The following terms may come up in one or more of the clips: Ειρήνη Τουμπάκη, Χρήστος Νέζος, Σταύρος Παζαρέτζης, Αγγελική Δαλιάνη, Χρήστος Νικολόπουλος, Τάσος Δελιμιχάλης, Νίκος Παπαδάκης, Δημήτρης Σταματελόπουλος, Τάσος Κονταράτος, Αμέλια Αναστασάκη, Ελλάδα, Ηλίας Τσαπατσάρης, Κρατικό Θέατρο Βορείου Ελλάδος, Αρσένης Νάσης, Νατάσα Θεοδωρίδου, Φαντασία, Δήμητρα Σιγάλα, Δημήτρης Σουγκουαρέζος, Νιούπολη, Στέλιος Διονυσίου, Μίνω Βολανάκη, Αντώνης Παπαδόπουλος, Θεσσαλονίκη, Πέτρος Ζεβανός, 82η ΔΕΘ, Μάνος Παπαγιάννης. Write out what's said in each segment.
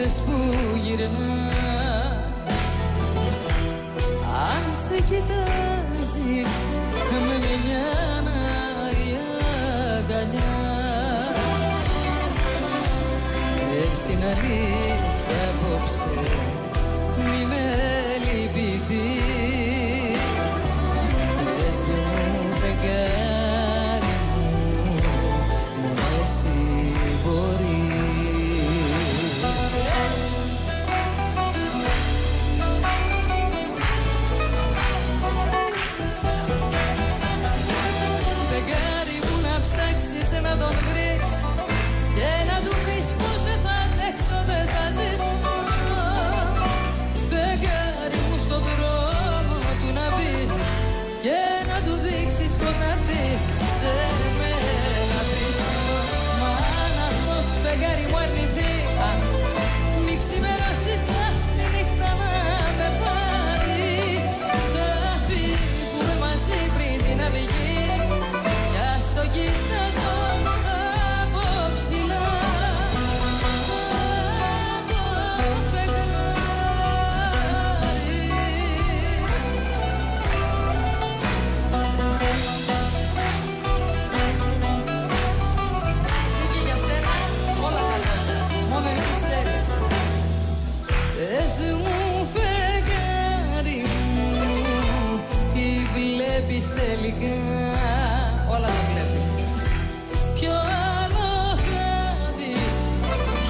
Άντες που γυρνά, αν σε κοιτάζει με μια νάρια αγκαλιά, πες την αλήθεια απόψε, μη με λυπηθείς. Πες μου φεγγάρι μου, μόνο εσύ μπορείς. Φεγγάρι μου να ψάξεις να τον βρεις και να του πεις πως δεν θα αντέξω, δεν θα ζήσω. Φεγγάρι μου στον δρόμο του να πεις και να του δείξεις πως να δει σε μένα πίσω. Μα αν αυτός φεγγάρι μου αρνηθεί, αν μη ξημεράσεις ας τη νύχτα να με πάρει, θα φύγουμε μαζί πριν την αυγή κι ας το κοιτάζω από ψηλά. Πες μου φεγγάρι μου, τι βλέπεις τελικά? Όλα τα βλέπω. Ποιο αλοχάδι,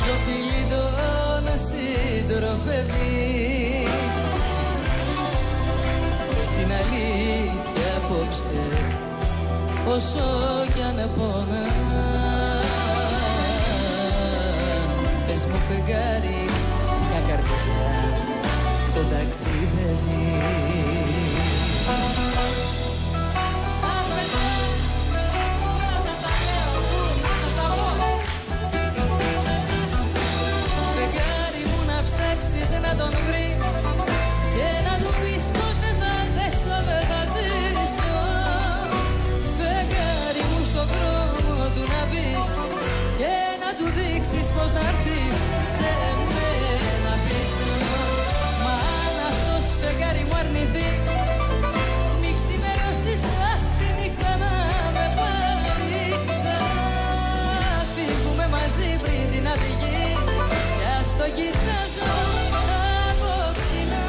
ποιο φιλί το να συντροφεύει? Στην αλήθεια απόψε, όσο κι αν πονά, πες μου φεγγάρι, μια καρδιά το ταξιδεύει. Αχ παιδιά, θα σας τα λέω, θα σας τα πω. Φεγγάρι μου να ψάξεις να τον βρεις και να του πεις πως δεν θα αντέξω, δεν θα ζήσω. Φεγγάρι μου στον δρόμο του να πεις και να του δείξεις πως να έρθει σε μένα πίσω. Μα αν αυτός φεγγάρι μου αρνηθεί, μη ξημερώσεις ας τη νύχτα να με πάρει, θα φύγουμε μαζί πριν την αυγή κι ας το κοιτάζω από ψηλά.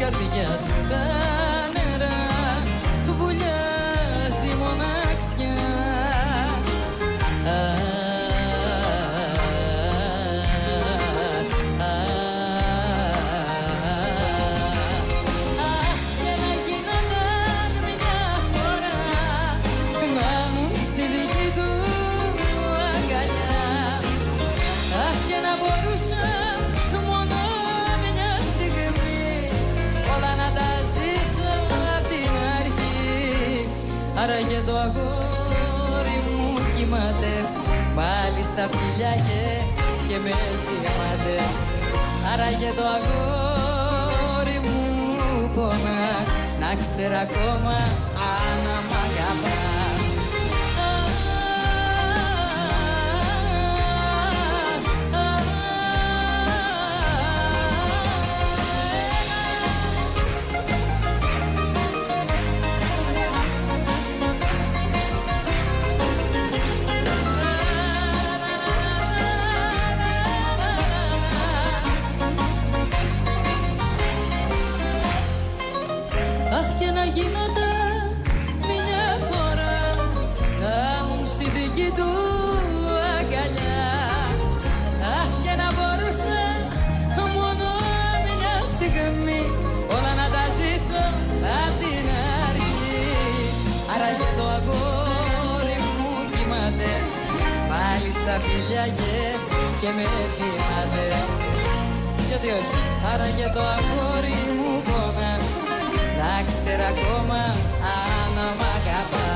Καρδιάς μου τα νερά βουλιάζει μοναξιά. Και να γίνονταν μια φορά να μου στη δική του αγκαλιά. Αχ, και να μπορούσα άραγε το αγόρι μου κοιμάται πάλι στα φιλιά και με θυμάται. Άραγε το αγόρι μου πονά, να ξέρα ακόμα αν μ' αγαπά. Και να γίνονται τα φιλιάγε και με θυμάται. Γιατί όχι, άρα και το αγόρι μου πόνα, να ξέρα ακόμα αν μ' αγαπά.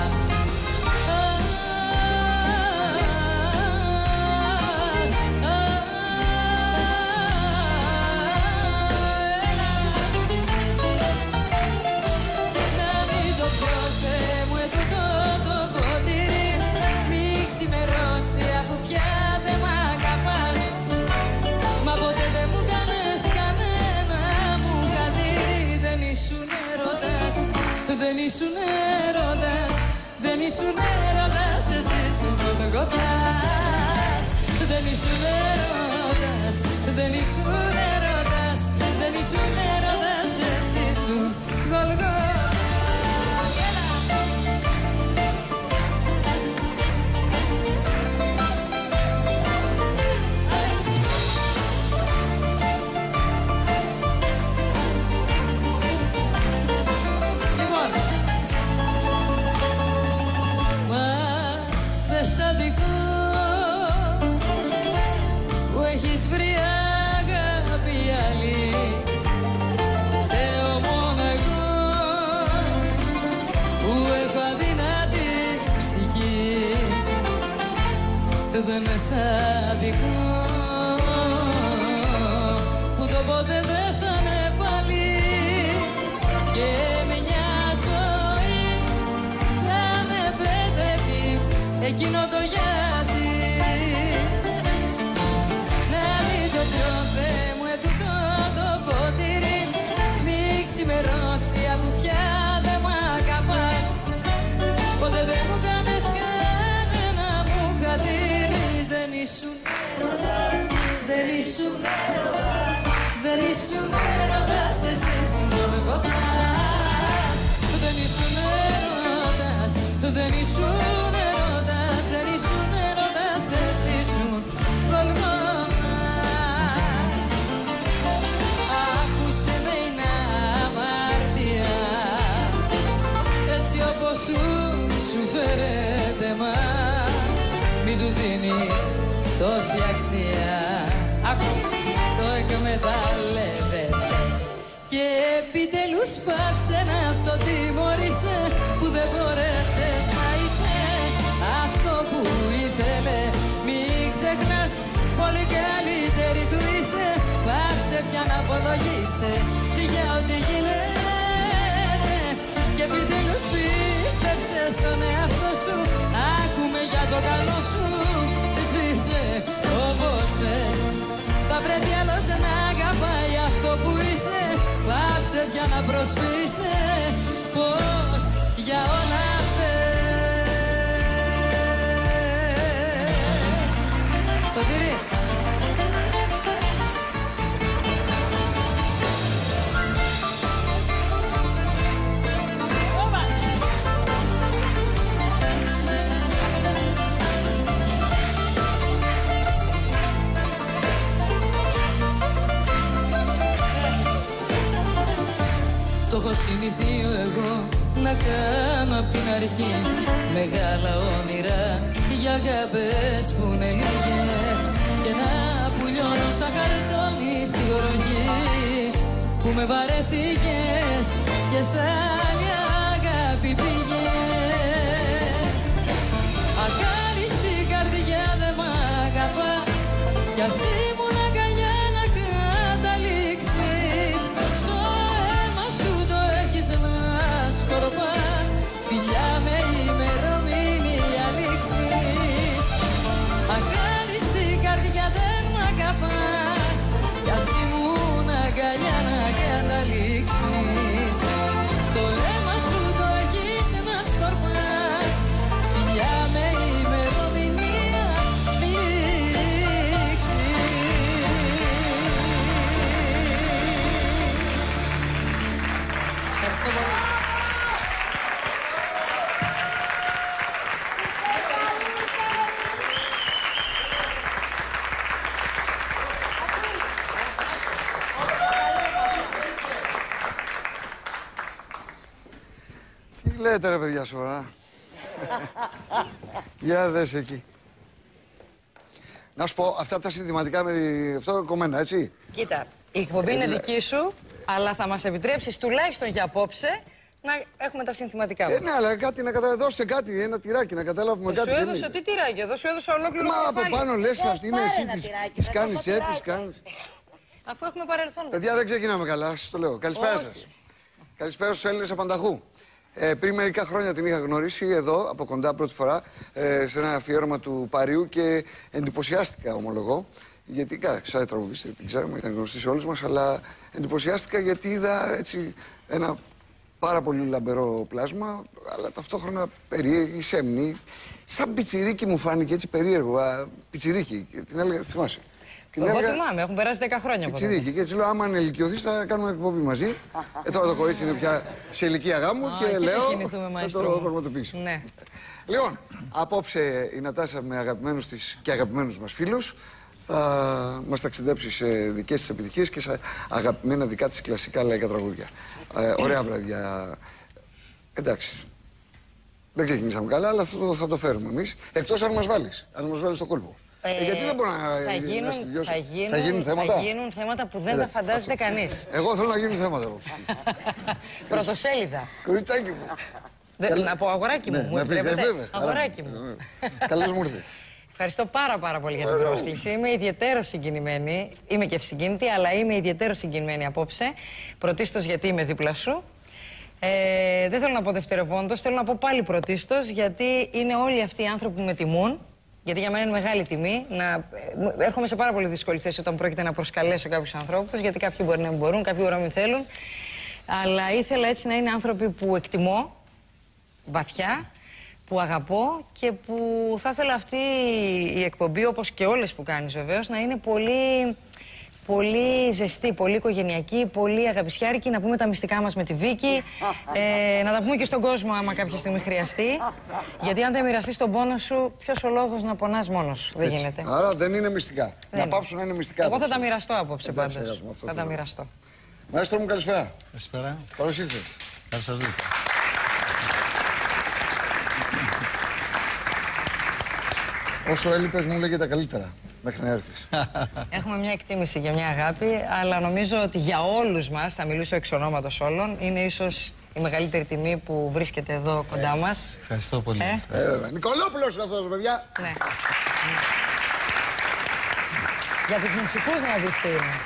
Δεν ήσουν έρωτας, δεν ήσουν έρωτας, εσύ μου κοπάς. Δεν ήσουν έρωτας, δεν ήσουν έρωτας, δεν ήσουν έρωτας, εσύ σου κοπάς. Έχεις βρει αγάπη άλλη, φταίω μόνο εγώ που έχω αδυνατή ψυχή. Δεν με σ' αδικώ που το ποτέ δεν θα είναι πάλι, και μια ζωή θα με παιδεύει εκείνο το γιατί. Ποιο Θεέ μου ετούτο το ποτήρι, μη ξημερώσει αφού πια δεν μ' αγαπάς. Ποτέ δεν μου κάνες κανένα μου χατήρι. Δεν ήσουν έρωτας, δεν ήσουν έρωτας, δεν ήσουν έρωτας, εσύ μόνο με ποτάς. Δεν ήσουν έρωτας, δεν ήσουν έρωτας, δεν ήσουν έρωτας, εσύ ήσουν κολμός. Όπως σου φέρεται, μα μην του δίνεις τόση αξία. Το εκμεταλλεύεται. Και επιτέλους πάψε να αυτοτιμωρείσαι που δεν μπορέσες να είσαι αυτό που ήθελε. Μην ξεχνάς, πολύ καλύτερη του είσαι. Πάψε πια να απολογείσαι για ό,τι γίνεται. Και επιτέλους πίστεψε στον εαυτό σου, άκουμε για το καλό σου, ζήσε όπως θες. Θα πρέπει άλλος να αγαπάει αυτό που είσαι, πάψε πια να προσπείσαι πως για όλα θες. Σωτήρι. Έχω συνηθεί εγώ να κάνω απ' την αρχή μεγάλα όνειρα για αγάπες που είναι λίγες, και να πουλιώνω σαν χαρτόνι στην βροχή που με βαρεθήκες και σ' άλλη αγάπη πήγες. Ακάρι στην καρδιά δεν μ' αγαπάς, κι ας ήμουν αγκαλιά να καταλήξεις. Να σκορπάς φιλιά με ημερομηνία λήξης. Αγάπη στην καρδιά δεν μ' αγαπάς, κι ας ήμουν αγκαλιά να καταλήξεις. Στο αίμα σου το έχεις να σκορπάς φιλιά με ημερομηνία λήξης. Ευχαριστώ πολύ. Λέτε ρε παιδιά σωρά. Για δες εκεί. Να σου πω, αυτά τα συνδυματικά με αυτό κομμένα, έτσι. Κοίτα, η εκπομπή είναι δική σου, αλλά θα μας επιτρέψεις τουλάχιστον για απόψε να έχουμε τα συνθηματικά μας. Ναι, αλλά κάτι να δώστε κάτι, ένα τυράκι, να καταλάβουμε κάτι. Σου έδωσε τι τυράκι, εδώ σου έδωσε ολόκληρο το κεφάλι. Μα από πάνω λες, αυτή είναι εσύ, τις κάνεις έτσι, κάνεις. Αφού έχουμε παρελθόν. Παιδιά, δεν ξεκινάμε καλά, σας το λέω. Καλησπέρα σας. Καλησπέρα στους Έλληνες Απανταχού. Πριν μερικά χρόνια την είχα γνωρίσει εδώ από κοντά πρώτη φορά σε ένα αφιέρωμα του Παρίου και εντυπωσιάστηκα, ομολογώ. Γιατί σαν τραγουδίστρια την ξέρουμε, ήταν γνωστή σε όλους μας, αλλά εντυπωσιάστηκα γιατί είδα έτσι ένα πάρα πολύ λαμπερό πλάσμα, αλλά ταυτόχρονα περίεργη, σεμνή. Σαν πιτσιρίκι μου φάνηκε έτσι περίεργο. Πιτσιρίκι, την έλεγα, θυμάσαι. Εγώ θυμάμαι, έχουν περάσει 10 χρόνια από τότε. Και έτσι λέω: άμα ανελικιωθείς, θα κάνουμε εκπομπή μαζί. Τώρα το κορίτσι είναι πια σε ηλικία γάμου και λέω: θα το πραγματοποιήσω. Ναι. Λοιπόν, απόψε η Νατάσα με αγαπημένους της και αγαπημένους μας φίλους θα μας ταξιδέψει σε δικές της επιτυχίες και σε αγαπημένα δικά της κλασικά λαϊκά τραγούδια. Ωραία βραδιά. Εντάξει. Δεν ξεκινήσαμε καλά, αλλά θα το φέρουμε εμείς. Εκτός αν μας βάλεις, το κόλπο. Γιατί δεν μπορώ να θα γίνουν θέματα που δεν τα φαντάζεται κανείς. Εγώ θέλω να γίνουν θέματα απόψε. Πρωτοσέλιδα. Κοριτσάκι μου. Να πω αγοράκι μου. Αγοράκι μου. Καλώς μου ήρθες. Ευχαριστώ πάρα πολύ για την πρόσκληση. Είμαι ιδιαίτερα συγκινημένη. Είμαι και ευσυγκίνητη, αλλά είμαι ιδιαίτερα συγκινημένη απόψε. Πρωτίστως γιατί είμαι δίπλα σου. Δεν θέλω να πω δευτερευόντως. Θέλω να πω πάλι πρωτίστως γιατί είναι όλοι αυτοί οι άνθρωποι που με τιμούν. Γιατί για μένα είναι μεγάλη τιμή να. Έρχομαι σε πάρα πολύ δύσκολη θέση όταν πρόκειται να προσκαλέσω κάποιους ανθρώπους. Γιατί κάποιοι μπορεί να μην μπορούν, κάποιοι μπορεί να μην θέλουν. Αλλά ήθελα έτσι να είναι άνθρωποι που εκτιμώ βαθιά, που αγαπώ και που θα ήθελα αυτή η εκπομπή, όπως και όλες που κάνεις βεβαίως, να είναι πολύ, πολύ ζεστή, πολύ οικογενειακή, πολύ αγαπησιάρικη. Να πούμε τα μυστικά μας με τη Βίκυ. Να τα πούμε και στον κόσμο, άμα κάποια στιγμή χρειαστεί. Γιατί αν δεν μοιραστείς τον πόνο σου, ποιος ο λόγος να πονάς μόνος σου. Δεν γίνεται. Άρα δεν είναι μυστικά. Να πάψουν να είναι μυστικά. Εγώ θα τα μοιραστώ απόψε πάντως. Θα τα μοιραστώ. Μαέστρο μου, καλησπέρα. Καλησπέρα. Καλώς ήρθες. Καλώς σας δείτε. Όσο έλειπες μου λέγε τα καλύτερα, μέχρι να έρθεις. Έχουμε μια εκτίμηση για μια αγάπη, αλλά νομίζω ότι για όλους μας, θα μιλήσω εξ ονόματος όλων, είναι ίσως η μεγαλύτερη τιμή που βρίσκεται εδώ κοντά μας. Ευχαριστώ πολύ. Νικολόπουλος είναι αυτός, παιδιά. Ναι. Για τους μουσικούς να δεις τι είναι.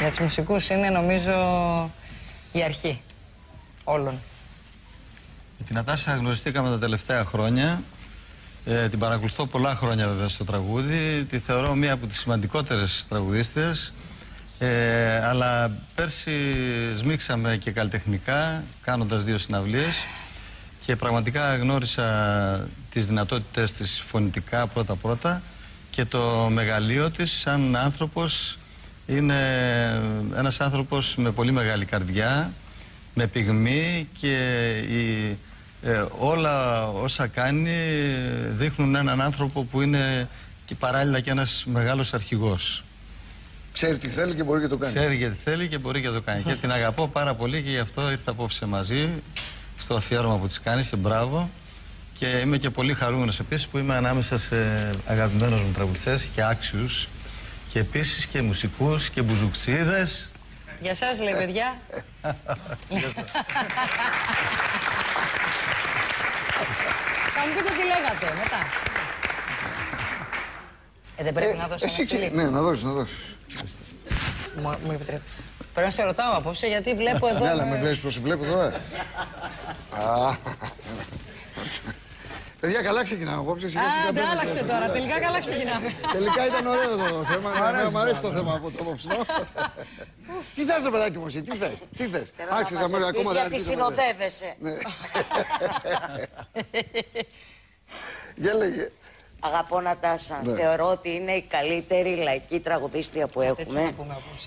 Για τους μουσικούς είναι, νομίζω, η αρχή όλων. Με την Νατάσα γνωριστήκαμε τα τελευταία χρόνια. Την παρακολουθώ πολλά χρόνια βέβαια στο τραγούδι. Τη θεωρώ μία από τις σημαντικότερες τραγουδίστριες. Αλλά πέρσι σμίξαμε και καλλιτεχνικά, κάνοντας δύο συναυλίες. Και πραγματικά γνώρισα τις δυνατότητες της φωνητικά πρώτα-πρώτα. Και το μεγαλείο της σαν άνθρωπος, είναι ένας άνθρωπος με πολύ μεγάλη καρδιά, με πυγμή και η... όλα όσα κάνει δείχνουν έναν άνθρωπο που είναι και παράλληλα και ένας μεγάλος αρχηγός. Ξέρει τι θέλει και μπορεί και το κάνει. Ξέρει τι θέλει και μπορεί και το κάνει. Και την αγαπώ πάρα πολύ και γι' αυτό ήρθα απόψε μαζί στο αφιέρωμα που της κάνεις. Μπράβο. Και είμαι και πολύ χαρούμενος επίσης που είμαι ανάμεσα σε αγαπημένους μου τραγουδιστές και άξιους. Και επίσης και μουσικούς και μπουζουξίδες. Για σας λέει παιδιά. Θα μου πείτε τι λέγατε μετά. Δεν πρέπει να δώσεις ένα φιλί. Ναι, να δώσεις, Μου επιτρέπεις. Πρέπει να σε ρωτάω απόψε γιατί βλέπω εδώ... Ναι, αλλά με βλέπεις πως βλέπω τώρα. Παιδιά, καλά ξεκινάμε απόψε. Δεν άλλαξε τώρα. Τελικά καλά ξεκινάμε. Τελικά ήταν ωραίο το θέμα. Μ' αρέσει το θέμα από το απόψινό. Τι θες το παιδάκι μου εσύ, τι θες. Άξιζα μόνο ακόμα δεν αρκετή. Γιατί συνοδεύεσαι. Για λέγε. Αγαπώ Νατάσα. Θεωρώ ότι είναι η καλύτερη λαϊκή τραγουδίστρια που έχουμε.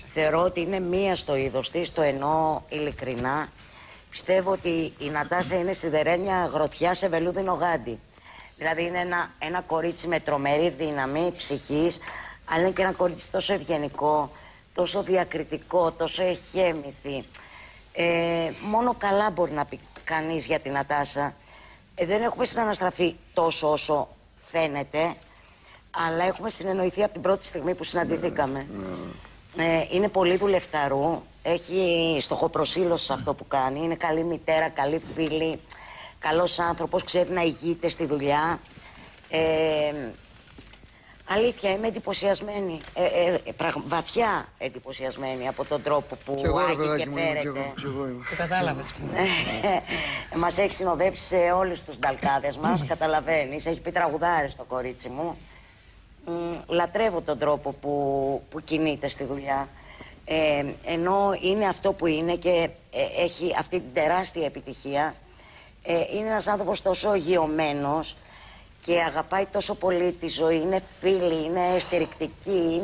Θεωρώ ότι είναι μία στο είδος της, το εννοώ ειλικρινά. Πιστεύω ότι η Νατάσα είναι σιδερένια αγροτιά σε βελούδινο γάντι. Δηλαδή είναι ένα κορίτσι με τρομερή δύναμη ψυχής, αλλά είναι και ένα κορίτσι τόσο ευγενικό, τόσο διακριτικό, τόσο εχέμηθη. Μόνο καλά μπορεί να πει κανείς για την Νατάσα. Δεν έχουμε συναναστραφεί τόσο όσο φαίνεται. αλλά έχουμε συνεννοηθεί από την πρώτη στιγμή που συναντηθήκαμε. Είναι πολύ δουλευταρού, έχει στοχοπροσήλωση σε αυτό που κάνει, είναι καλή μητέρα, καλή φίλη, καλός άνθρωπος, ξέρει να ηγείται στη δουλειά. Αλήθεια, είμαι εντυπωσιασμένη, βαθιά εντυπωσιασμένη από τον τρόπο που άγει και φέρεται. Το κατάλαβες. Μας έχει συνοδέψει σε όλους τους νταλκάδες μας, καταλαβαίνεις. Έχει πει τραγουδάρες το κορίτσι μου. Λατρεύω τον τρόπο που κινείται στη δουλειά. Ενώ είναι αυτό που είναι και έχει αυτή την τεράστια επιτυχία. Είναι ένας άνθρωπος τόσο αγιωμένος και αγαπάει τόσο πολύ τη ζωή, είναι φίλη, είναι στηρικτική,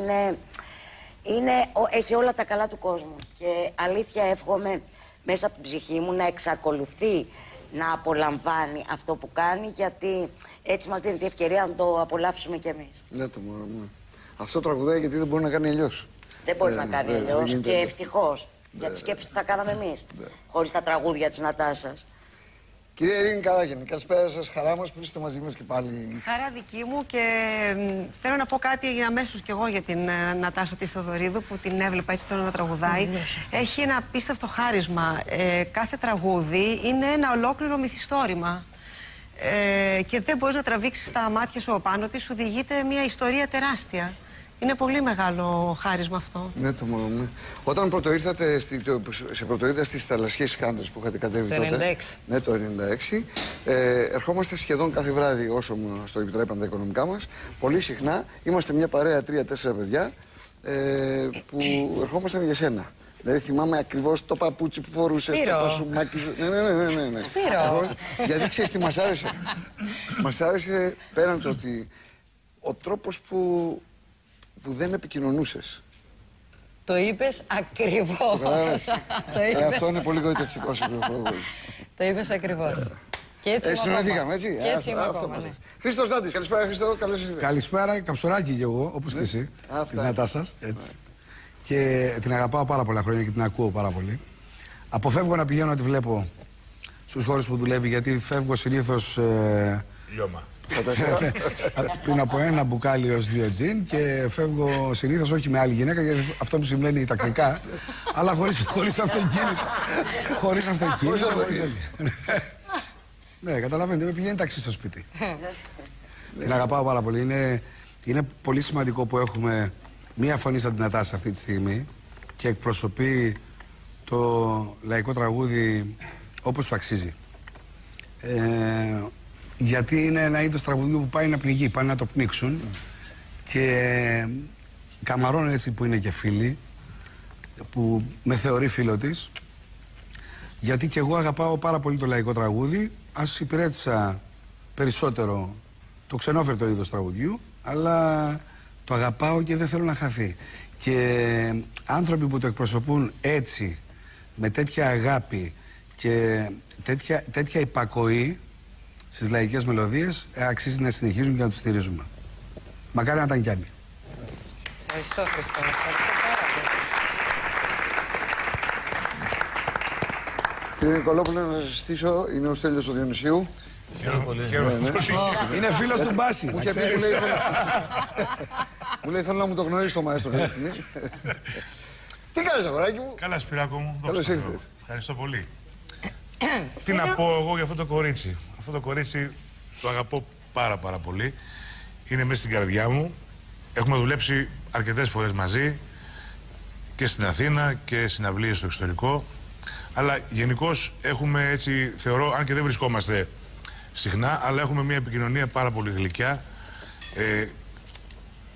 έχει όλα τα καλά του κόσμου. Και αλήθεια εύχομαι μέσα από την ψυχή μου να εξακολουθεί να απολαμβάνει αυτό που κάνει, γιατί έτσι μας δίνει την ευκαιρία να το απολαύσουμε κι εμείς. Ναι, το μωρό μου. Αυτό τραγουδάει γιατί δεν μπορεί να κάνει αλλιώς. Δεν μπορεί να κάνει αλλιώς και ευτυχώς για τη σκέψη που θα κάναμε εμείς, χωρίς τα τραγούδια της Νατάσας. Κυρία Ειρήνη Καραγιάννη, καλησπέρα σας. Χαρά μας που είστε μαζί μας και πάλι. Χαρά δική μου και θέλω να πω κάτι αμέσως κι εγώ για την Νατάσα τη Θεοδωρίδου που την έβλεπα έτσι τώρα να τραγουδάει. Έχει ένα απίστευτο χάρισμα. Κάθε τραγούδι είναι ένα ολόκληρο μυθιστόρημα. Και δεν μπορείς να τραβήξεις τα μάτια σου απάνω της, σου διηγείται μια ιστορία τεράστια. Είναι πολύ μεγάλο χάρισμα αυτό. Ναι, το μόνο μου. Όταν πρώτο ήρθατε, σε πρωτοείδα στις Θαλασσές Χάντρες που είχατε κατέβει το τότε. Το 96. Ναι, το 96. Ερχόμαστε σχεδόν κάθε βράδυ όσο στο επιτρέπαν τα οικονομικά μας. Πολύ συχνά είμαστε μια παρέα 3-4 παιδιά που ερχόμασταν για σένα. Δηλαδή θυμάμαι ακριβώς το παπούτσι που φορούσες, το πασουμάκι σου. Ναι. Γιατί ξέρεις τι μας άρεσε. Μας άρεσε πέραν το ότι ο τρόπος που δεν επικοινωνούσες. Το είπες ακριβώς. Αυτό είναι πολύ γοητευτικό σου πληροφόρο. Το είπες ακριβώς. Και έτσι συναντήκαμε, έτσι. Χρήστος Δάντης, καλησπέρα Χρήστο, καλώς ήρθατε. Καλησπέρα, καψουράκι κι εγώ, όπως και εσύ, της Νατάσας. Και την αγαπάω πάρα πολλά χρόνια και την ακούω πάρα πολύ. Αποφεύγω να πηγαίνω να τη βλέπω στους χώρους που δουλεύει, γιατί φεύγω συνήθως. Λιώμα. Πίνω από ένα μπουκάλι ως δύο τζιν και φεύγω συνήθως όχι με άλλη γυναίκα, γιατί αυτό μου συμβαίνει τακτικά, αλλά χωρίς αυτοκίνητο. Χωρίς αυτοκίνητο. Ναι, καταλαβαίνετε, με πηγαίνει ταξί στο σπίτι. Την αγαπάω πάρα πολύ. Είναι πολύ σημαντικό που έχουμε μία φωνή σαν την Νατάσα αυτή τη στιγμή και εκπροσωπεί το λαϊκό τραγούδι όπως το αξίζει. Γιατί είναι ένα είδος τραγουδιού που πάει να πνιγεί, πάει να το πνίξουν και καμαρώνω έτσι που είναι και φίλοι, που με θεωρεί φίλο της, γιατί και εγώ αγαπάω πάρα πολύ το λαϊκό τραγούδι, ας υπηρέτησα περισσότερο το ξενόφερτο είδος τραγουδιού, αλλά το αγαπάω και δεν θέλω να χαθεί. Και άνθρωποι που το εκπροσωπούν έτσι, με τέτοια αγάπη και τέτοια υπακοή, στις λαϊκές μελωδίες, αξίζει να συνεχίζουν και να τους στηρίζουμε. Μακάρι να ήταν κι άλλοι. Ευχαριστώ, Χριστό. Κύριε Νικολόπουλο, να σας στήσω, είναι ο Στέλιος ο Διονυσίου. Χαίρομαι πολύ. Είναι φίλος του Μπάση. Μου λέει, θέλω να μου το γνωρίσει το μαέστρο. Τι κάνεις, αγοράκι μου. Καλά, Σπυράκο μου. Καλώς ήρθες. Ευχαριστώ πολύ. Τι να πω εγώ για αυτό το κορίτσι. Αυτό το κορίτσι το αγαπώ πάρα πολύ. Είναι μέσα στην καρδιά μου. Έχουμε δουλέψει αρκετές φορές μαζί και στην Αθήνα και συναυλίες στο εξωτερικό. Αλλά γενικώς έχουμε έτσι, θεωρώ, αν και δεν βρισκόμαστε συχνά, αλλά έχουμε μια επικοινωνία πάρα πολύ γλυκιά.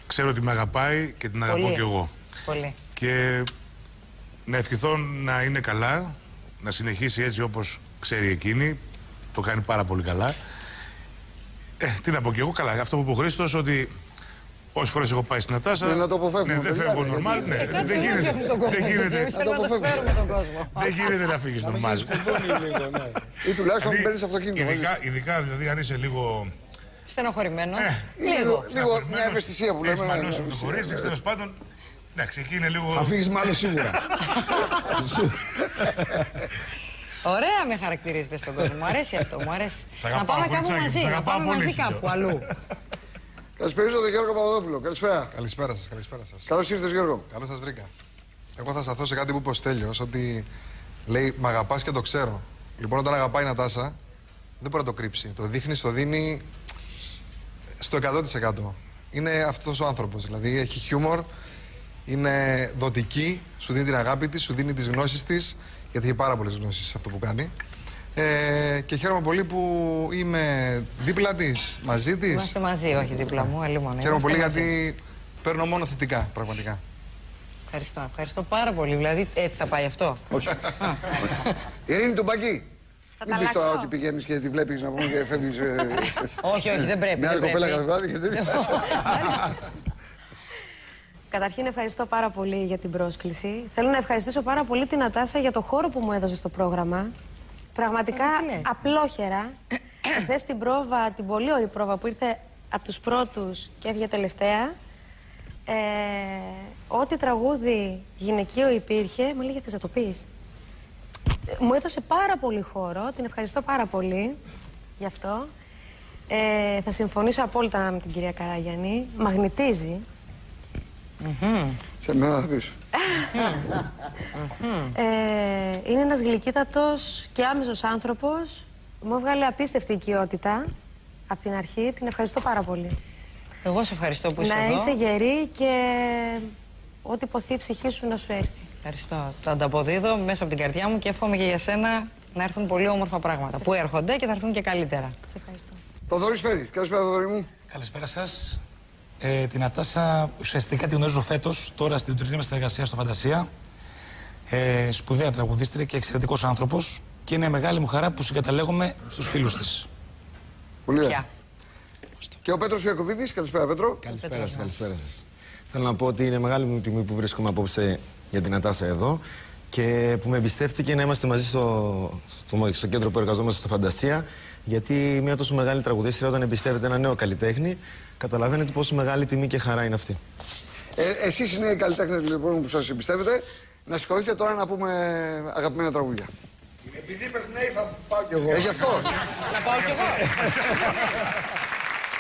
Ξέρω ότι με αγαπάει και την αγαπώ πολύ, και εγώ. Πολύ. Και να ευχηθώ να είναι καλά, να συνεχίσει έτσι όπως ξέρει εκείνη. Το κάνει πάρα πολύ καλά. Τι να πω και εγώ, καλά. Αυτό που είπε ο Χρήστος, ότι όσες φορές έχω πάει στην Νατάσα. Ναι, να το αποφεύγουμε. Δεν φεύγω νορμάλ. Δεν γίνεται. Δεν γίνεται να φύγεις νορμάλ. Ή τουλάχιστον μην παίρνεις αυτοκίνητο. Ειδικά δηλαδή αν είσαι λίγο. Στενοχωρημένος. Λίγο μια ευαισθησία που λέμε. Έχεις μαλώσει με το κορίτσι, τέλος πάντων. Εντάξει, εκεί είναι λίγο. Θα φύγεις μάλλον σίγουρα. Ωραία με χαρακτηρίζετε στον κόσμο. Μου αρέσει αυτό, μου αρέσει. Να πάμε κάπου μαζί, να πάμε μαζί κάπου αλλού. Καλησπέρα τον Γιώργο Παπαδόπουλο. Καλησπέρα. Καλησπέρα σας, καλησπέρα σας. Καλώς ήρθες, Γιώργο. Καλώς σας βρήκα. Εγώ θα σταθώ σε κάτι που είπε ο Στέλιος, ότι λέει «Μ' αγαπάς και το ξέρω». Λοιπόν, όταν αγαπάει η Νατάσα, δεν μπορεί να το κρύψει. Το δείχνει, το δίνει στο 100%. Είναι αυτός ο άνθρωπος. Δηλαδή, έχει χιούμορ, είναι δοτική, σου δίνει την αγάπη της, σου δίνει τις γνώσεις της, γιατί έχει πάρα πολλές γνώσεις σε αυτό που κάνει. Και χαίρομαι πολύ που είμαι δίπλα της, μαζί της. Είμαστε μαζί, όχι δίπλα μου, αλλή μόνο. Χαίρομαι πολύ μαζί, γιατί παίρνω μόνο θετικά, πραγματικά. Ευχαριστώ, ευχαριστώ πάρα πολύ. Δηλαδή, έτσι θα πάει αυτό. Όχι. Ειρήνη Τουμπάκη. Μην πεις τώρα ότι πηγαίνεις και τη βλέπεις να πούμε και φεύγεις. Όχι, όχι, δεν πρέπει. Μια άλλη κοπέλα κάθε βράδυ και τέτοια. Καταρχήν, ευχαριστώ πάρα πολύ για την πρόσκληση. Θέλω να ευχαριστήσω πάρα πολύ την Νατάσα για το χώρο που μου έδωσε στο πρόγραμμα. Πραγματικά απλόχερα. Χθες την πρόβα, την πολύ ωραία πρόβα που ήρθε από τους πρώτους και έφυγε τελευταία. Ό,τι τραγούδι γυναικείο υπήρχε, μου λέγε θες να το πεις. Μου έδωσε πάρα πολύ χώρο, την ευχαριστώ πάρα πολύ γι' αυτό. Θα συμφωνήσω απόλυτα με την κυρία Καραγιάννη. Μαγνητίζει. Σε μένα θα πεις. Είναι ένας γλυκύτατος και άμεσος άνθρωπος. Μου έβγαλε απίστευτη οικειότητα από την αρχή. Την ευχαριστώ πάρα πολύ. Εγώ σε ευχαριστώ που είσαι εδώ. Να είσαι γερή και ό,τι ποθεί η ψυχή σου να σου έρθει. Ευχαριστώ. Το ανταποδίδω μέσα από την καρδιά μου και εύχομαι και για σένα να έρθουν πολύ όμορφα πράγματα που έρχονται και θα έρθουν και καλύτερα. Σε ευχαριστώ. Το Δωρή Σφέρη. Καλησπέρα, Δωρή μου. Καλησπέρα σας. Την Νατάσα ουσιαστικά την γνωρίζω φέτος, τώρα στην τουρνή μας συνεργασία στο Φαντασία. Σπουδαία τραγουδίστρια και εξαιρετικός άνθρωπος. Και είναι μεγάλη μου χαρά που συγκαταλέγομαι στους φίλους της. Πολύ ωραία. Και ο Πέτρος Ιακωβίδης. Καλησπέρα, Πέτρο. Καλησπέρα σας, καλησπέρα σας. Θέλω να πω ότι είναι μεγάλη μου τιμή που βρίσκομαι απόψε για την Νατάσα εδώ και που με εμπιστεύτηκε να είμαστε μαζί στο κέντρο που εργαζόμαστε στο Φαντασία. Γιατί μια τόσο μεγάλη τραγουδίστρια, όταν εμπιστεύεται ένα νέο καλλιτέχνη, καταλαβαίνετε πόσο μεγάλη τιμή και χαρά είναι αυτή. Εσείς είναι οι καλλιτέχνες λοιπόν, που σας εμπιστεύετε. Να σηκωθείτε τώρα να πούμε αγαπημένα τραγούδια. Επειδή είπες ναι, θα πάω κι εγώ. Γι' αυτό. Θα πάω κι εγώ.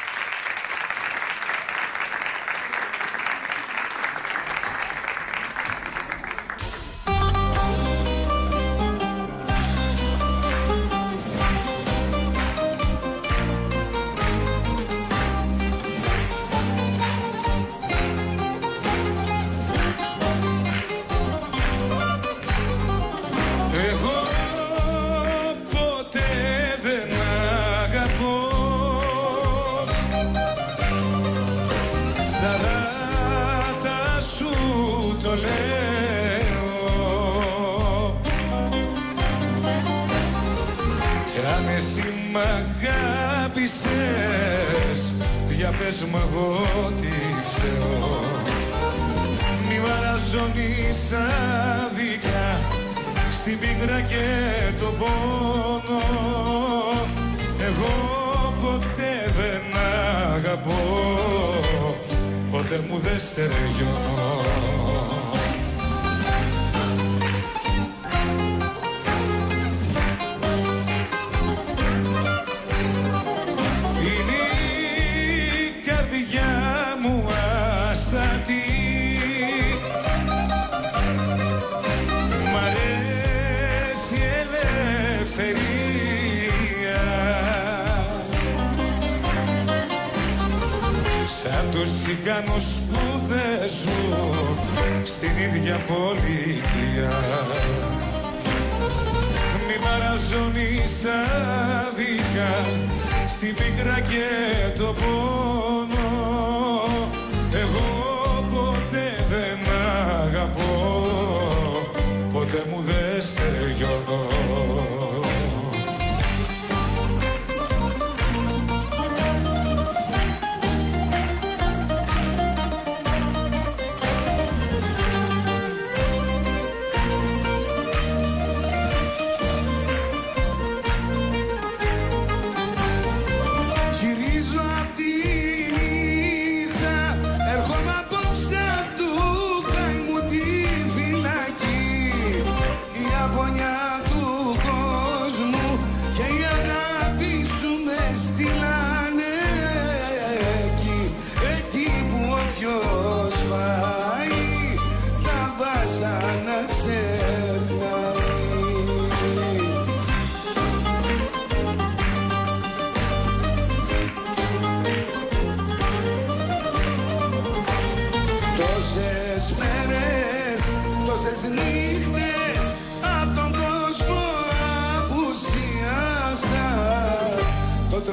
Του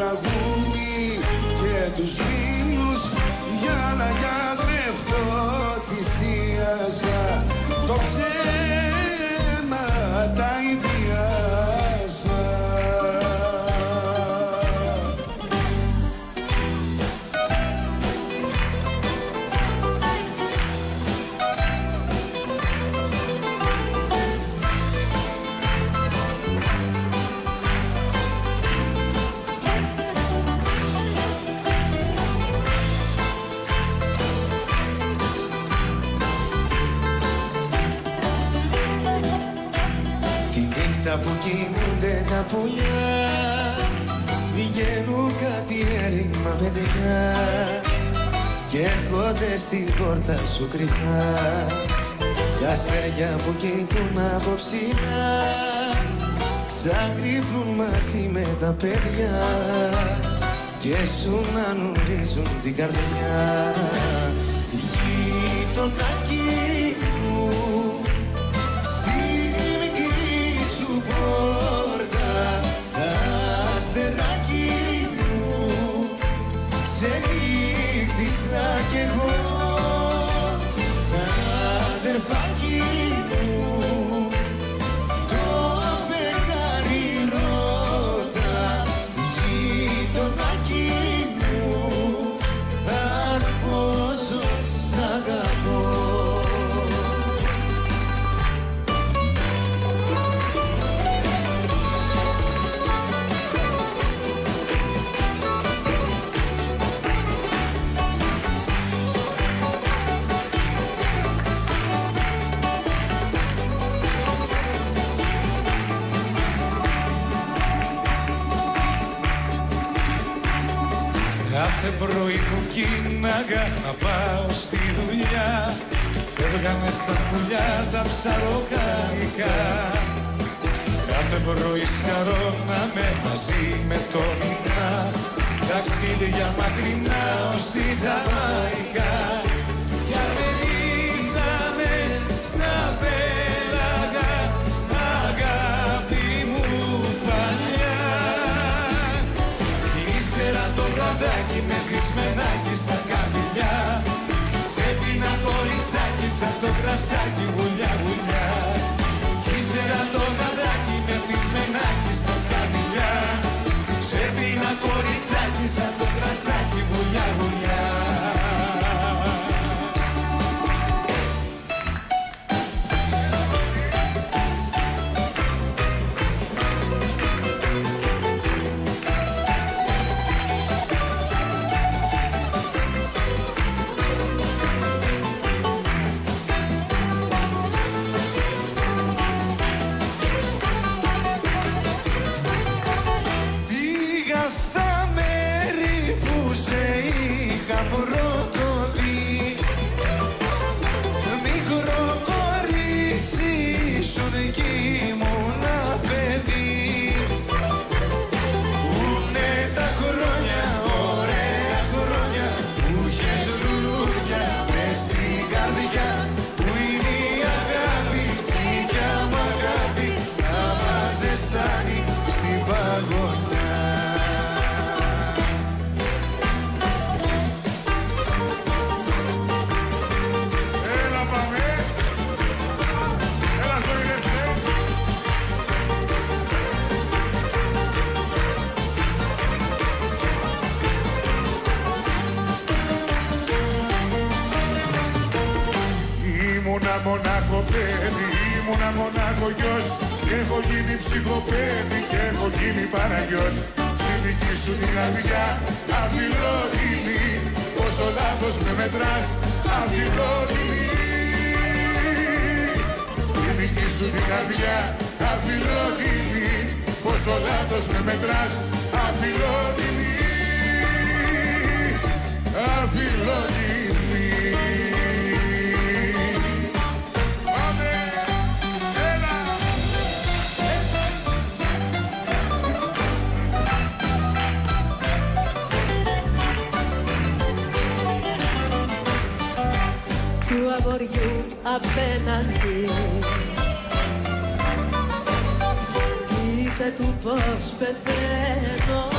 τραγούδι και τους φίλους για να γιατρευτώ. Θυσίασα το ψέμα, τα ιδιάσα. Τα που κινούνται τα πουλιά βγαίνουν κάτι έρημα παιδιά και έρχονται στην πόρτα σου κρυφά. Κι αστέρια που κοιτούν από ψηλά ξαγρυπνούν μαζί με τα παιδιά και σου να νουρίζουν την καρδιά. Γειτονάκι αστεράκι μου, ξενύχτησα κι εγώ. Τα αδερφάκι μου, το φεγγάρι ρώτα. Γειτονάκι μου, αχ πόσο σ' αγαπώ. Κάθε πρωί που κίναγα να πάω στη δουλειά φεύγανε σαν πουλιά τα ψαροκαϊκά. Κάθε πρωί σκαρώναμε μαζί με το μηνά ταξίδια μακρινά ως τη Ζαμαϊκά. Κι αρμενίζαμε στα πέλαγα αγάπη μου παλιά. Ύστερα το βραδάκι με χρυσμενάκι στα καμπυλιά σε πίνα κοριτσάκι σαν το κρασάκι γουλιά γουλιά. Ύστερα το βραδάκι με χρυσμενάκι στα καμπυλιά σε πίνα κοριτσάκι σαν το κρασάκι γουλιά γουλιά. Έχω γίνει ψυχοπέδη και έχω γίνει Παναγιός. Στη δική σου την καρδιά αφιλότιμη, πόσο λάθος με μετράς αφιλότιμη. Στη δική σου την καρδιά αφιλότιμη, πόσο λάθος με μετράς αφιλότιμη, αφιλότιμη. Του αγοριού απέναντι κοίτα του πως πεθαίνω.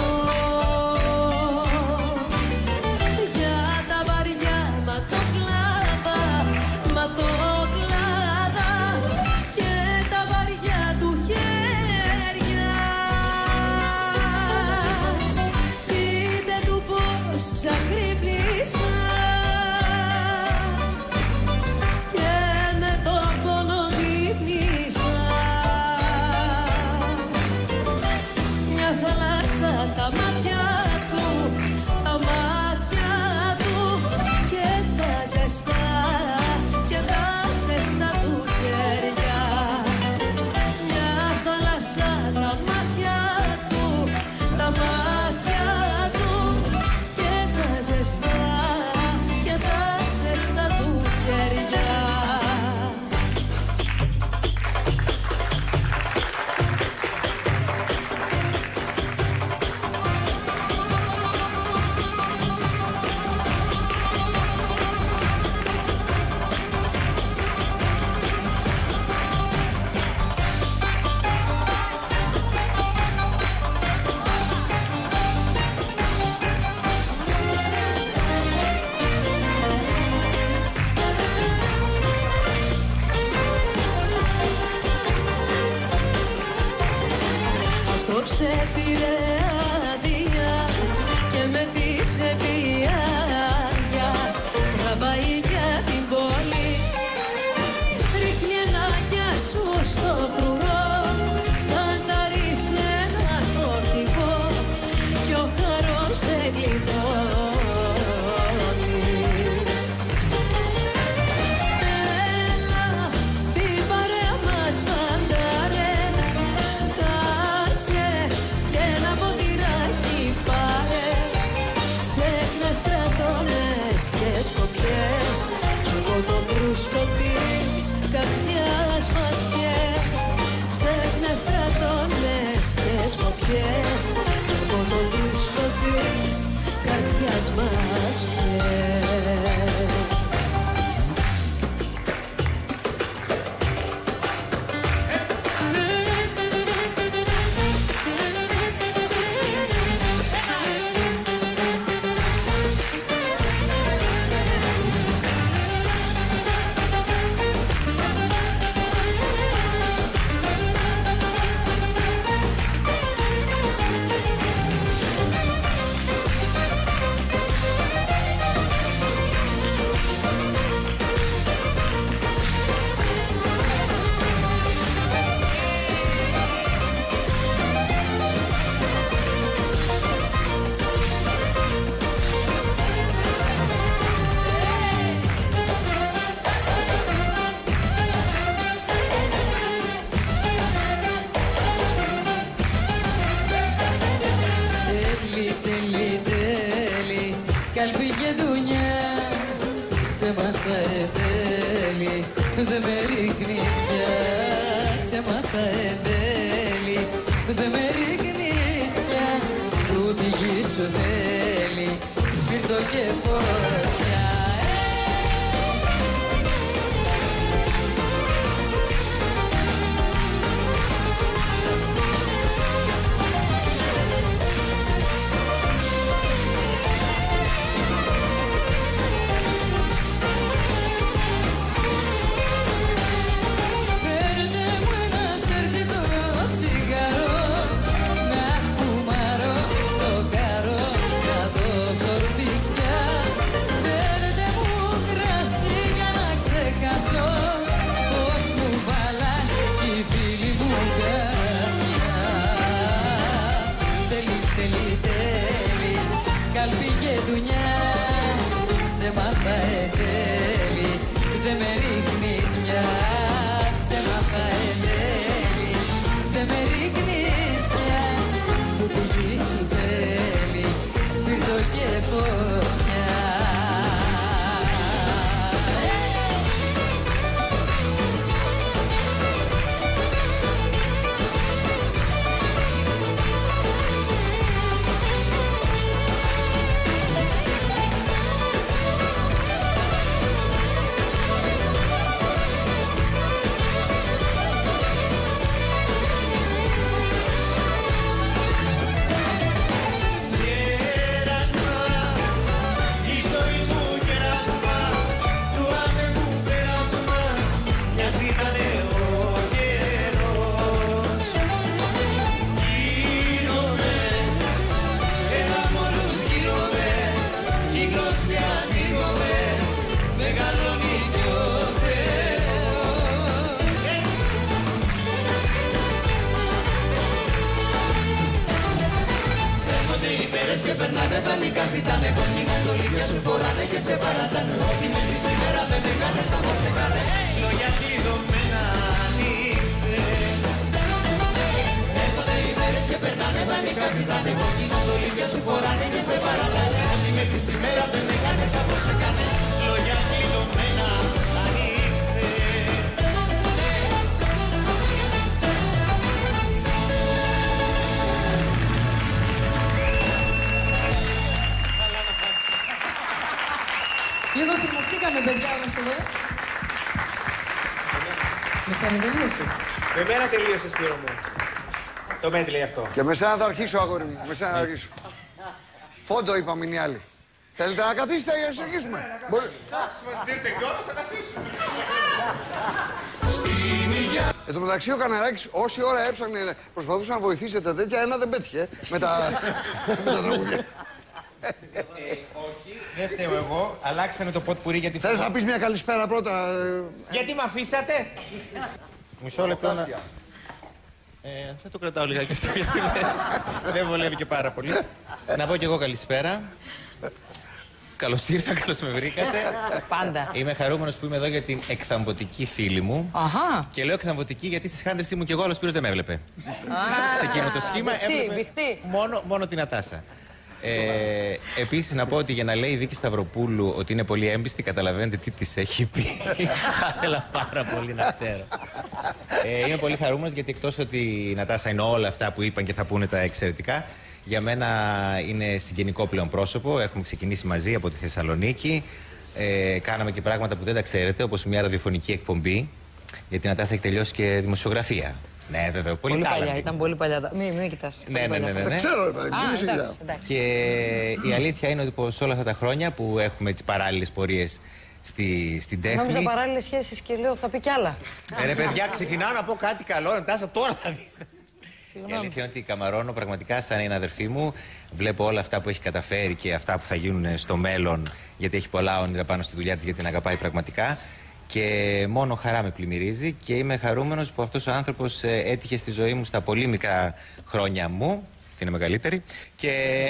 τις κοπιές κι εγώ το μπρούσκο της καρδιάς μας πιες. Ξέχνες στρατώνες και σκοπιές κι εγώ το μπρούσκο της καρδιάς μας πιες. Το μέτρη αυτό. Και με σένα θα αρχίσω, αγόρι μου. Με σένα θα αρχίσω. Φόντο είπαμε είναι οι άλλοι. Θέλετε να καθίσετε για να συνεχίσουμε. Εντάξει, μας δείτε κιόλας, θα καθίσουμε. Εν τω μεταξύ ο Καναράκης, όση ώρα έψαχνε, προσπαθούσε να βοηθήσει τα τέτοια, ένα δεν πέτυχε. Με τα τραγούδια. Δεν φταίω εγώ, αλλάξανε το ποτ πουρί για τη φορά. Θες να πεις μια καλησπέρα πρώτα. Γιατί με αφήσατε. Μισό λεπτό να... Θα το κρατάω λιγάκι αυτό, γιατί δεν βολεύει και πάρα πολύ. Να πω κι εγώ καλησπέρα. Καλώς ήρθα, καλώς με βρήκατε. Πάντα. Είμαι χαρούμενος που είμαι εδώ για την εκθαμβωτική φίλη μου. Αχα. Και λέω εκθαμβωτική γιατί στις Χάντρες ήμουν κι εγώ, αλλά ο Σπύρος δεν με έβλεπε. Σε εκείνο το σχήμα έβλεπε μόνο την Νατάσα. Επίσης να πω ότι για να λέει η Βίκυ Σταυροπούλου ότι είναι πολύ έμπιστη, καταλαβαίνετε τι της έχει πει. Θα ήθελα πάρα πολύ να ξέρω. Είμαι πολύ χαρούμενος γιατί εκτός ότι η Νατάσα είναι όλα αυτά που είπαν και θα πούνε τα εξαιρετικά, για μένα είναι συγγενικό πλέον πρόσωπο. Έχουμε ξεκινήσει μαζί από τη Θεσσαλονίκη. Κάναμε και πράγματα που δεν τα ξέρετε, όπως μια ραδιοφωνική εκπομπή. Γιατί η Νατάσα έχει τελειώσει και δημοσιογραφία. Ναι, βέβαια. Πολύ παλιά, ήταν πολύ παλιά. Μην κοιτάς. Ναι. Δεν ξέρω, εντάξει. Και η αλήθεια είναι ότι πως όλα αυτά τα χρόνια που έχουμε τις παράλληλες πορείες στην τέχνη. Νόμιζα παράλληλες σχέσεις και λέω θα πει κι άλλα. Ρε παιδιά, ξεκινάω να πω κάτι καλό. Νατάσα, τώρα θα δεις. Η αλήθεια είναι ότι καμαρώνω πραγματικά σαν είναι αδερφή μου. Βλέπω όλα αυτά που έχει καταφέρει και αυτά που θα γίνουν στο μέλλον. Γιατί έχει πολλά όνειρα πάνω στη δουλειά της, γιατί την αγαπάει πραγματικά. Και μόνο χαρά με πλημμυρίζει και είμαι χαρούμενος που αυτός ο άνθρωπος έτυχε στη ζωή μου στα πολύ μικρά χρόνια μου. Αυτή είναι μεγαλύτερη. Και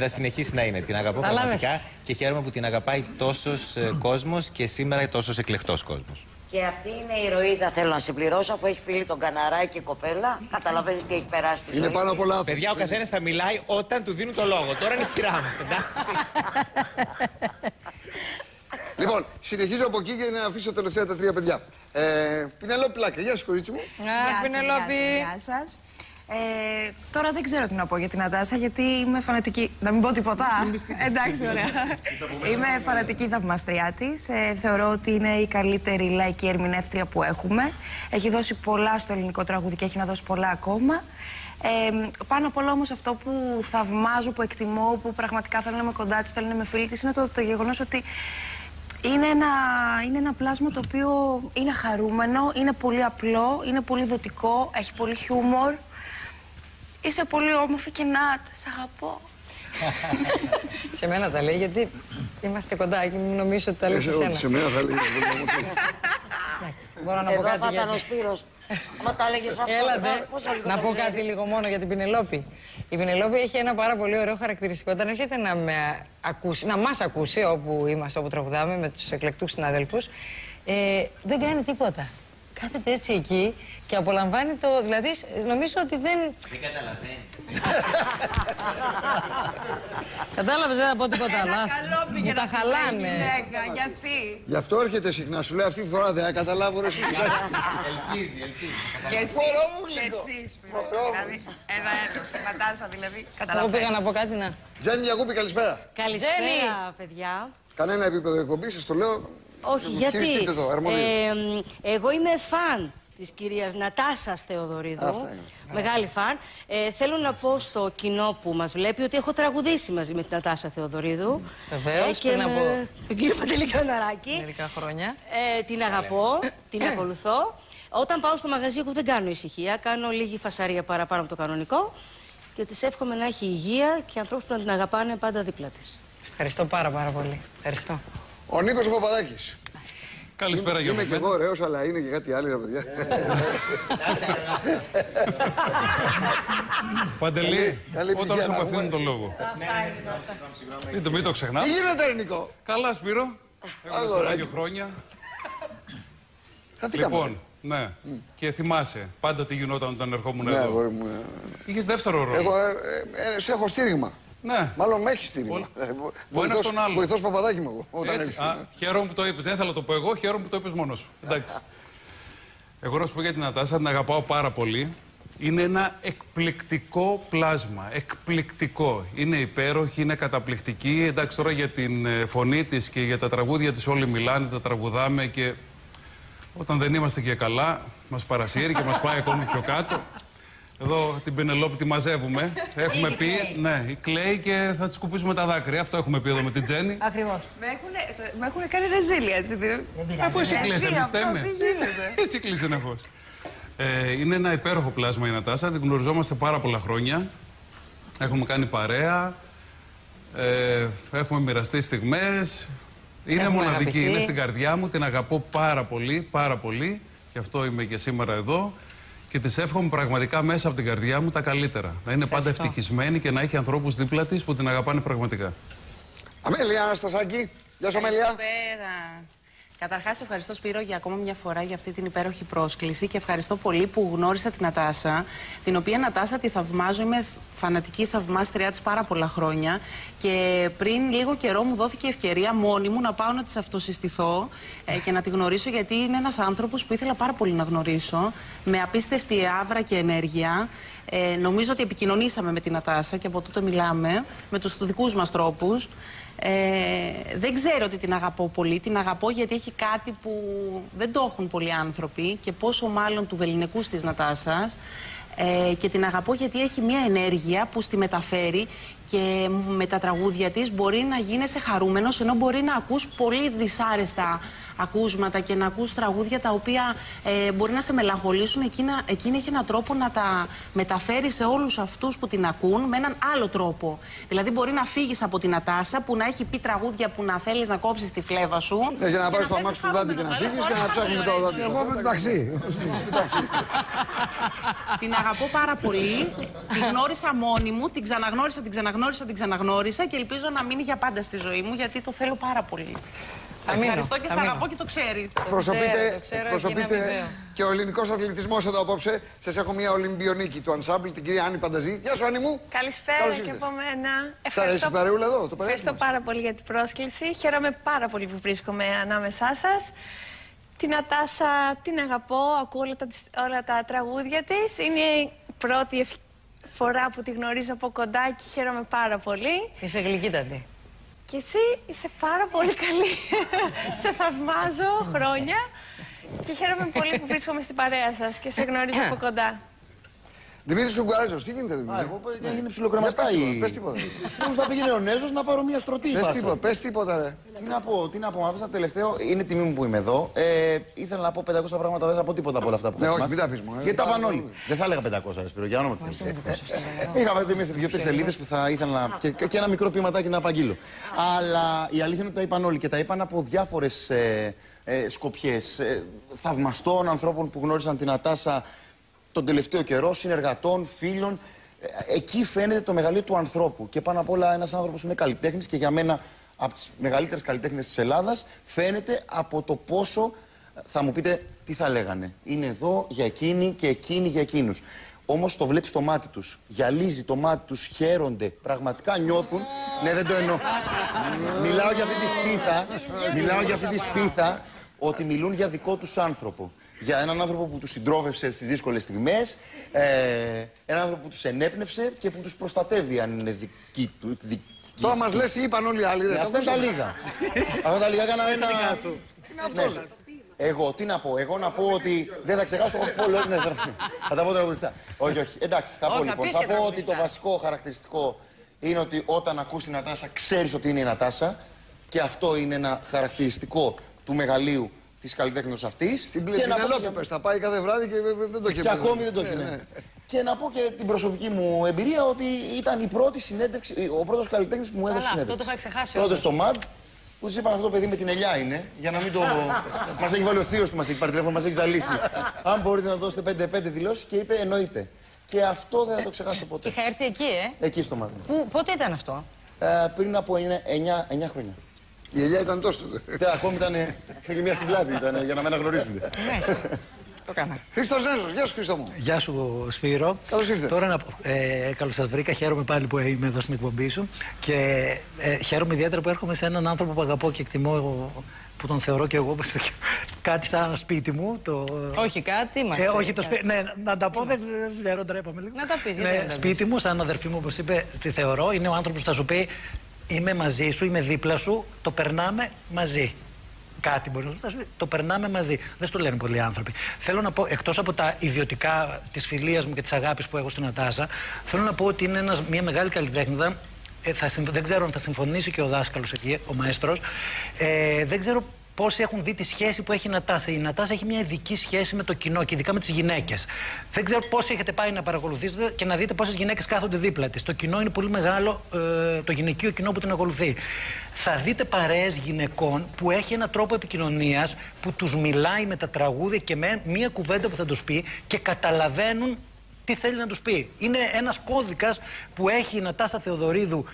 θα συνεχίσει να είναι. Την αγαπώ πραγματικά και χαίρομαι που την αγαπάει τόσος κόσμος και σήμερα τόσος εκλεκτός κόσμος. Και αυτή είναι η ηρωίδα, θέλω να συμπληρώσω, αφού έχει φίλη τον Καναράκη κοπέλα. Καταλαβαίνεις τι έχει περάσει στη ζωή. Είναι πάρα πολλά. Παιδιά, ο καθένας θα μιλάει όταν του δίνουν το λόγο. Τώρα είναι η σειρά μου, εντάξει. Λοιπόν, συνεχίζω από εκεί για να αφήσω τελευταία τα τρία παιδιά. Πηνελόπη Πλάκα, γεια σας κορίτσι μου. Γεια σας. Τώρα δεν ξέρω τι να πω για την Νατάσα, γιατί είμαι φανατική. Να μην πω τίποτα. Εντάξει, ωραία. Είμαι φανατική θαυμαστριά της. Θεωρώ ότι είναι η καλύτερη λαϊκή ερμηνεύτρια που έχουμε. Έχει δώσει πολλά στο ελληνικό τραγούδι και έχει να δώσει πολλά ακόμα. Πάνω απ' όλα όμως αυτό που θαυμάζω, που εκτιμώ, που πραγματικά θέλω να είμαι κοντά της, θέλω να είμαι φίλη της, είναι το γεγονός ότι είναι ένα πλάσμα το οποίο είναι χαρούμενο, είναι πολύ απλό, είναι πολύ δοτικό, έχει πολύ χιούμορ. Είσαι πολύ όμορφη και να, σ' αγαπώ. Σε μένα τα λέει, γιατί είμαστε κοντά και νομίζω ότι τα λέει σε σένα. Σε μένα τα λέει. Μπορώ να πω κάτι. Εδώ θα ήταν ο Σπύρος. Μα τα έλεγες αυτό. Έλατε, να πω κάτι λίγο μόνο για την Πηνελόπη. Η Πηνελόπη έχει ένα πάρα πολύ ωραίο χαρακτηριστικό. Όταν έρχεται να με ακούσει, να μας ακούσει όπου είμαστε, όπου τραγουδάμε με τους εκλεκτούς συναδέλφους, δεν κάνει τίποτα. Κάθεται έτσι εκεί και απολαμβάνει το. Δηλαδή, νομίζω ότι δεν. Δεν καταλαβαίνει. Κατάλαβε, δεν θα πω τίποτα άλλο. Μου τα χαλάνε. Γιατί. Γι' αυτό έρχεται συχνά, σου λέει αυτή τη φορά δεν καταλάβω. Ελπίζει. Και εσύ, δηλαδή, ένα έτος Νατάσα, δηλαδή. Εγώ πήγα να πω κάτι να. Τζέννη Ιακούπη, καλησπέρα. Καλησπέρα, παιδιά. Κανένα επίπεδο εκπομπή, σας το λέω. Όχι, γιατί εγώ είμαι φαν της κυρίας Νατάσας Θεοδωρίδου, μεγάλη φαν. Θέλω να πω στο κοινό που μας βλέπει ότι έχω τραγουδήσει μαζί με την Νατάσα Θεοδωρίδου. Βεβαίως, και πριν από τον κύριο Παντελή Καναράκη. Μερικά χρόνια. Την αγαπώ, την ακολουθώ. Όταν πάω στο μαγαζί εγώ δεν κάνω ησυχία, κάνω λίγη φασαρία παραπάνω από το κανονικό και της εύχομαι να έχει υγεία και ανθρώπους που να την αγαπάνε πάντα δίπλα της. Ευχαριστώ πάρα πολύ. Ευχαριστώ. Ο Νίκος Παπαδάκης. Καλησπέρα Γιώργο. Είμαι και εγώ ωραίος, αλλά είναι και κάτι άλλο, ρε παιδιά. Παντελή, όταν σου παθαίνουν τον λόγο. Μην το ξεχνάς. Τι γίνεται ρε Νικό. Καλά Σπύρο. Έχουμε στα 2 χρόνια. Λοιπόν, ναι. Και θυμάσαι πάντα τι γινόταν όταν ερχόμουν εδώ. Είχες δεύτερο ρόλο. Εγώ σε έχω στήριγμα. Ναι. Μάλλον με έχει στήριγμα. Ο ένας τον άλλο. Βοηθός Παπαδάκη μου εγώ. Όταν έτσι, χαίρομαι που το είπες. Δεν ήθελα το πω εγώ, χαίρομαι που το είπες μόνος σου. Εντάξει. Εγώ να σου πω για την Νατάσα, την αγαπάω πάρα πολύ. Είναι ένα εκπληκτικό πλάσμα. Εκπληκτικό. Είναι υπέροχη, είναι καταπληκτική. Εντάξει, τώρα για την φωνή της και για τα τραγούδια της όλοι μιλάνε, τα τραγουδάμε και όταν δεν είμαστε και καλά, μας παρασύρει και μας πάει ακόμη πιο κάτω. Εδώ την Πηνελόπη τη μαζεύουμε. Έχουμε πει, ναι, η κλαίει και θα τη σκουπίσουμε τα δάκρυα. Αυτό έχουμε πει εδώ με την Τζέννη. Ακριβώς. Με έχουν κάνει ρεζίλια, έτσι. Αφού εσύ κλαίσαι, εμείς φταίμε. Εσύ κλαίσαι, νεφώς. Είναι ένα υπέροχο πλάσμα η Νατάσα. Την γνωριζόμαστε πάρα πολλά χρόνια. Έχουμε κάνει παρέα. Έχουμε μοιραστεί στιγμές. Είναι μοναδική. Είναι στην καρδιά μου. Την αγαπώ πάρα πολύ, πάρα πολύ. Γι' αυτό είμαι και σήμερα εδώ. Και της εύχομαι πραγματικά μέσα από την καρδιά μου τα καλύτερα. Να είναι πάντα ευτυχισμένη και να έχει ανθρώπους δίπλα της που την αγαπάνε πραγματικά. Αμέλια Αναστασάκη. Γεια σου Αμέλια. Καταρχάς, ευχαριστώ Σπύρο για ακόμα μια φορά για αυτή την υπέροχη πρόσκληση και ευχαριστώ πολύ που γνώρισα την Νατάσα, την οποία Νατάσα τη θαυμάζω, είμαι φανατική θαυμάστριά της πάρα πολλά χρόνια και πριν λίγο καιρό μου δόθηκε ευκαιρία μόνη μου να πάω να της αυτοσυστηθώ και να τη γνωρίσω, γιατί είναι ένας άνθρωπος που ήθελα πάρα πολύ να γνωρίσω, με απίστευτη άβρα και ενέργεια. Νομίζω ότι επικοινωνήσαμε με την Νατάσα και από τότε μιλάμε με τους δικούς μας τρόπους. Δεν ξέρω ότι την αγαπώ πολύ. Την αγαπώ γιατί έχει κάτι που δεν το έχουν πολλοί άνθρωποι και πόσο μάλλον του βελληνικούς της Νατάσας. Και την αγαπώ γιατί έχει μια ενέργεια που στη μεταφέρει και με τα τραγούδια της μπορεί να γίνεσαι χαρούμενος, ενώ μπορεί να ακούς πολύ δυσάρεστα ακούσματα και να ακούς τραγούδια τα οποία μπορεί να σε μελαγχολήσουν. Εκείνη έχει έναν τρόπο να τα μεταφέρει σε όλους αυτούς που την ακούν με έναν άλλο τρόπο. Δηλαδή μπορεί να φύγεις από την Νατάσα που να έχει πει τραγούδια που να θέλεις να κόψεις τη φλέβα σου. Για να πάρεις το αμάξι του Δάντη και να φύγεις και να ψάχνεις το δάντη. Εγώ με το ταξί. Την αγαπώ πάρα πολύ. Τη γνώρισα μόνη μου, την ξαναγνώρισα και ελπίζω να μείνει για πάντα στη ζωή μου, γιατί το θέλω πάρα πολύ. Ευχαριστώ και σε αγαπώ και το ξέρεις. Προσωπείται και ο ελληνικός αθλητισμός εδώ απόψε. Σας έχω μια Ολυμπιονίκη του Ensemble, την κυρία Άννα Πανταζή. Γεια σου, Άννη μου. Καλησπέρα και από μένα. Ευχαριστώ, ευχαριστώ πάρα πολύ για την πρόσκληση. Χαίρομαι πάρα πολύ που βρίσκομαι ανάμεσά σας. Την Νατάσα την αγαπώ, ακούω όλα τα τραγούδια της. Είναι η πρώτη φορά που τη γνωρίζω από κοντά και χαίρομαι πάρα πολύ. Είσαι γλυκύτατη. Και εσύ είσαι πάρα πολύ καλή. Σε θαυμάζω χρόνια και χαίρομαι πολύ που βρίσκομαι στην παρέα σας και σε γνωρίζω από κοντά. Δημήτρη Σουγκουαρέζος, τι γίνεται, Δημήτρη? Έγινε ψιλοκρεμαστάκι. Πες τίποτα. Μήπως θα πήγαινε ο Νέζος να πάρω μια στρωτή. Πες τίποτα, ρε. Τι να πω, άφησα τελευταίο. Είναι τιμή μου που είμαι εδώ. Ήθελα να πω 500 πράγματα, δεν θα πω τίποτα από όλα αυτά που έχω. Ναι, όχι, μην τα πεις μου. Γιατί τα πάνε όλοι. Δεν θα έλεγα 500, Σπύρο, για όνομα του Θεού. Είχαμε δύο-τρεις σελίδες που θα ήθελα και ένα μικρό ποιηματάκι να απαγγείλω. Αλλά η αλήθεια είναι ότι τα είπαν όλοι και τα είπαν από διάφορες σκοπιές θαυμαστών ανθρώπων που γνώρισαν την Νατάσα τον τελευταίο καιρό, συνεργατών, φίλων. Εκεί φαίνεται το μεγαλείο του ανθρώπου. Και πάνω απ' όλα ένας άνθρωπος που είναι καλλιτέχνης και για μένα από τις μεγαλύτερες καλλιτέχνες της Ελλάδας, φαίνεται από το πόσο, θα μου πείτε τι θα λέγανε. Είναι εδώ για εκείνη και εκείνη για εκείνους. Όμως το βλέπεις το μάτι τους, γυαλίζει το μάτι τους, χαίρονται, πραγματικά νιώθουν. Ναι, δεν το εννοώ. Μιλάω για αυτή τη σπίθα, ότι μιλούν για δικό τους άνθρωπο. Για έναν άνθρωπο που τους συντρόφευσε στις δύσκολες στιγμές, έναν άνθρωπο που τους ενέπνευσε και που τους προστατεύει αν είναι δική του. Τώρα μας λες τι είπαν όλοι οι άλλοι. Αυτά τα λίγα. Αυτά τα λίγα έκανα ένα... Εγώ τι να πω, εγώ να πω ότι δεν θα ξεχάσω το πόλο. Θα τα πω τραγουδιστά. Όχι, όχι. Εντάξει, θα πω λοιπόν. Θα πω ότι το βασικό χαρακτηριστικό είναι ότι όταν ακούς την Νατάσα ξέρεις ότι είναι η Νατάσα και αυτό είναι ένα χαρακτηριστικό του μεγαλείου της καλλιτέχνης αυτής. Στην Πηνελόπη θα πάει κάθε βράδυ και δεν το έχει. Και ακόμη δεν το έχει. Και να πω και την προσωπική μου εμπειρία ότι ήταν η πρώτη συνέντευξη, ο πρώτος καλλιτέχνης που μου έδωσε συνέντευξη. Αυτό το είχα ξεχάσει. Τότε στο ΜΑΔ, που της είπαν αυτό το παιδί με την ελιά είναι, για να μην το. Μας έχει βάλει ο θείος του, μας έχει πάρει τηλέφωνο, μας έχει ζαλίσει. Αν μπορείτε να δώσετε 5-5 δηλώσεις και είπε εννοείται. Και αυτό δεν θα το ξεχάσω ποτέ. Και είχα έρθει εκεί, εκεί στο ΜΑΔ. Πότε ήταν αυτό? Πριν από 9 χρόνια. Η ελιά ήταν τόσο. Ακόμη ήταν. Είχε μια στην πλάτη ήταν για να με αναγνωρίζουν. Ναι, το κάνα. Χρήστος Νέζος, γεια σου Χρήστο μου. Γεια σου Σπύρο. Καλώς ήρθες. Καλώς σας βρήκα. Χαίρομαι πάλι που είμαι εδώ στην εκπομπή σου. Και χαίρομαι ιδιαίτερα που έρχομαι σε έναν άνθρωπο που αγαπώ και εκτιμώ εγώ, που τον θεωρώ και εγώ. Κάτι σαν σπίτι μου. Όχι κάτι, είμαστε. Όχι το σπίτι. Ναι, να τα πω, δεν ντρέπομαι λίγο. Να τα πεις. Ναι, σπίτι μου, σαν αδερφή μου, όπως είπε, τη θεωρώ. Είναι ο άνθρωπος που θα σου πει. Είμαι μαζί σου, είμαι δίπλα σου, το περνάμε μαζί. Κάτι μπορεί να σου πει, το περνάμε μαζί. Δεν στο λένε πολλοί άνθρωποι. Θέλω να πω, εκτός από τα ιδιωτικά της φιλίας μου και της αγάπης που έχω στην Νατάσα, θέλω να πω ότι είναι μια μεγάλη καλλιτέχνηδα. Δεν ξέρω αν θα συμφωνήσει και ο δάσκαλος εκεί, ο μαέστρος. Δεν ξέρω πόσοι έχουν δει τη σχέση που έχει η Νατάσα. Η Νατάσα έχει μια ειδική σχέση με το κοινό και ειδικά με τις γυναίκες. Δεν ξέρω πόσοι έχετε πάει να παρακολουθήσετε και να δείτε πόσες γυναίκες κάθονται δίπλα της. Το κοινό είναι πολύ μεγάλο, το γυναικείο κοινό που την ακολουθεί. Θα δείτε παρέες γυναικών που έχει έναν τρόπο επικοινωνίας που τους μιλάει με τα τραγούδια και με μια κουβέντα που θα τους πει και καταλαβαίνουν τι θέλει να τους πει. Είναι ένας κώδικας που έχει η Νατάσα Θεοδωρίδου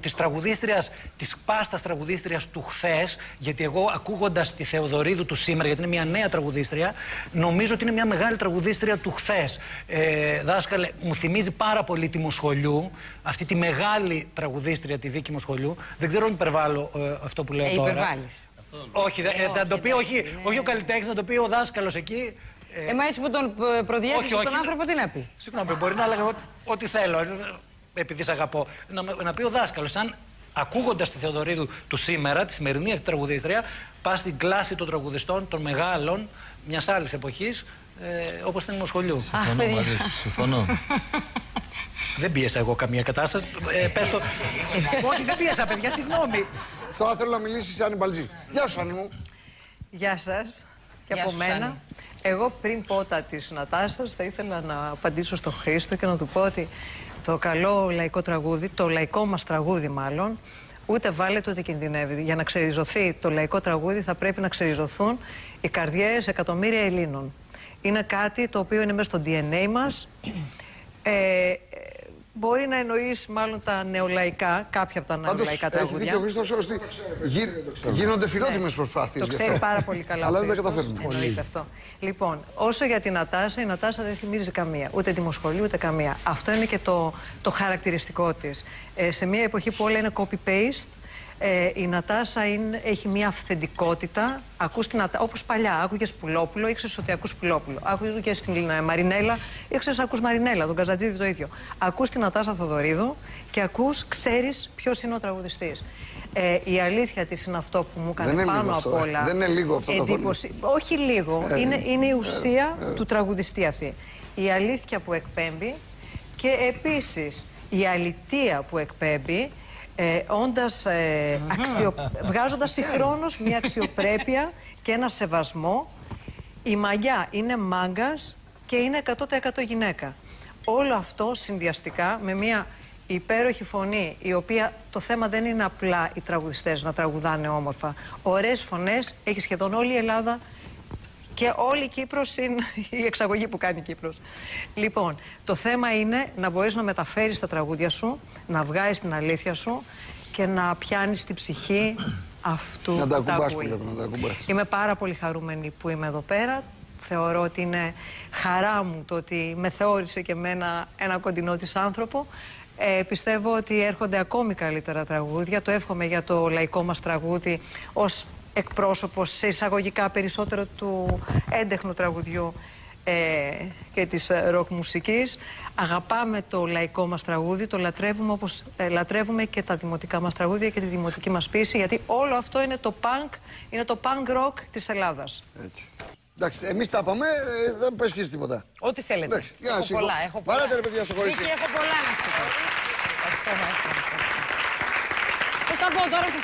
της τραγουδίστριας, της πάστας τραγουδίστριας του χθες, γιατί εγώ ακούγοντας τη Θεοδωρίδου του σήμερα, γιατί είναι μια νέα τραγουδίστρια, νομίζω ότι είναι μια μεγάλη τραγουδίστρια του χθες. Δάσκαλε, μου θυμίζει πάρα πολύ τη Μοσχολιού, αυτή τη μεγάλη τραγουδίστρια, τη Βίκυ Μοσχολιού. Δεν ξέρω αν υπερβάλλω αυτό που λέω τώρα. Υπερβάλλεις. Όχι, να το πει όχι ο καλλιτέχνης, να το πει ο δάσκαλος εκεί. Εμά έτσι που τον προδιέθεσε τον άνθρωπο, τι να πει. Συγγνώμη, μπορεί να έλεγα ό,τι θέλω, επειδή σ' αγαπώ. Να πει ο δάσκαλος, σαν ακούγοντας τη Θεοδωρίδου του σήμερα, τη σημερινή αυτή τραγουδίστρια, πας στην κλάση των τραγουδιστών, των μεγάλων, μιας άλλης εποχής, όπως στην Μοσχολιού. Συμφωνώ. Δεν πίεσα εγώ καμία κατάσταση. Πες το. Όχι, δεν πίεσα, παιδιά, συγγνώμη. Τώρα θέλω να μιλήσεις, Άννη Μπαλτζή. Γεια σου, Άννη μου. Γεια σας και από μένα. Εγώ πριν πω τα της Νατάσας, θα ήθελα να απαντήσω στον Χρήστο και να του πω ότι το καλό λαϊκό τραγούδι, το λαϊκό μας τραγούδι μάλλον, ούτε βάλετε ούτε κινδυνεύει. Για να ξεριζωθεί το λαϊκό τραγούδι θα πρέπει να ξεριζωθούν οι καρδιές εκατομμύρια Ελλήνων. Είναι κάτι το οποίο είναι μέσα στο DNA μας. Μπορεί να εννοείς μάλλον τα νεολαϊκά, κάποια από τα νεολαϊκά τραγούδια. Έχει δίκιο ο Χρήστος, ότι γίνονται φιλότιμες προσπάθειες. Το ξέρει πάρα πολύ καλά. Αλλά δεν τα καταφέρνουμε. Εννοείται αυτό. Λοιπόν, όσο για την Νατάσα, η Νατάσα δεν θυμίζει καμία. Ούτε τη Μοσχολή, ούτε καμία. Αυτό είναι και το χαρακτηριστικό της. Σε μια εποχή που όλα είναι copy-paste, η Νατάσα έχει μια αυθεντικότητα. Όπως παλιά, άκουγες Πουλόπουλο, ήξερες ότι ακούς Πουλόπουλο. Άκουγες την Μαρινέλα, ήξερες ακούς Μαρινέλα, τον Καζατζίδη το ίδιο. Ακούς την Νατάσα Θεοδωρίδου και ξέρεις ποιος είναι ο τραγουδιστής. Η αλήθεια της είναι αυτό που μου έκανε πάνω απ' όλα. Δεν είναι λίγο αυτό εντύπωση. Όχι λίγο, είναι η ουσία του τραγουδιστή αυτή. Η αλήθεια που εκπέμπει και επίσης η αλητεία που εκπέμπει. Βγάζοντας συγχρόνως μια αξιοπρέπεια και ένα σεβασμό. Η μαγιά είναι μάγκας και είναι 100% γυναίκα. Όλο αυτό συνδυαστικά με μια υπέροχη φωνή, η οποία το θέμα δεν είναι απλά οι τραγουδιστές να τραγουδάνε όμορφα. Ωραίες φωνές έχει σχεδόν όλη η Ελλάδα και όλη η Κύπρος, είναι η εξαγωγή που κάνει η Κύπρος. Λοιπόν, το θέμα είναι να μπορείς να μεταφέρεις τα τραγούδια σου, να βγάζεις την αλήθεια σου και να πιάνεις την ψυχή αυτού που τα ακούει. Είμαι πάρα πολύ χαρούμενη που είμαι εδώ πέρα. Θεωρώ ότι είναι χαρά μου το ότι με θεώρησε και εμένα ένα κοντινό της άνθρωπο. Πιστεύω ότι έρχονται ακόμη καλύτερα τραγούδια. Το εύχομαι για το λαϊκό μας τραγούδι ως εκπρόσωπος σε εισαγωγικά περισσότερο του έντεχνου τραγουδιού και της ροκ μουσικής. Αγαπάμε το λαϊκό μας τραγούδι, το λατρεύουμε όπως λατρεύουμε και τα δημοτικά μας τραγούδια και τη δημοτική μας ποίηση, γιατί όλο αυτό είναι το punk, είναι το punk rock της Ελλάδας. Έτσι. Εντάξει, εμείς τα πάμε, δεν πες και τίποτα. Ό,τι θέλετε. Εντάξει, έχω πολλά. Βάρατε ρε παιδιά στο χωρίτσι. Βίκυ, έχω πολλά να σου πω. Σας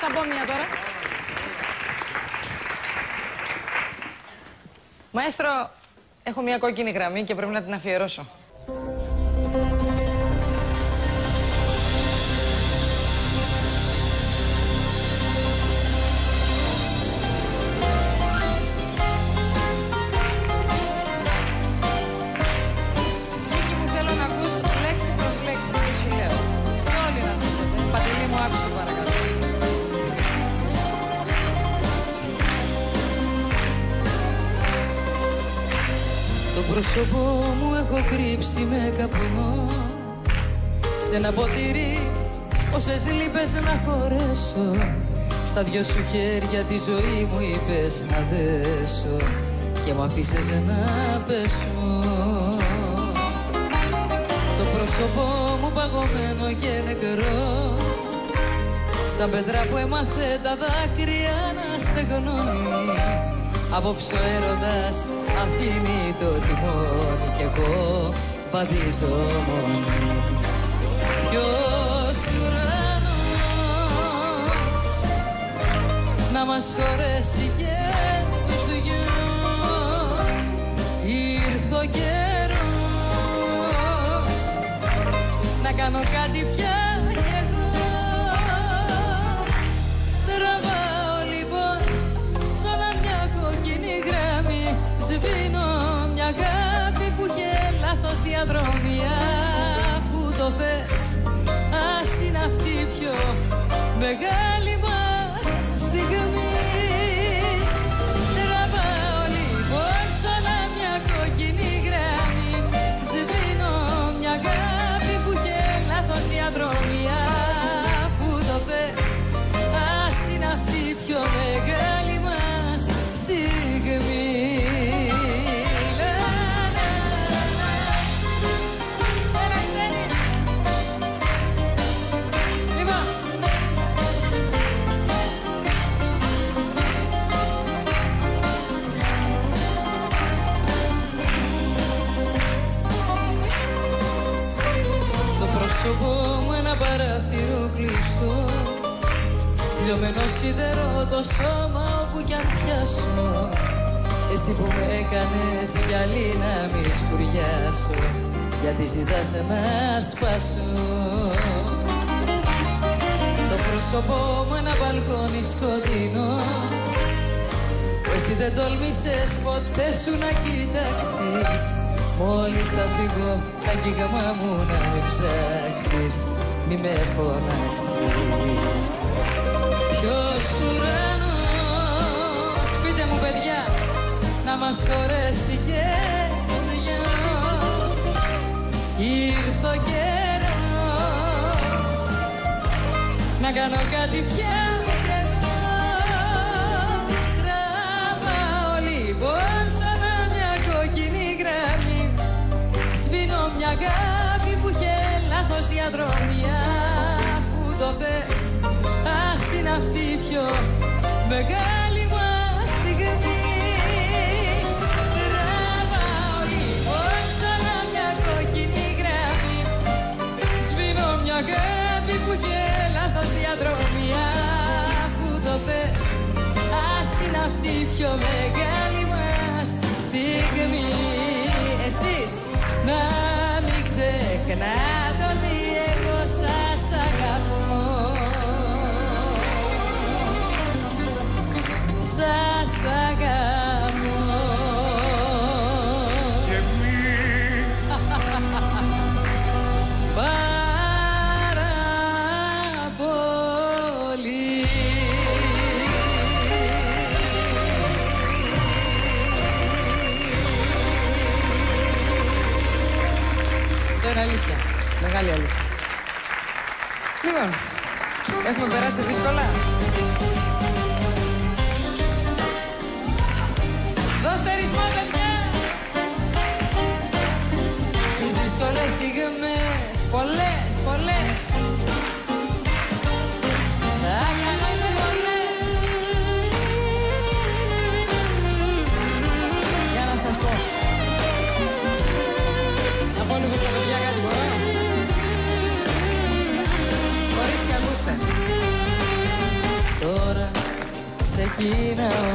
τα πω τώρα. Μαέστρο, έχω μια κόκκινη γραμμή και πρέπει να την αφιερώσω. Βίκυ μου, θέλω να ακούς λέξη προς λέξη και σου λέω. Και όλοι να ακούσετε. Παντελή μου, άκουσε παρακαλώ. Το πρόσωπό μου έχω κρύψει με καπνό. Σ' ένα ποτήρι όσες λύπες να χωρέσω. Στα δυο σου χέρια τη ζωή μου είπες να δέσω και μ' αφήσες να πέσω. Το πρόσωπό μου παγωμένο και νεκρό, σαν πέτρα που έμαθε τα δάκρυα να στεγνώνει. Απόψε ο έρωτας αφήνει το τιμόνι κι εγώ βαδίζω μόνη. Κι ως ουρανός να μας χωρέσει και τους δυο, ήρθε ο καιρός να κάνω κάτι πια κι εγώ. Τραβάω λοιπόν σ' όλα μια κόκκινη γραμμή, σβήνω μια αγάπη που είχε λάθος διαδρομή. Αφού το θες, ας είναι αυτή πιο μεγάλη μας στιγμή. Τραβάω λοιπόν σ'όλα μια κόκκινη γραμμή. Σβήνω μια αγάπη που είχε λάθος διαδρομή. Αφού το θες, ας είναι αυτή η πιο μεγάλη μας στιγμή. Παράθυρο κλειστό, λιωμένο σίδερο το σώμα όπου κι αν πιάσω. Εσύ που με έκανες γυαλί να μη σκουριάσω, γιατί ζητάς να σπάσω. Το πρόσωπό μου ένα μπαλκόνι σκοτεινό, εσύ δεν τόλμησες ποτέ σου να κοιτάξεις. Μόλις θα φύγω τα γίγαμα μου να με ψάξεις, μη με φωνάξεις. Ποιος ουρανός, πείτε μου παιδιά, να μας χωρέσει και τους δυο. Ήρθε ο καιρός να κάνω κάτι πια ούτε εγώ. Τραβάω λοιπόν σαν μια κόκκινη γραμμή. Σβήνω μια αγάπη που είχε λάθος διαδρομή. Αφού το θες, ας είναι αυτή η πιο μεγάλη μας στιγμή. Τραβάω λοιπόν σαν μια κόκκινη γραμμή. Σβήνω μια αγάπη που είχε λάθος διαδρομή. Αφού το θες, ας είναι αυτή η πιο μεγάλη μας στιγμή. Εσείς να μην ξεχνάτε ότι εγώ σας αγαπώ. Σας αγαπώ. Και εμείς πάρα πολύ. Αλήθεια. Μεγάλη αλήθεια. Λοιπόν, έχουμε περάσει δύσκολα. Δώστε ρυθμό, παιδιά! Τις δύσκολες στιγμές, πολλές θα κάναμε πολλές. Για να σας πω. Από λίγο στα παιδιά κάτι μπορώ. Κορίτσια, ακούστε. Τώρα ξεκινάω,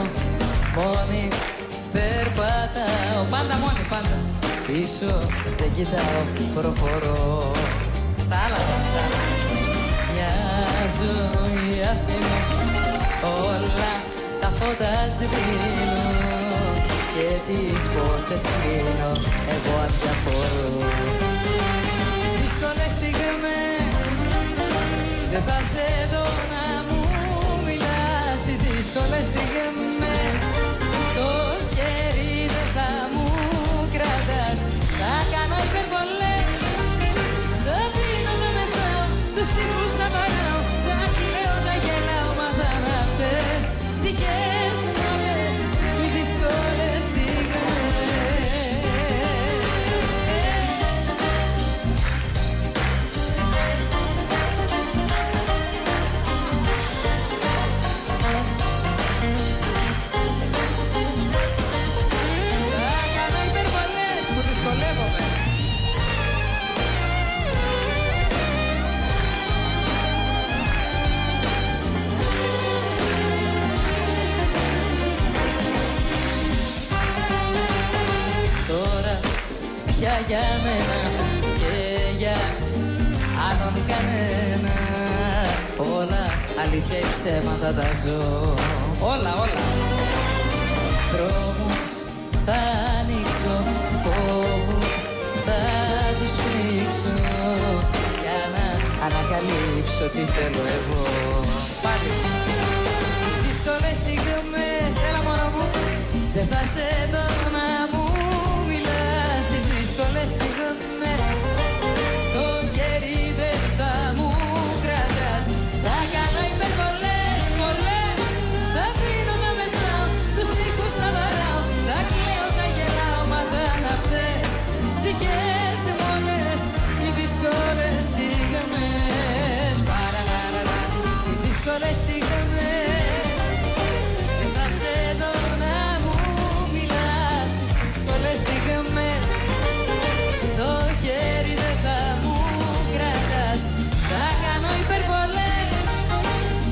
μόνη περπατάω. Πάντα μόνη, πάντα. Πίσω δεν κοιτάω, προχωρώ. Στα άλλα, στα άλλα. Μια ζωή αφήνω, όλα τα φώτα σβήνω. Και τις πόρτες κλείνω, εγώ αδιαφορώ. Τις δύσκολες στιγμές δεν θα σε δω να μου μιλάς. Τις δύσκολες στιγμές το χέρι δεν θα μου κρατάς. Θα κάνω υπερβολές, το πίνω, το μεθάω, τους τείχους θα παράω. Τα κλαίω, τα γελάω, μα θα να πες δικές μου πες. Δύσκολες στιγμές. Θα κάνω υπερβολές που δυσκολεύομαι. Πια για μένα και για άλλον κανένα. Όλα αλήθεια ή ψέματα τα ζω. Όλα, όλα. Δρόμους θα ανοίξω, κόμπους θα τους πνίξω, για να ανακαλύψω τι θέλω εγώ. πάλι. Στις δύσκολες στιγμές, έλα μόνο μου, δεν θα σε δω να μου μιλάς. Στις δύσκολες στιγμές, το χέρι δεν θα μου κρατάς. Θα κάνω υπερβολές πολλές, θα πίνω, θα μετράω, τους στίχους θα βαράω, θα κλαίω, θα γελάω, μα τα είναι αυτές δικές μόνες οι δύσκολες στιγμές. Παραλαλαλα, τις δύσκολες στιγμές, δεν θα σε δω να μου μιλάς. Τις δύσκολες στιγμές, το χέρι δεν θα μου κρατάς. Θα κάνω υπερβολές,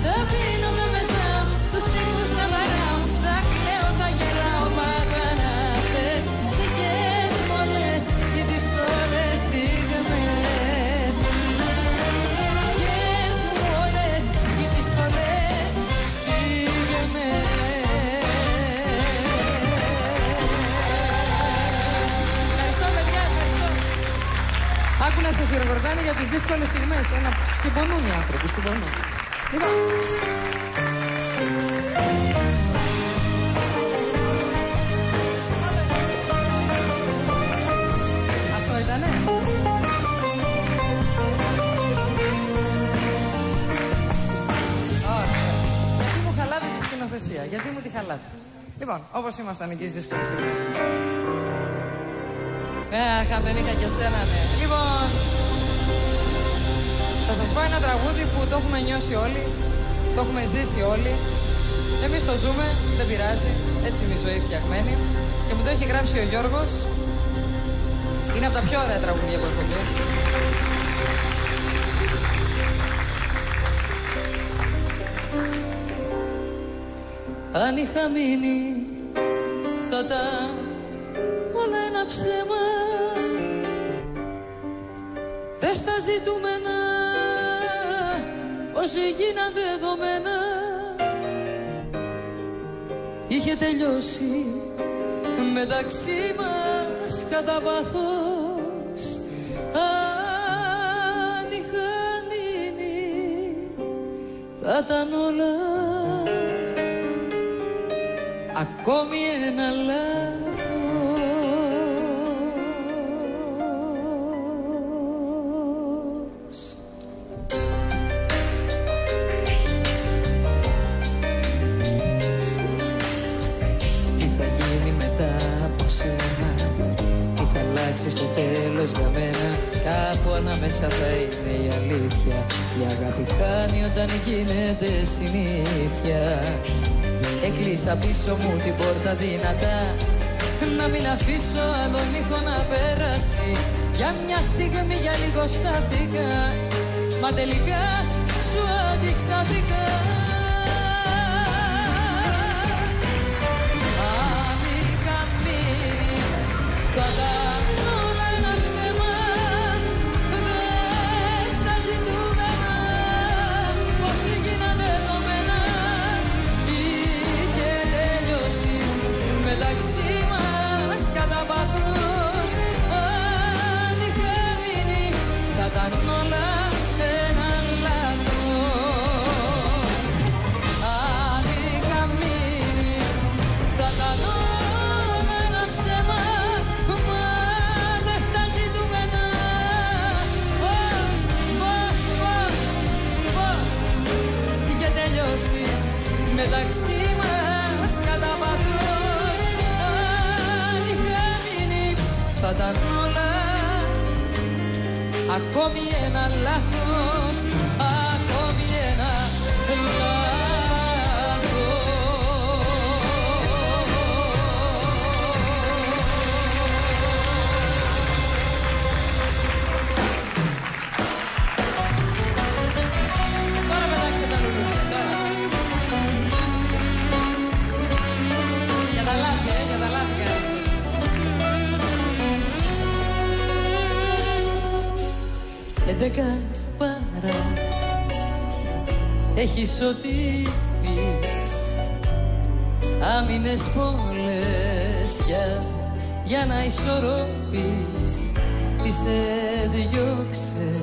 θα πίνω, θα μετράω, τους τείχους θα βαράω, θα κλαίω, θα γελάω, μα πάνε αυτές δικές μόνες οι δύσκολες στιγμές. Άκου να σε χειροκροτάνε για τις δύσκολες στιγμές. Συμπονούν οι άνθρωποι, συμπονούν. Αυτό ήτανε. Ωραία. Γιατί μου χαλάτε τη σκηνοθεσία, γιατί μου τη χαλάτε. Λοιπόν, όπως ήμασταν εκεί στις δύσκολες στιγμές. Αχ, αν δεν είχα και σένα, ναι. Λοιπόν, θα σας πω ένα τραγούδι που το έχουμε νιώσει όλοι, το έχουμε ζήσει όλοι. Εμείς το ζούμε, δεν πειράζει, έτσι είναι η ζωή φτιαγμένη. Και μου το έχει γράψει ο Γιώργος. Είναι από τα πιο ωραία τραγούδια που έχω πει. Αν είχα μείνει, θα τα όλα ένα ψέμα. Δες τα ζητούμενα όσοι γίναν δεδομένα. Είχε τελειώσει μεταξύ μας κατά βάθος. Αν είχα μείνει, θα ήταν όλα ακόμη ένα λάθος. Στο τέλος για μένα κάπου ανάμεσα θα είναι η αλήθεια. Η αγάπη χάνει όταν γίνεται συνήθεια. Έκλεισα πίσω μου την πόρτα δυνατά, να μην αφήσω άλλον ήχο να πέρασει. Για μια στιγμή, για λίγο στάθηκα, μα τελικά σου αντιστάθηκα. Αν είχα μείνει, θα τα μεταξύ μας κατά παντός. Αν είχα μείνει, θα ήταν όλα ακόμη ένα λάθος, ακόμη ένα λάθος. Τώρα πετάξτε τα λουλούδια. Εντεκα παρά έχεις σωτήρες, άμυνες πολλές για να ισορροπείς. Τις έδιωξε,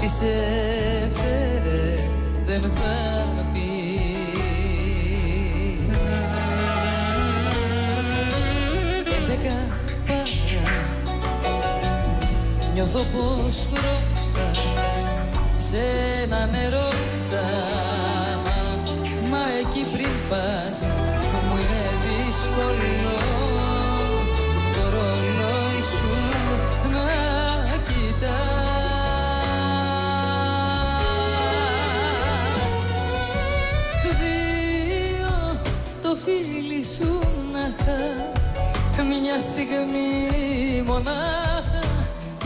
τις έφερε, δεν θα νιώθω πως χρωστάς σε έναν ερώτα. Μα εκεί πριν πας μου είναι δύσκολο το ρολόι σου να κοιτάς. Δύο το φίλι σου να χα, μια στιγμή μονάχα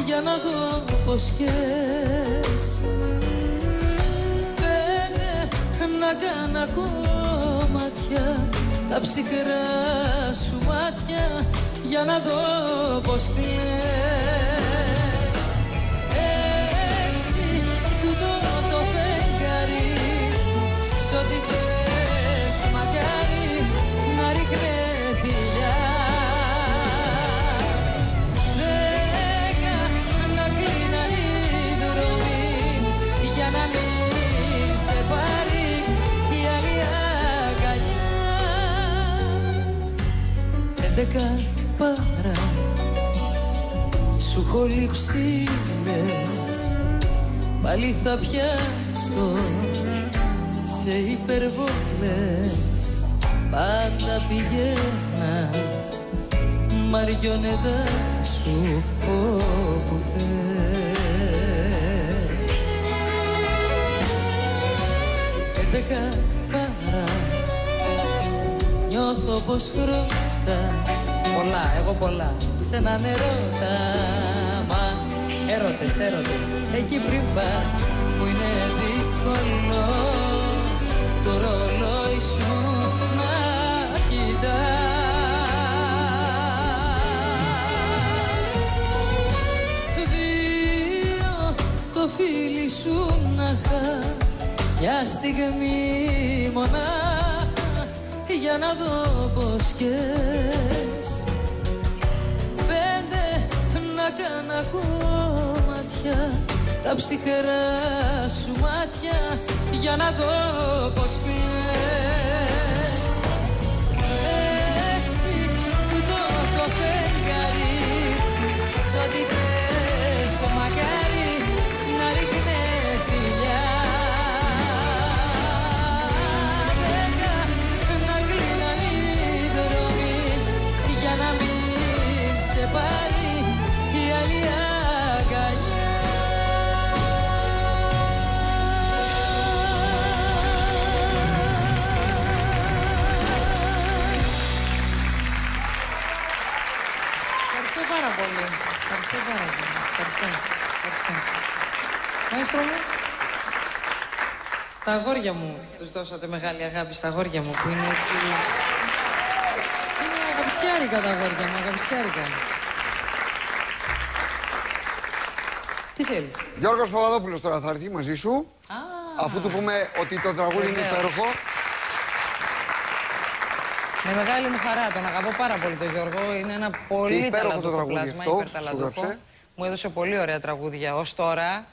για να δω πως καις. Πέντε να κάνω κομμάτια τα ψυχρά σου μάτια για να δω πως κλαις. Έξι του δώνω το φεγγάρι σ' ό,τι θες μακάρι να ρίχνε φιλιά. Δέκα να κλείναν οι δρόμοι για να μην σε πάρει η άλλη αγκαλιά. Ενδέκα παρά σου έχω λείψει μες, πάλι θα πιάσω σε υπερβολές. Πάντα πηγαίνα μαριονέτα σου όπου θες. Έντεκα παρά νιώθω πως χρωστάς πολλά, εγώ πολλά σε έναν ερώτα. Μα έρωτες, έρωτες εκεί πριν πας που είναι δύσκολο το ρολόι σου να κοιτάς. Δύο το φίλι σου να χα, μια στιγμή μονάχα για να δω πως καις. Πέντε να κάνω κομμάτια τα ψυχρά σου μάτια για να δω πως κλαις. Έξι που το φεγγάρι σ' ό,τι θες μακάρι να ρίχνε φιλιά. Δέκα να κλείναν οι δρόμοι για να μην σε πάρει η άλλη αγκαλιά. Πάρα πολύ. Ευχαριστώ πάρα πολύ. Ευχαριστώ. Ευχαριστώ. Μαέστρο μου, τα αγόρια μου, τους δώσατε μεγάλη αγάπη στα αγόρια μου που είναι έτσι... Είναι αγαπησιάρικα τα αγόρια μου, αγαπησιάρικα. Τι θέλεις? Γιώργος Παπαδόπουλος τώρα θα έρθει μαζί σου, αφού του πούμε ότι το τραγούδι είναι υπέροχο. Με μεγάλη μου χαρά, τον αγαπώ πάρα πολύ τον Γιώργο. Είναι ένα πολύ ταλαντούχο πλάσμα, υπερταλαντούχο. Μου έδωσε πολύ ωραία τραγούδια ως τώρα.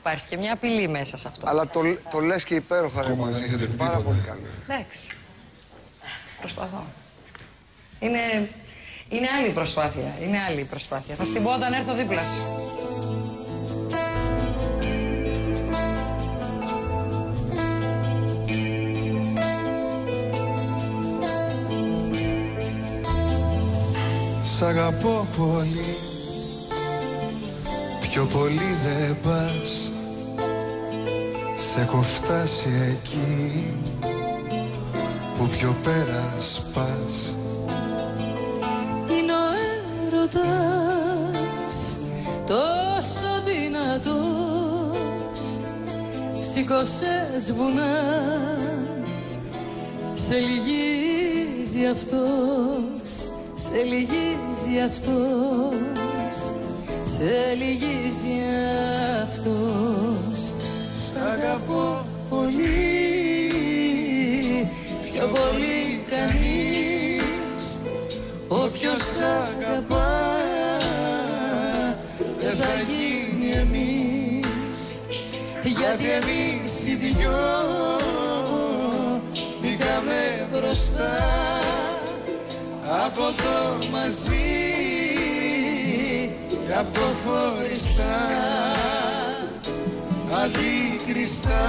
Υπάρχει και μια απειλή μέσα σε αυτό. Αλλά το λες και υπέροχα, ρε Μαδρή. Είναι πάρα πολύ καλό. Εντάξει. Προσπαθώ. Είναι άλλη προσπάθεια. Είναι άλλη προσπάθεια. Θα στην πω όταν έρθω δίπλα σου. Σ' αγαπώ πολύ, πιο πολύ δεν πας. Σ' έχω φτάσει εκεί που πιο πέρα πας. Είναι ο έρωτας τόσο δυνατός, σήκωσες βουνά, σε λυγίζει αυτός. Σε λυγίζει αυτός, σε λυγίζει αυτός. Σ' αγαπώ πολύ, πιο πολύ κανείς. Όποιος αγαπά δεν θα γίνει εμείς. Γιατί εμείς οι δυο μπήκαμε μπροστά από το μαζί. κι αποχωριστά, αντικριστά.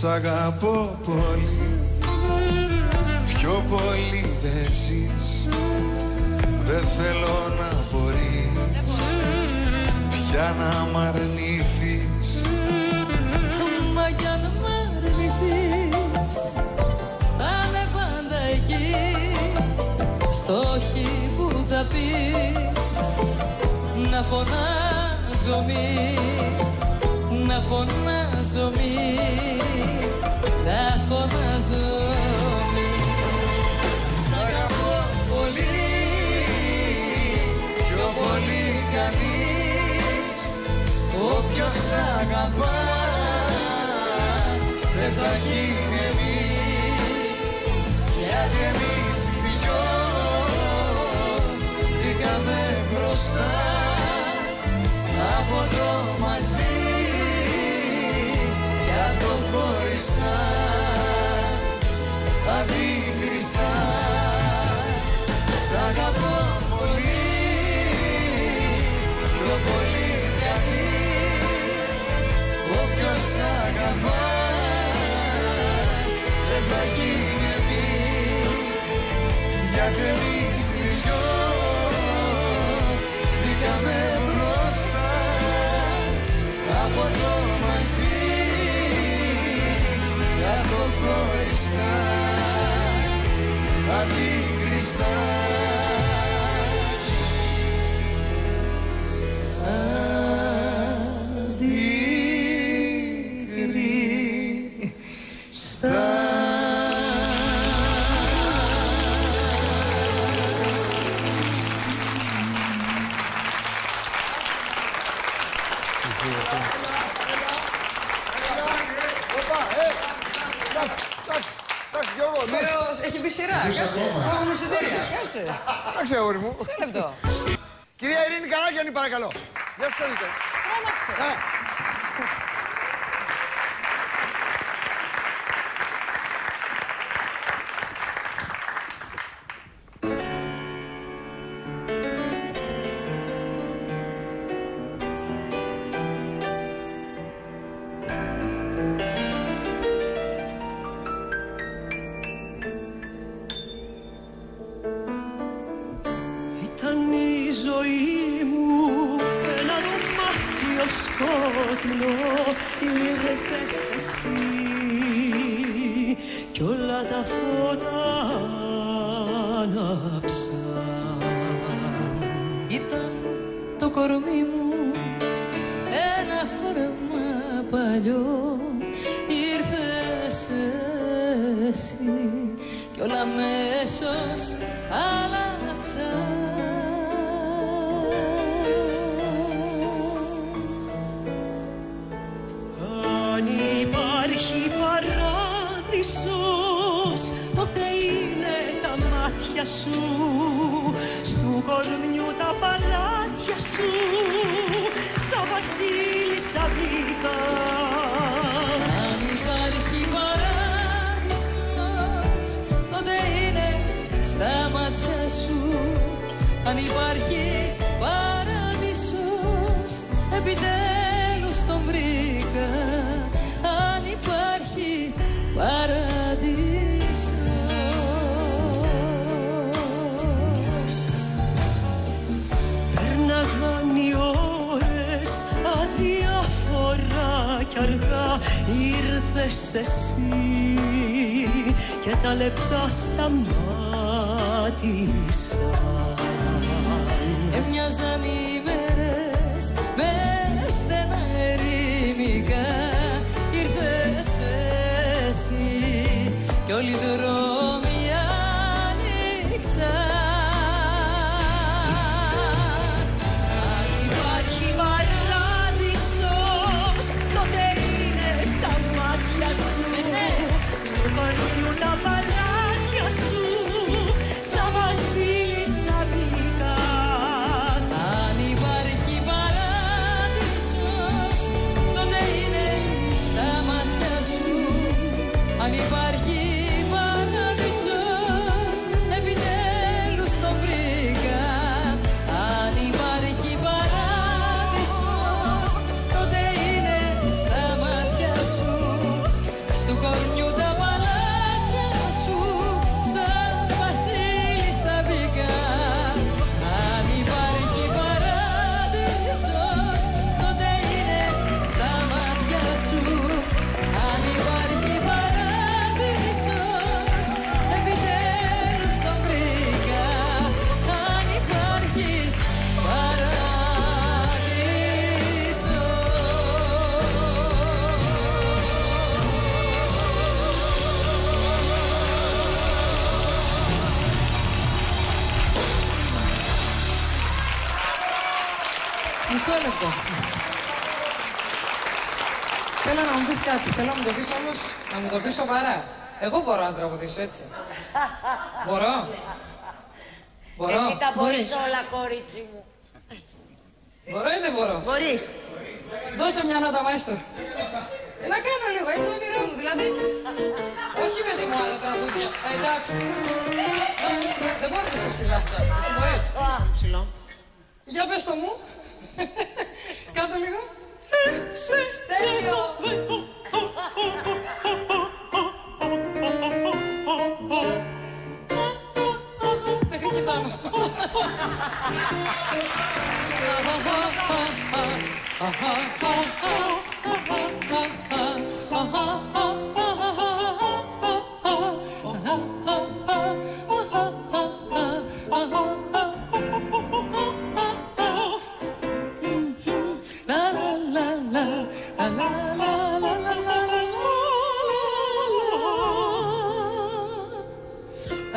Σ' αγαπώ πολύ, πιο πολύ δε ζεις. Δεν θέλω να μπορείς πια να μ' αρνηθείς. Μα για να μ' αρνηθείς θα είναι πάντα εκεί. Στο όχι που θα πεις να φωνάζω μη, να φωνάζω μη, να φωνάζω μη. Σ' αγαπώ πολύ, πιο πολύ κανείς. Όποιος αγαπά δεν θα γίνει εμείς. Γιατί εμείς οι δυο πήγαμε μπροστά από το μαζί. Αποχωριστά, αντικριστά. Σ' αγαπώ πολύ, πιο πολύ κανείς. Όποιος αγαπά δεν θα γίνει εμείς. Γιατί εμείς οι δυο μπήκαμε μπροστά από το μαζί. Αποχωριστά, αντικριστά. Εντάξει, αγόρι μου. Κυρία Ειρήνη Καραγιάννη, παρακαλώ. Γεια σας, καλείτε. Κι όλοι οι δρόμοι άνοιξαν. Μισό λεπτό. Θέλω να μου πεις κάτι. Θέλω να μου το πεις όμως, να μου το πεις σοβαρά. Εγώ μπορώ να τραγουδήσω, έτσι. Μπορώ. Μπορώ. Εσύ τα μπορείς όλα, κορίτσι μου. Μπορώ ή δεν μπορώ. Μπορείς. Δώσε μια νότα, μάιστρο. Να κάνω λίγο, είναι το όνειρό μου, δηλαδή. Όχι με τίποτα τραγούδια. Εντάξει. Δεν μπορώ να είσαι ψηλά. Εσύ μπορείς. Ψηλό. Για πες το μου. Κάτω λίγο. Τέλειο. Μέχρι και φτάνω.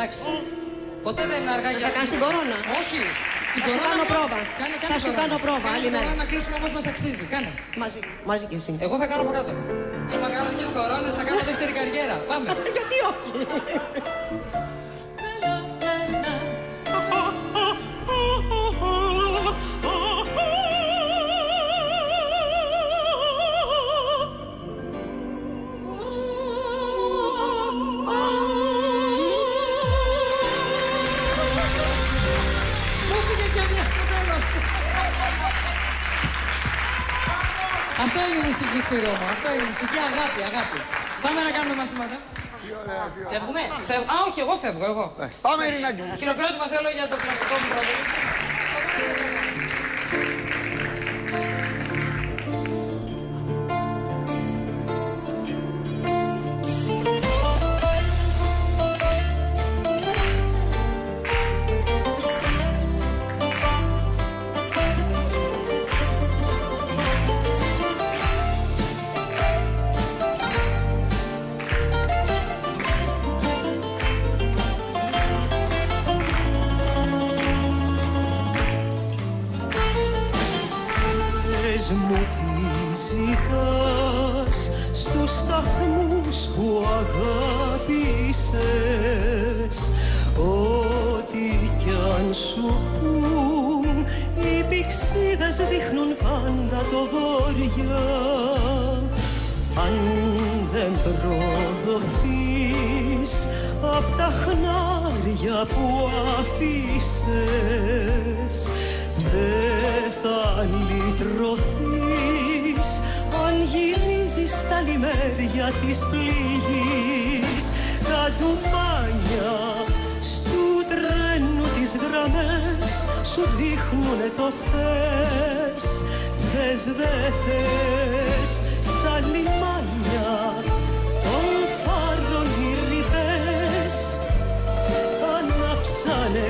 Εντάξει, ποτέ δεν είναι αργά για... Θα κάνεις την κορώνα. Όχι. Θα σου κάνω πρόβα. Θα σου κάνω πρόβα. Άλλη μέρα. Να κλείσουμε όμως μας αξίζει. Κάνε. Μαζί και εσύ. Εγώ θα κάνω από κάτω. Άμα κάνω τέτοιες κορώνες θα κάνω δεύτερη καριέρα. Πάμε. Γιατί όχι. Αυτό είναι η μουσική, Σπύρο μου. Αυτό είναι η μουσική. Αγάπη, αγάπη. Πάμε να κάνουμε μαθήματα. Φεύγουμε. Α, όχι, εγώ φεύγω, εγώ. Πάμε, Ειρηνάκη μου. Χειροκρότημα θέλω για το κλασικό μου τραγούδι.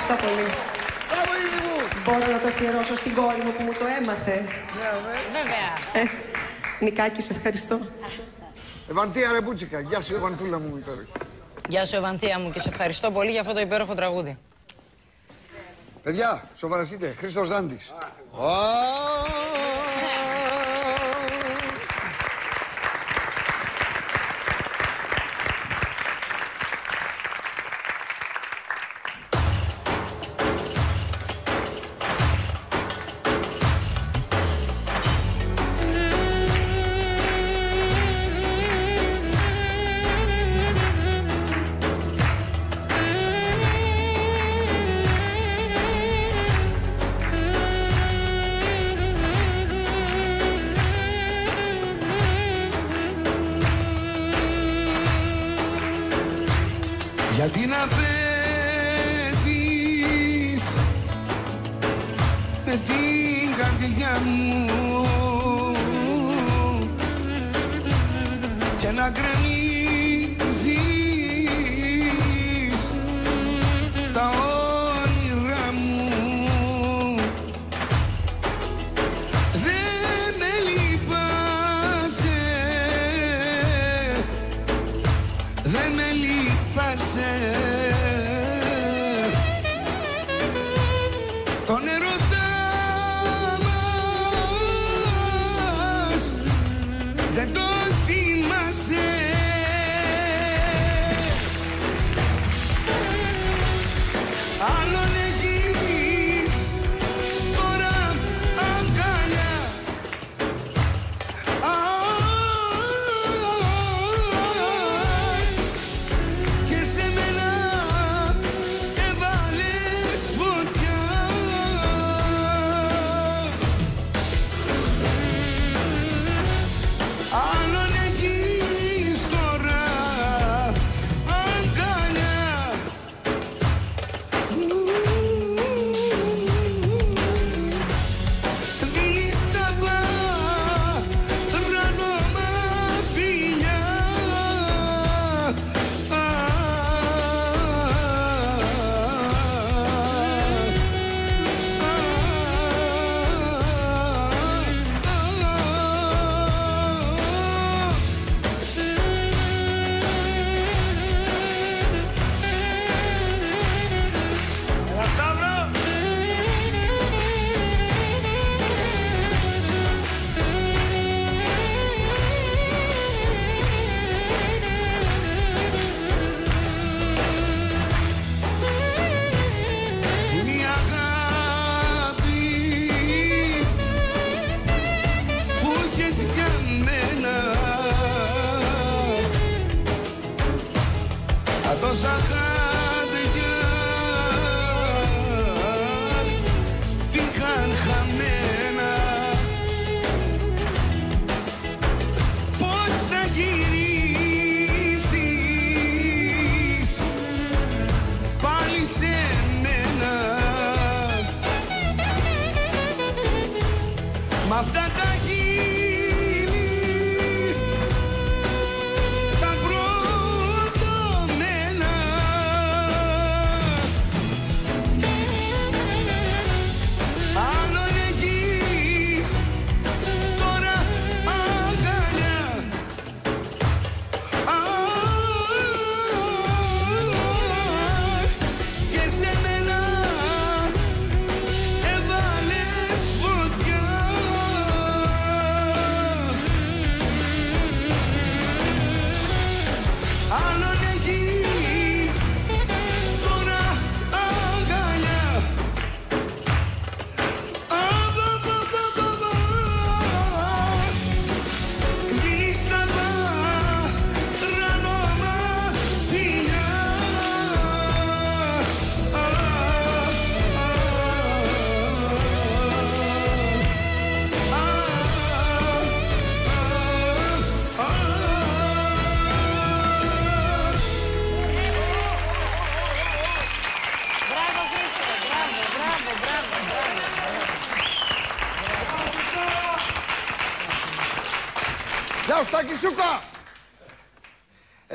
Ευχαριστώ πολύ. Μπράβο, Ειρήνη μου. Μπορώ να το αφιερώσω στην κόρη μου που μου το έμαθε. Βέβαια. Νικάκη, σε ευχαριστώ. Ευανθία Ρεμπούτσικα, γεια σου Ευανθούλα μου υπέροχη. Γεια σου Ευανθία μου και σε ευχαριστώ πολύ για αυτό το υπέροχο τραγούδι. Παιδιά, σοβαρευτείτε, Χρήστος Δάντης. Γιατί να παίζεις με την καρδιά μου και να γκρεμίζεις τα όνειρά μου. Δεν με λυπάσαι, δεν με λυπάσαι. Τον ερωτά μας δεν το θυμάσαι. Άλλον έχεις τώρα αγκαλιά,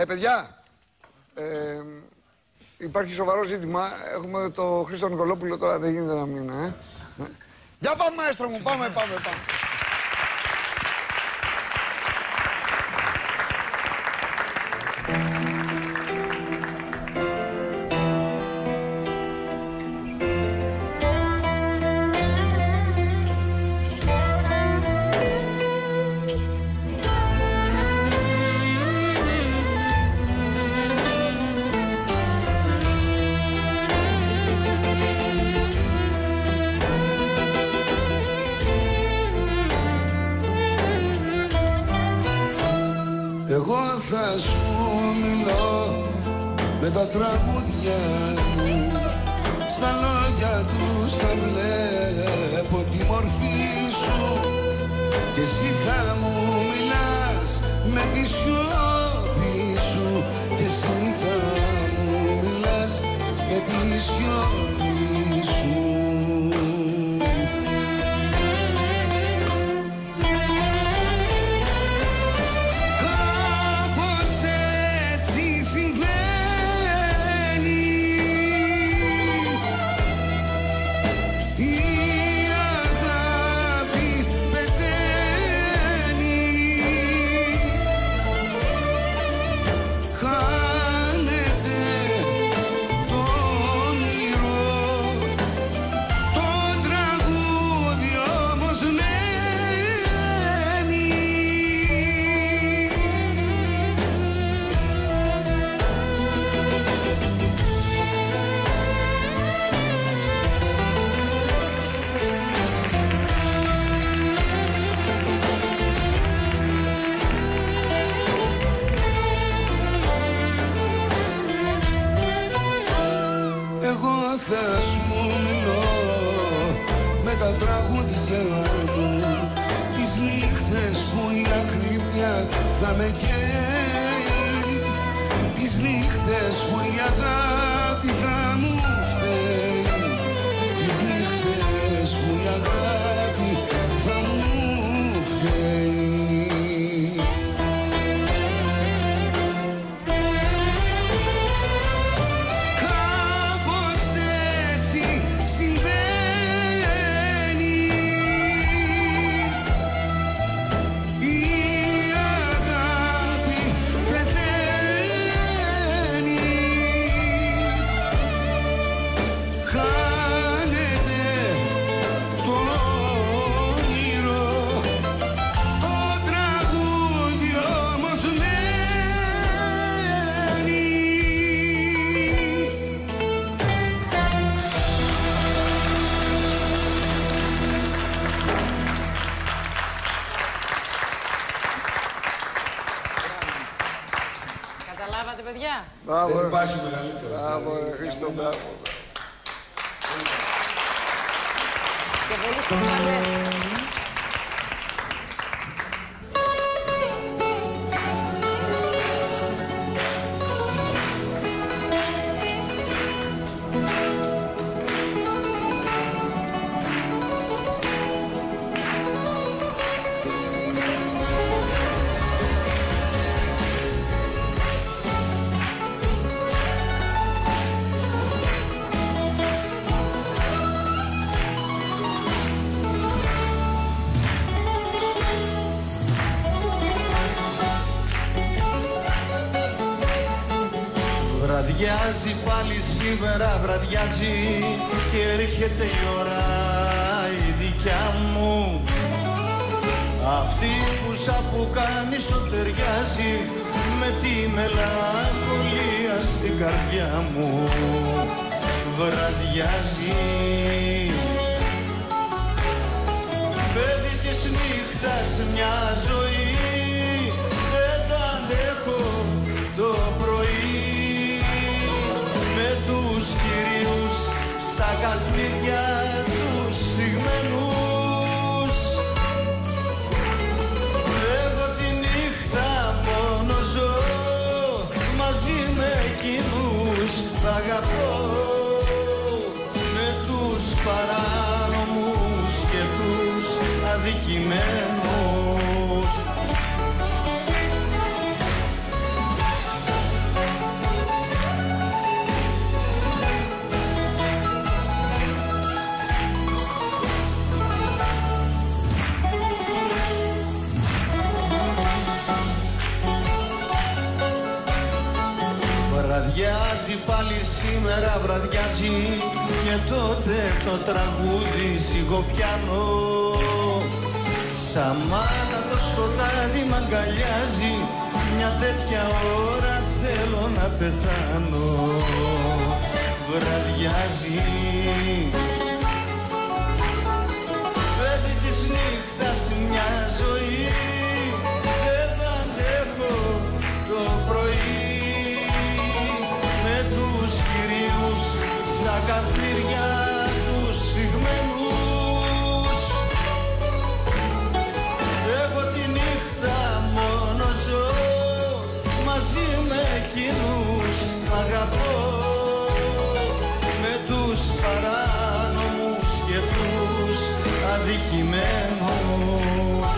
παιδιά, Υπάρχει σοβαρό ζήτημα. Έχουμε το Χρήστο Νικολόπουλο τώρα, δεν γίνεται να μείνει. Για πάμε, μαέστρο μου, πάμε. Θα σου μιλώ με τα τραγούδια μου. Στα λόγια τους θα βλέπω τη μορφή σου. Και εσύ θα μου μιλάς με τη σιώπη σου. Και εσύ θα μου μιλάς με τη σιώπη σου. Θα με καίει τις νύχτες που η αγάπη θα μου φταίει. Τις νύχτες που η αγάπη θα μου φταίει. Δεν υπάρχει μεγαλύτερος. Και πολύ σοβαρές. Βραδιάζει πάλι σήμερα, βραδιάζει και έρχεται η ώρα η δικιά μου. Αυτή που σαν πουκάμι σου ταιριάζει με τη μελαγχολία στην καρδιά μου. Βραδιάζει παιδί της νύχτας μια ζωή, δεν το αντέχω το πρωί. Τους κυρίους στα κασμίρια τους στιγμένους. Εγώ τη νύχτα μόνο ζω, μαζί με εκείνους θα αγαπώ. Με τους παράνομους και τους αδικημένους. Βραδιάζει πάλι σήμερα, βραδιάζει και τότε το τραγούδι σιγοπιάνω. Σαν μάνα το σκοτάδι μ' αγκαλιάζει, μια τέτοια ώρα θέλω να πεθάνω. Βραδιάζει, παιδί της νύχτας μια ζωή, δεν το αντέχω το πρωί. Στα κασμίρια τους σφιγμένους εγώ τη νύχτα μόνο ζω, μαζί με εκείνους αγαπώ, με τους παράνομους και τους αδικημένους.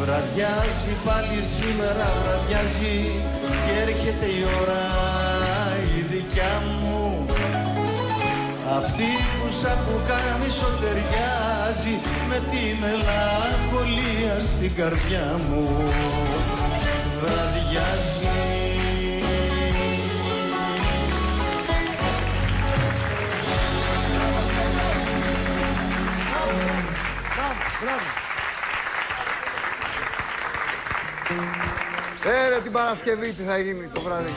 Βραδιάζει πάλι σήμερα, βραδιάζει και έρχεται η ώρα δικιά μου, αυτή που σαν πουκάμι σωτεριάζει με τη μελαγχολία στην καρδιά μου. Βραδιάζει. Έρε την Παρασκευή τι θα γίνει το βράδυ.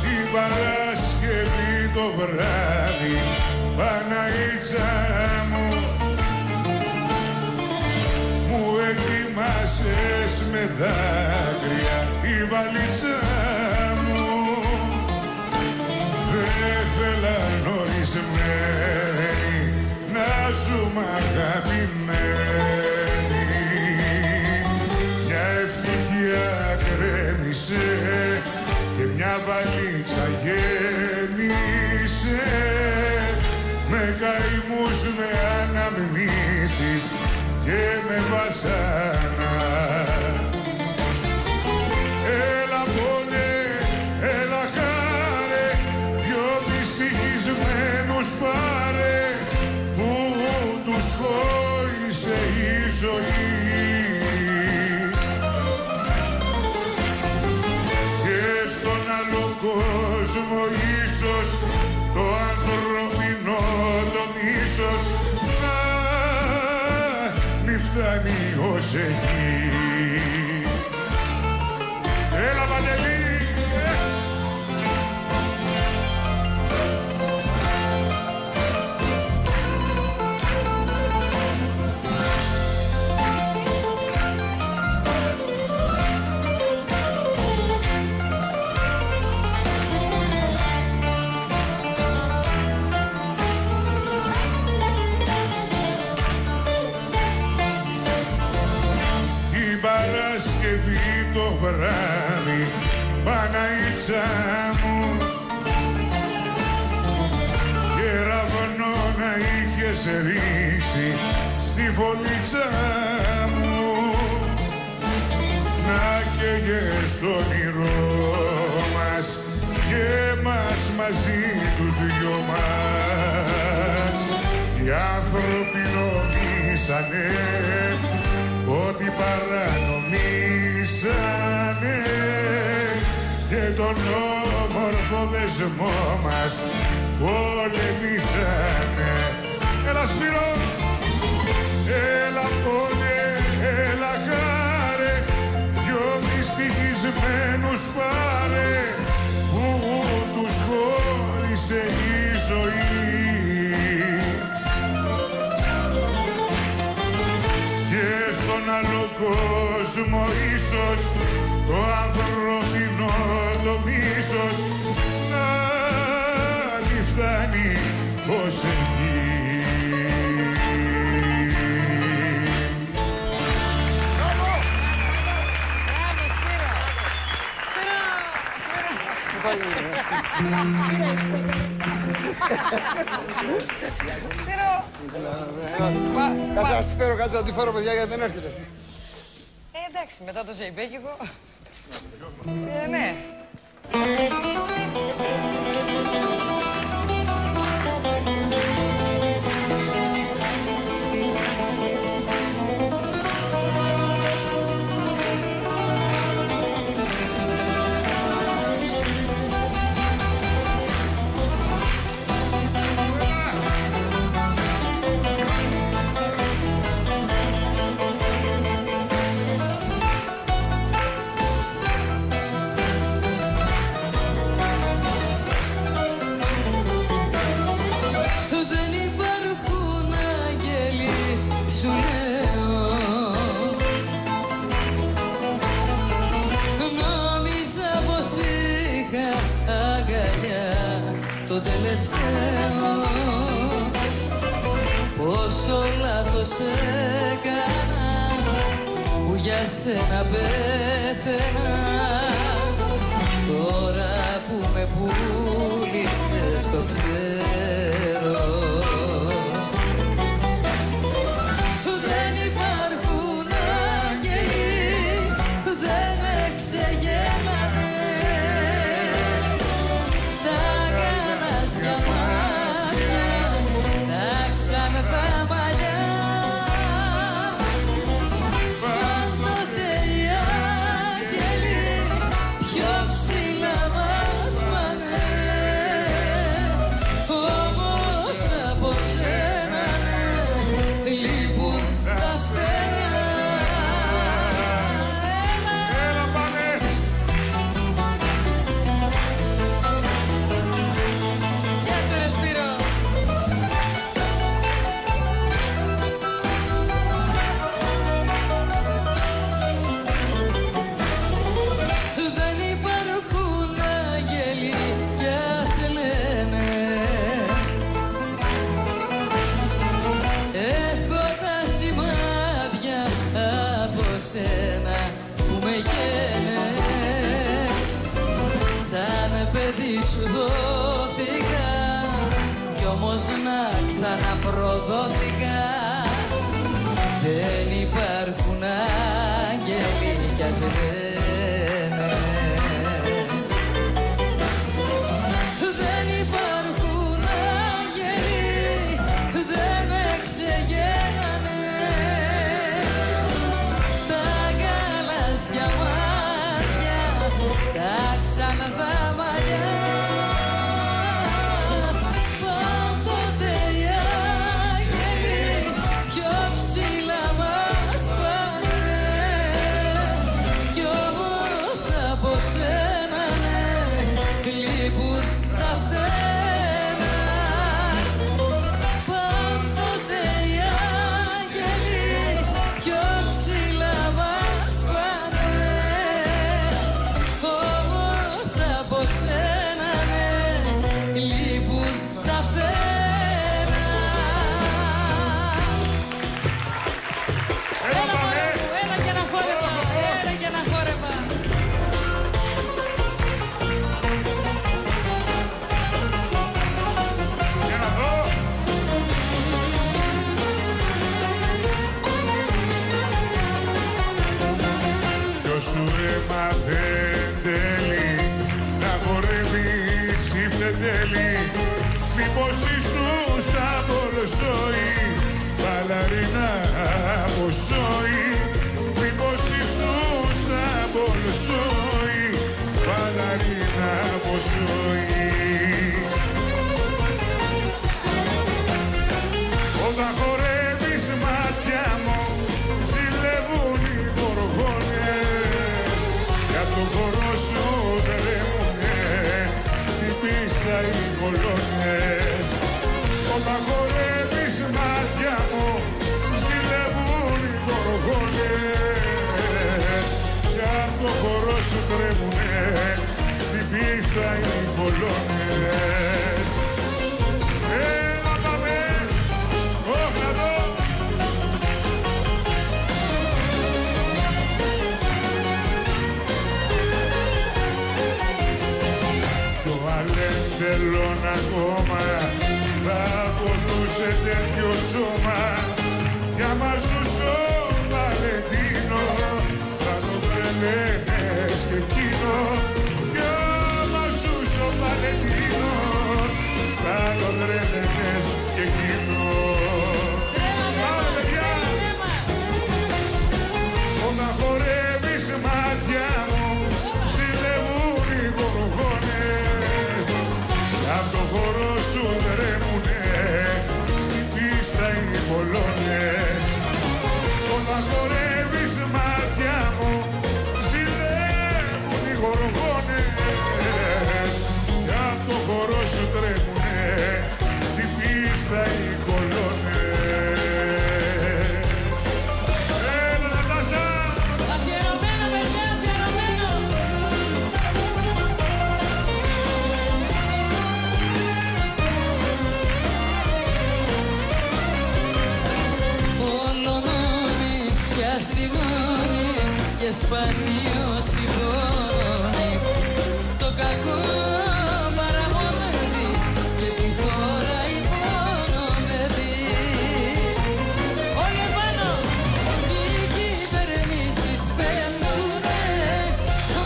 Την Παρασκευή το βράδυ, Παναίτσα μου, μου ετοιμάσες με δάκρυα τη βαλίτσα μου. Δεν θέλαν ορισμένοι να ζούμε αγαπημένοι. Μια ευτυχία κρέμισε και μια βαλίτσα γέμισε. Με καημούς, με αναμνήσεις και με βασάνα. Έλα πόνε, έλα χάρε, δυο δυστυχισμένους πάρε, που τους χώρισε η ζωή. Και στον άλλο κόσμο ίσως το ανθρωπινό το μίσος να μη φτάνει ως εκεί. Έλα Παντελή! Το βράδυ, Παναίτσα μου, κεραυνό να είχες ρίξει στη φωλίτσα μου, να καίγες στο όνειρό μας και μας μαζί τους δυο μας. Οι άνθρωποι νομίσανε ότι παρανομήσανε και τον όμορφο δεσμό μας πολεμήσανε. Έλα Σπύρο! Έλα πόνε, έλα χάρε, δυο δυστυχισμένους πάρε, που τους χώρισε η ζωή. Και στον άλλο κόσμο ίσως το ανθρωπινό το μίσος να μη φτάνει ως εκεί. Μπράβο! Σπύρο! Σπύρο! Κάτσε να τη φέρω, κάτσε να τη φέρω, παιδιά, γιατί δεν έρχεται αυτή. Εντάξει, μετά το ζεϊμπέκικο. Ναι. Πόσο λάθος έκανα που για σένα πέθαινα. Τώρα που με πούλησες το ξέρω. Δεν υπάρχουν άγγελοι, δεν με ξεγέλανε. Ξαναπροδόθηκα. Δεν υπάρχουν άγγελοι κι ας λένε. Δεν υπάρχουν άγγελοι, δεν με ξεγέλανε. Τα γαλάζια μάτια τάξαν τα μαλλιά. Ζωή, παλαρίνα από ζωή. Μήπως ήσουν από ζωή, παλαρίνα από ζωή. Όταν χορεύεις μάτια μου ζηλεύουν οι γοργόνες. Για το χορό σου τρέμουνε στην πίστα οι κολόνες. Όταν χορεύεις μάτια μου ζηλεύουν οι γοργόνες. Κι απ' το χορό σου τρέμουνε στην πίστα οι κολόνες. Έλα πάμε, όχνα δω. Το αλέ μέλλον ακόμα θα ακολούσε τέτοιο σώμα. Για μαζί σου Βαλεντίνο θα το τρελαίνες και εκείνο. Για μαζί σου Βαλεντίνο θα το τρελαίνες και εκείνο. Όταν χορεύεις μάτια μου ζηλεύουν οι γοργόνες. Απ' το χορό σου τρέμουνε στην πίστα οι κολόνες. Όταν χορεύεις μάτια μου ζηλεύουν οι γοργόνες. Απ' το χορό σου τρέμουνε στην πίστα οι κολόνες. Στην όρη και σπανίως υπόνη το κακό παραμονεύει και τη χώρα υπόνομευει. Όλοι επάνω! Οι κυβερνήσεις πέφτουνε,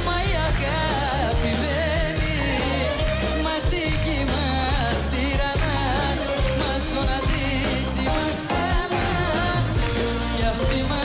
μα η αγάπη μένει. Μας δική μας τυραννά, μας γονατίζει, μας χαμά κι αυτή μας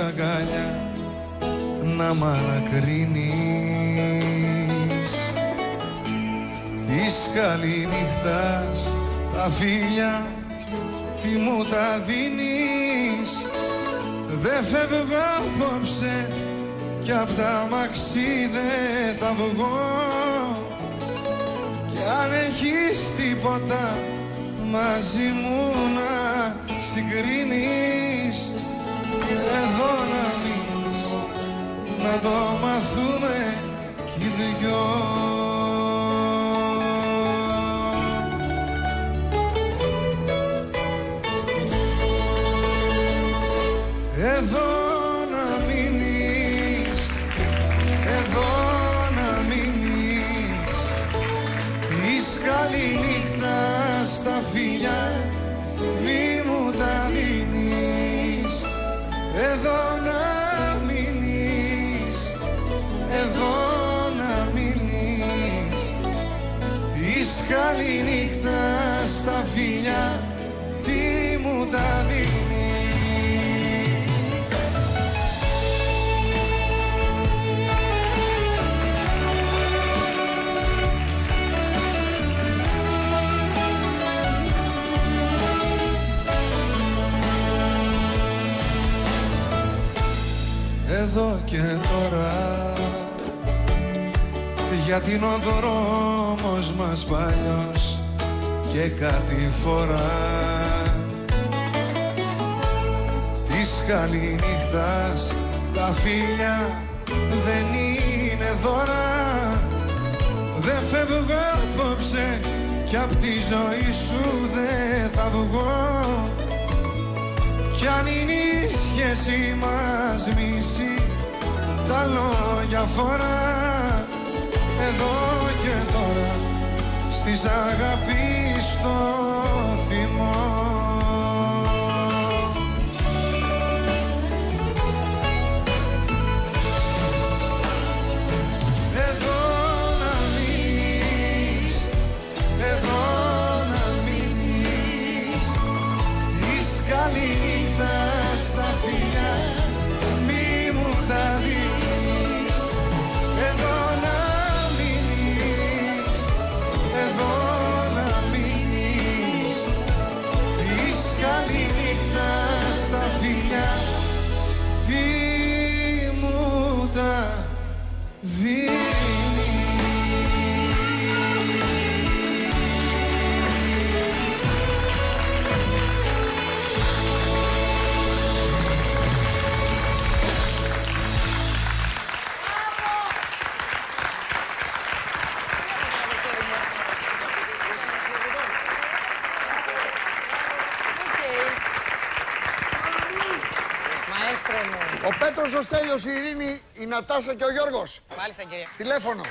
αγκαλιά να μ' ανακρίνεις της καληνύχτας τα φίλια τι μου τα δίνεις. Δε φεύγω απόψε κι κι απ' τα μαξί δεν θα βγω. Κι αν έχεις τίποτα μαζί μου να συγκρίνεις, εδώ να μείνεις, να το μαθούμε κι οι δυο. Εδώ να μείνεις, εδώ να μείνεις, της καληνύχτας τα φιλιά μη μου τα δίνεις. Εδώ να μείνεις, εδώ να μείνεις, της καληνύχτας τα φιλιά τι μου τα δίνεις. Εδώ και τώρα, γιατί ο δρόμος μας παλιός και κάτι φορά της καληνύχτας τα φίλια δεν είναι δώρα. Δεν φεύγω απόψε κι απ' τη ζωή σου δεν θα βγω. Κι αν είναι η σχέση μας μισή, τα λόγια φορά. Εδώ και τώρα, στις αγάπη στο θυμό. Εδώ να μείνεις, εδώ να μείνεις, εις καλή στα φιλιά μη μου τα δίνεις. Εδώ να μείνεις, εδώ να μείνεις, της καληνύχτας στα φιλιά τι μου τα δίνεις. Ο Πέτρος, ο Στέλιος, η Ειρήνη, η Νατάσα και ο Γιώργος. Μάλιστα, κυρία. Τηλέφωνο.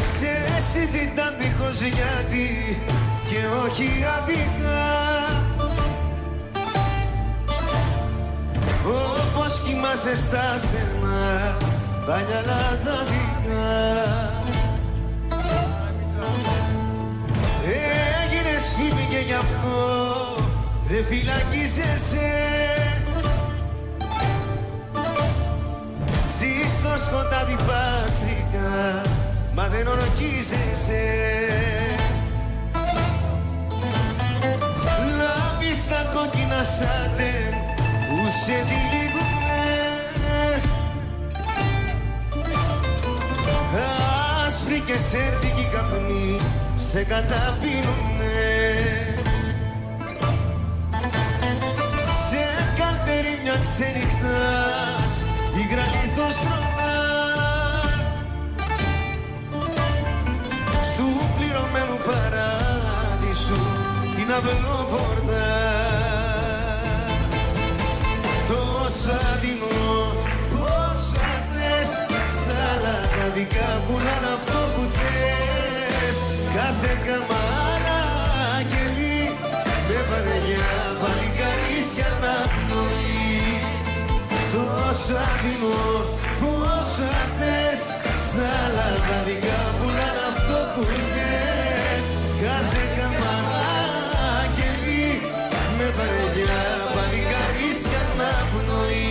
Σε συζητάν δίχως γιατί και όχι αδικά, όπως κοιμάσαι στα στενά παλιαλά τα δικά. Έγινες φήμη και γι' αυτό δεν φυλακίζεσαι. Ζεις στο σκοτάδι πάστρικα, μα δεν ορκίζεσαι. Λάμπεις τα κόκκινα σάτερ που σε τυλίγουνε, άσπροι και σέρτικοι καπνοί σε καταπίνουνε. Σε καλτερή μια ξενυχτάς, υγρά λίθος τρονά, στου πληρωμένου παράδεισου την αυλοπορτά. Πόσα δεινώ, πόσα θες, στα άλλα τα δικά πουλάνε αυτό που θες. Κάθε καμαράκελη με βαριά παλικαρίσια να πνοεί. Τόσα δεινώ, πόσα θες, στα άλλα τα δικά πουλάνε αυτό που θες. Κάθε καμαράκελη με βαριά παλικαρίσια να πνοεί.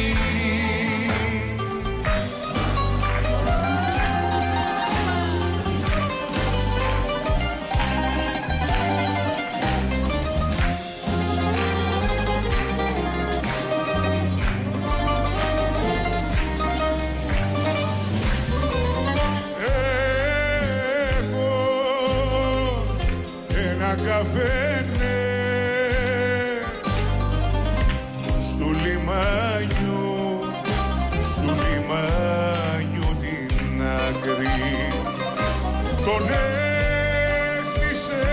καφένε στο λιμάνιο, στο λιμάνιο την άκρη τον έκτισε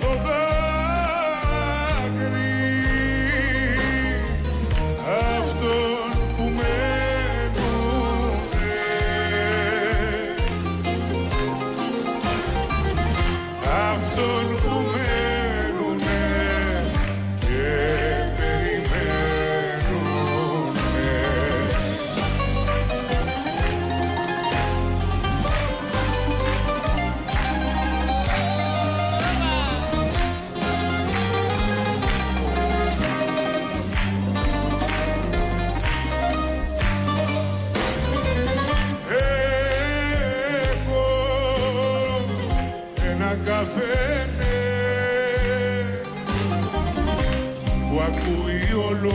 το δάκρυ αυτόν που μένουνε. Αυτόν που μένουνε και περιμένουνε. Έχω ένα καφένε που ακούει όλο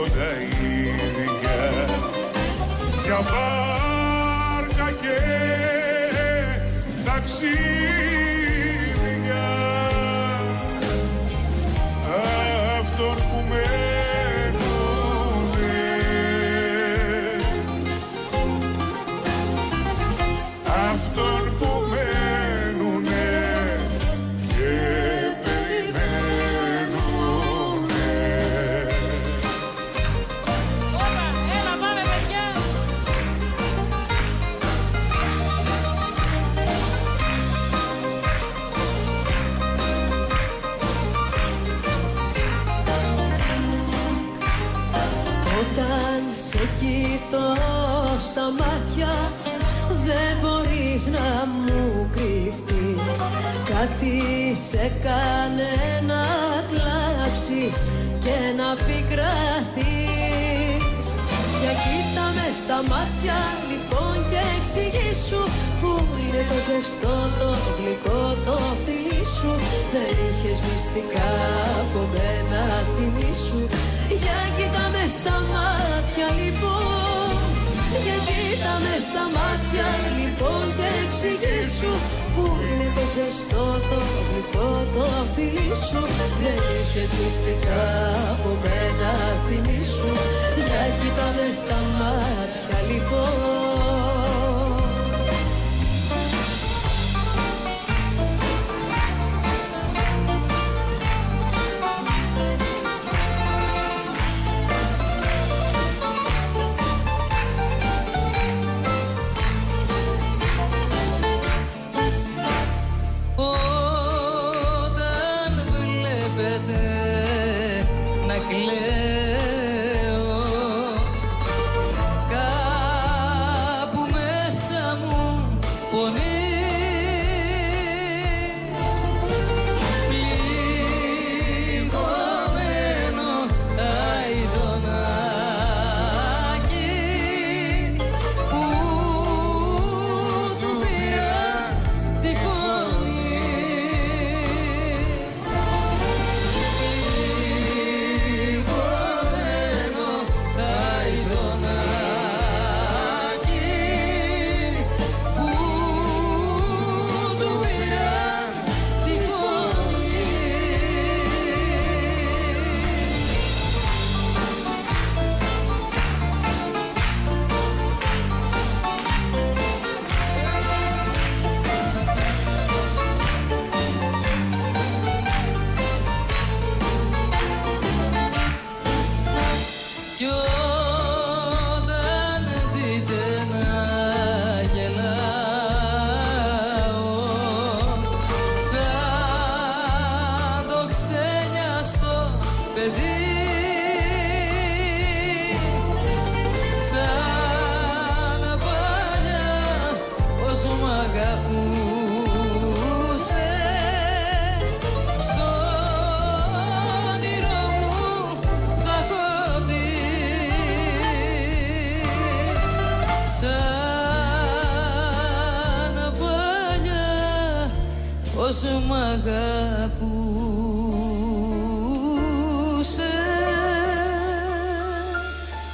τα ίδια για βάρκα και ταξίδια αυτόν που μένουνε, αυτόν που μένουνε και περιμένουνε. Όπα, έλα, πάμε παιδιά! Όταν σε κοιτώ στα μάτια δεν μπορείς να μου κρυφτείς. Κάτι σε κάνε να κλάψεις και να πικραθείς. Για κοίτα με στα μάτια λοιπόν και εξηγήσου που είναι το ζεστό, το γλυκό το φιλί σου. Δεν είχες μυστικά από μένα θυμίσου. Για κοίτα με στα μάτια λοιπόν, για κοίτα με στα μάτια λοιπόν και εξηγήσου που είναι το ζεστό, το γλυκό το φιλί σου. Δεν είχες μυστικά από μένα θυμίσου. Για κοίτα με στα μάτια λοιπόν.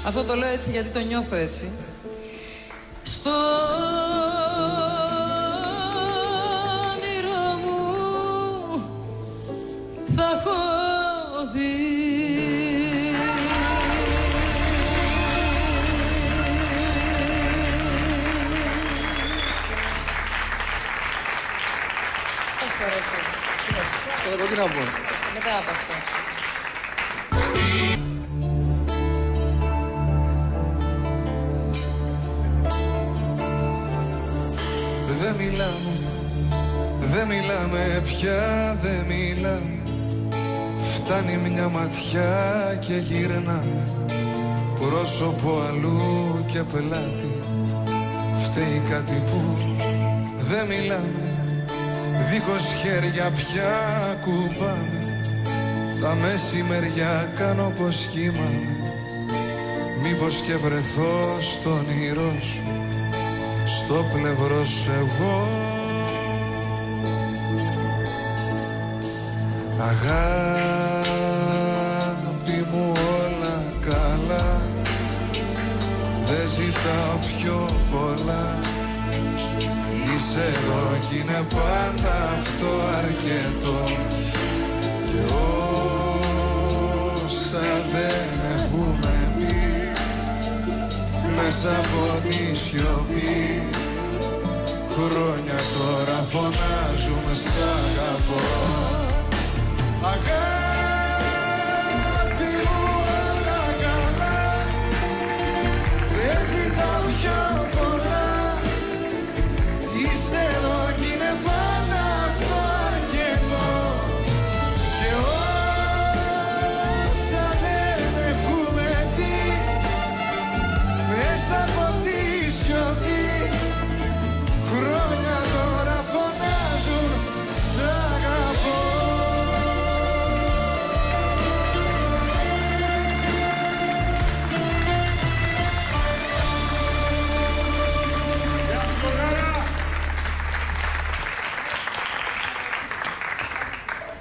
Αυτό το λέω έτσι γιατί το νιώθω έτσι. εσύ. Εγώ τι να πω. Μετά από αυτό. Δεν μιλάμε, δεν μιλάμε πια, δεν μιλάμε. Φτάνει μια ματιά και γυρνάμε. Πρόσωπο αλλού και πελάτη. Φταίει κάτι που δεν μιλάμε. Δίχως χέρια πια κουπάμε. Τα μεσημεριά κάνω πως κοιμάμαι. Μήπως και βρεθώ στον όνειρό σου, στο πλευρό σου εγώ. Αγάπη μου όλα καλά, δεν ζητάω πιο πολλά. Είσαι εδώ κι είναι πάντα αυτό αρκετό. Και όσα δεν έχουμε πει μέσα από τη σιωπή, χρόνια τώρα φωνάζουμε σ' αγαπώ. Αγάπη μου όλα καλά, δεν ζητάω πιο πολλά. Είσαι εδώ κι είναι πάντα αυτό αρκετό. Και όσα δεν έχουμε πει μέσα από τη σιωπή, χρόνια τώρα φωνάζουν σ' αγαπώ.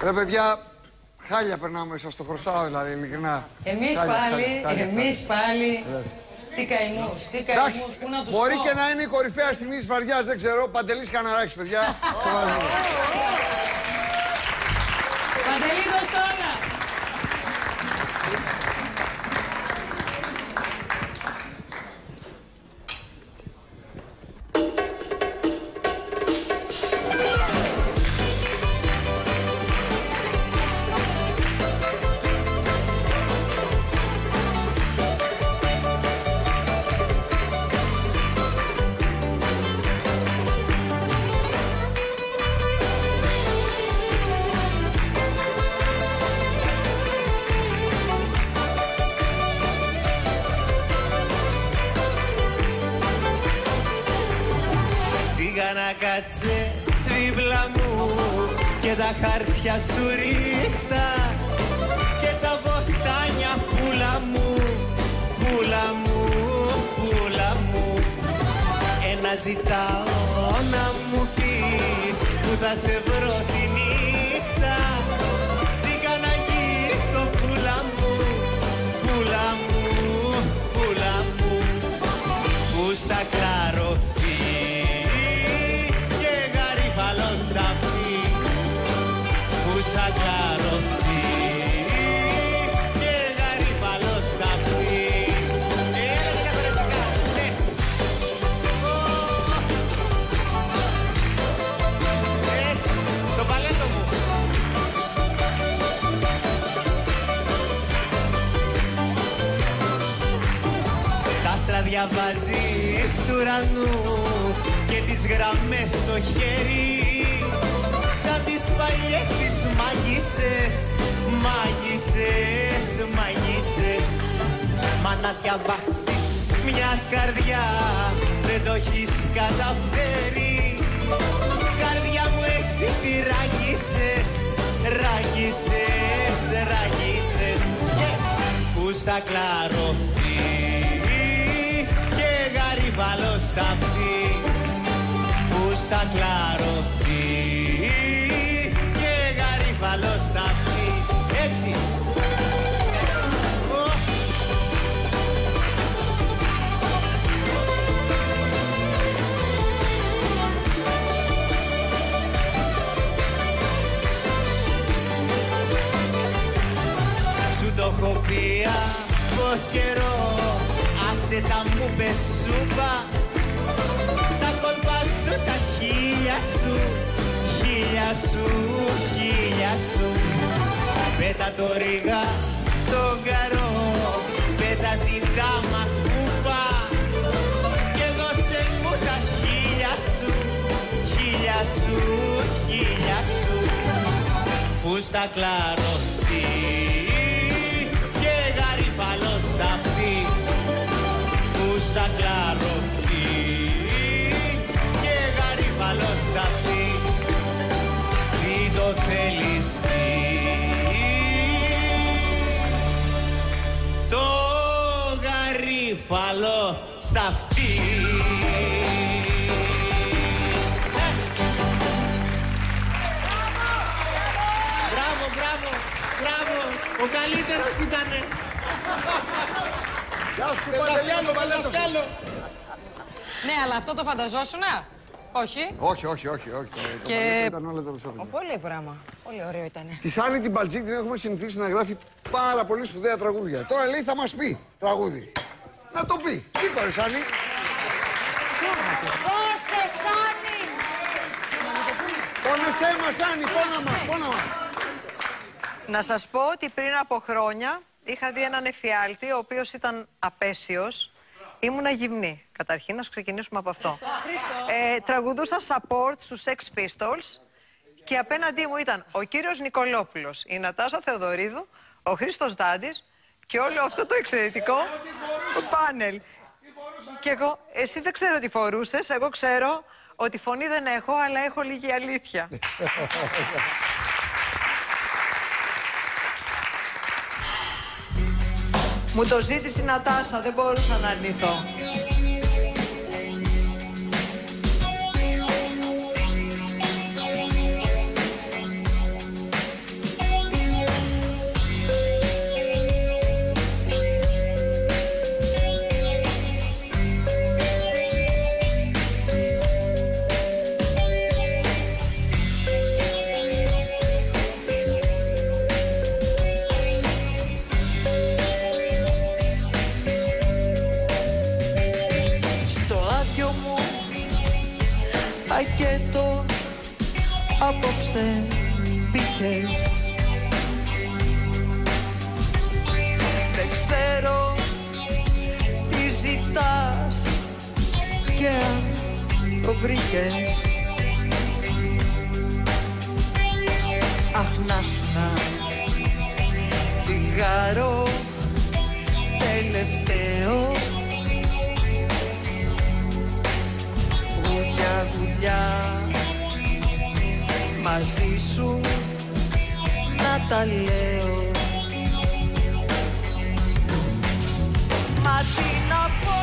Ρε παιδιά, χάλια περνάμε, σας το χρωστάω δηλαδή, ειλικρινά. Εμείς πάλι. Τι καημούς, πού να τους πω. Μπορεί και να είναι η κορυφαία στιγμή της βαριάς, δεν ξέρω. Παντελής Καναράκης, παιδιά. Παντελή, δώσ' τώρα. Κάτσε δίπλα μου και τα χαρτιά σου ρίχτα και τα βοτάνια, πουλά μου, πουλά μου, πουλά μου. Ένα ζητάω να μου πεις που θα σε βρω τη νύχτα. Τσίγκανα γύρω, πουλά μου, πουλά μου, πουλά μου. Που στα κλάρω που στα καροτή και γαριφαλό σταυρί. Έτσι, το παλέτο μου. Τα άστρα διαβάζεις του ουρανού και τις γραμμές στο χέρι. Σαν τις παλιές τις μάγισσες, μάγισσες, μάγισσες. Μα να διαβάσεις μια καρδιά δεν το έχεις καταφέρει. Καρδιά μου εσύ τη ράγισσες, ράγισσες, ράγισσες. Που στα κλαροπή και γαριβαλό σταυρί. Που στα κλαροπή και γαριβαλό σταυρί. Έτσι. Σου το έχω πει από καιρό, άσε τα μου πεσούπα. Τα κολπά σου, τα χίλια σου, χίλια χίλια σου. Πέτα το ρίγα, τον καρό, πέτα την δάμα κούπα και δώσε μου τα χίλια σου, χίλια σου, χίλια σου. Φούστα κλαρωτή και γαρίφαλο σταφτή, φούστα κλαρωτή και γαρίφαλο σταφτή. Τι το θέλεις τι? Το γαρίφαλο σταφτή. Μπράβο, μπράβο, μπράβο. Ο καλύτερος ήτανε. Γεια σου, Παντελή. Ναι, αλλά αυτό το φανταζόσουνα? Όχι. Όχι, όχι, όχι, όχι. Και... ήταν όλα τα λεφτά. Πολύ πράγμα. Πολύ ωραίο ήταν. Τη Sunny την Μπαλτζή την έχουμε συνηθίσει να γράφει πάρα πολύ σπουδαία τραγούδια. Τώρα λέει θα μας πει τραγούδι. Να το πει. Σήκωρε, Sunny. Πόσε, Sunny. Πόνεσέ μας, Sunny. Πόνα μας. Να σας πω ότι πριν από χρόνια είχα δει έναν εφιάλτη ο οποίος ήταν απέσιος. Ήμουνα γυμνή. Καταρχήν, να ξεκινήσουμε από αυτό. Τραγουδούσα support στους Sex Pistols και απέναντί μου ήταν ο κύριος Νικολόπουλος, η Νατάσα Θεοδωρίδου, ο Χρήστος Δάντης και όλο αυτό το εξαιρετικό πάνελ. Και εγώ, εσύ δεν ξέρω τι φορούσες, εγώ ξέρω ότι φωνή δεν έχω, αλλά έχω λίγη αλήθεια. Μου το ζήτησε η Νατάσα, δεν μπορούσα να αρνηθώ. Απόψε πήγες. Δεν ξέρω τι ζητάς και αν το βρήκες. Αχ, να σου να τσιγάρο τελευταίο. Γουλιά, γουλιά μαζί σου να τα λέω. Μα τι να πω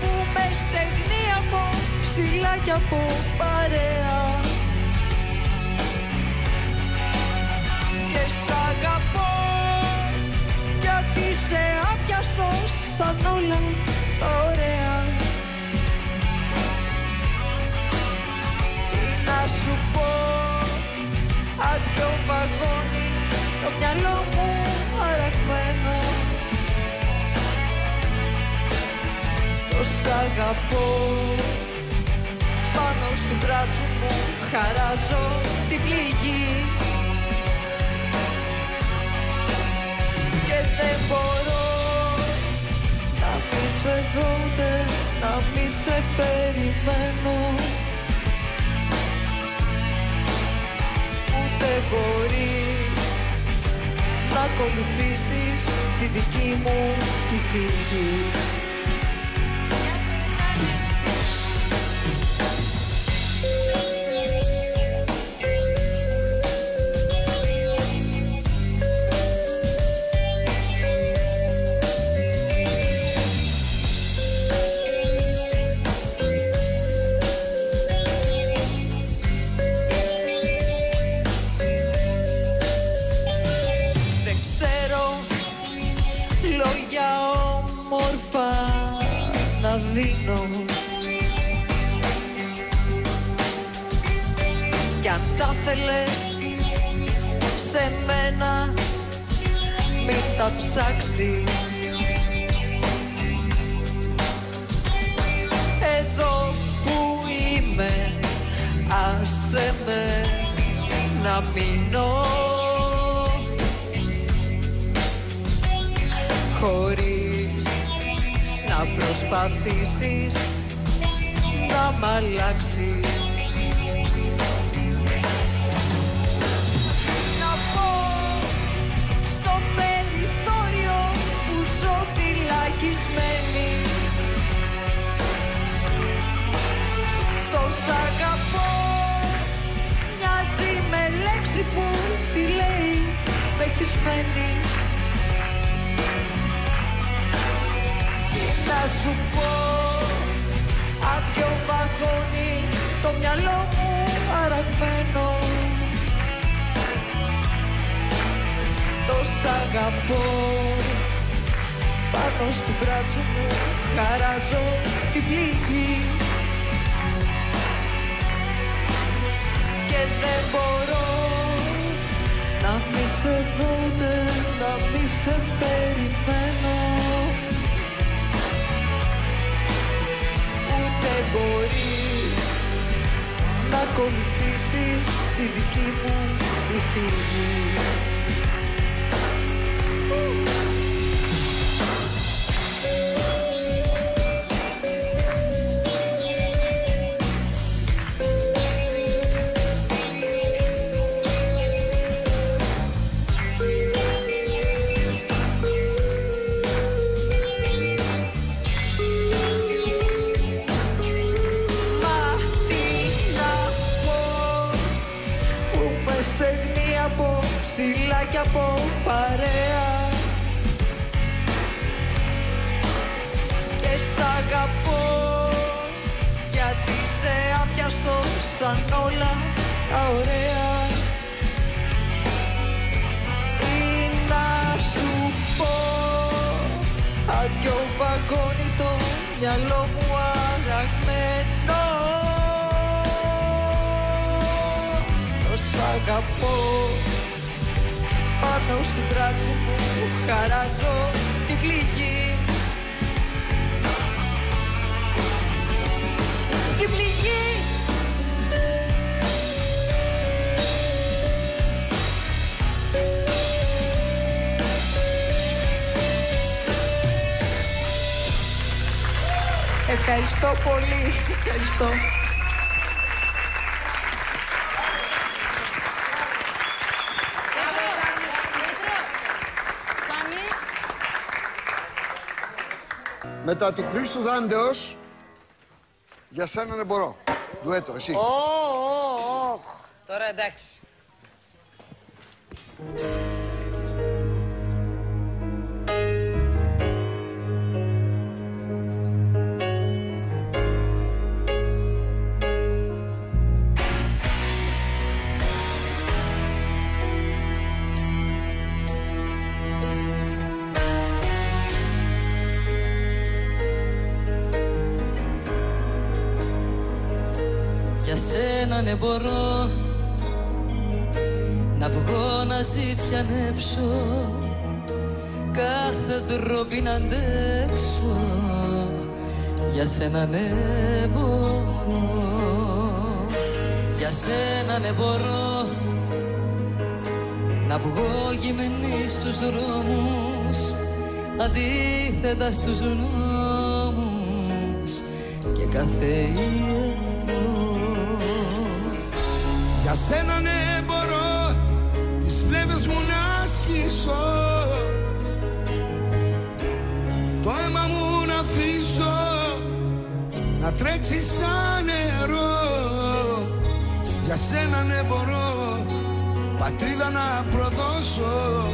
που με στεγνεί από ψηλά κι από παρέα και σ' αγαπώ γιατί είσαι άπιαστος σαν όλα ωραία. Να σου πω άδειο βαγόνι, το μυαλό μου αραγμένο. Το σ' αγαπώ, πάνω στο μπράτσο μου χαράζω την πληγή και δεν μπορώ να μη σε δω ούτε να μη σε περιμένω. Δεν μπορείς να ακολουθήσεις τη δική μου τη φυγή. Κι αν τα θέλες σε μένα μην τα ψάξεις. Εδώ που είμαι άσε με. να μείνω χωρίς να προσπαθήσεις να μ' αλλάξεις. Να πω στο περιθώριο που ζω φυλακισμένη, το σ' αγαπώ μοιάζει με λέξη που τη λέει μεθυσμένη. Τι να σου πω, άδειο βαγόνι, το μυαλό μου αραγμένο, το σ' αγαπώ. Πάνω στο μπράτσο μου χαράζω την πληγή και δεν μπορώ να μη σε δούνε, να μη σε περιμένω. Ούτε μπορείς να ακολουθήσεις τη δική μου ηθική. Από παρέα και σ' αγαπώ, γιατί σε άπιαστο σαν όλα τα ωραία. Τι να σου πω, άδειο βαγόνι, το μυαλό μου αραγμένο, το σ' αγαπώ. Πάνω στην πράξη μου χαράζω την πληγή, την πληγή. Ευχαριστώ πολύ, ευχαριστώ. Μετά του Χρήστου Δάντεος, για σένα δεν μπορώ. Ντουέτο, εσύ. Τώρα εντάξει. Δεν μπορώ να βγω να ζητιανέψω, κάθε ντροπή να αντέξω, για σένα ναι μπορώ. Για σένα ναι μπορώ να βγω γυμνή στους δρόμους, αντίθετα στους νόμους και κάθε για σένα ναι μπορώ τις φλέβες μου να σχίσω, το αίμα μου να αφήσω να τρέξει σαν νερό. Για σένα ναι μπορώ πατρίδα να προδώσω,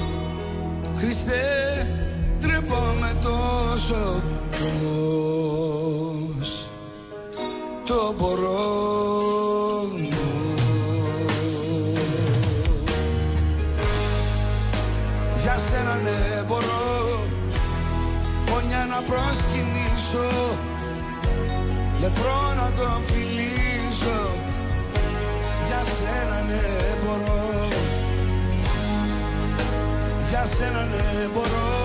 Χριστέ τρέπομαι τόσο, όμως το μπορώ. Για σένα ναι μπορώ φωνιά να προσκυνήσω, λεπρό να τον φιλήσω. Για σένα ναι μπορώ, για σένα ναι μπορώ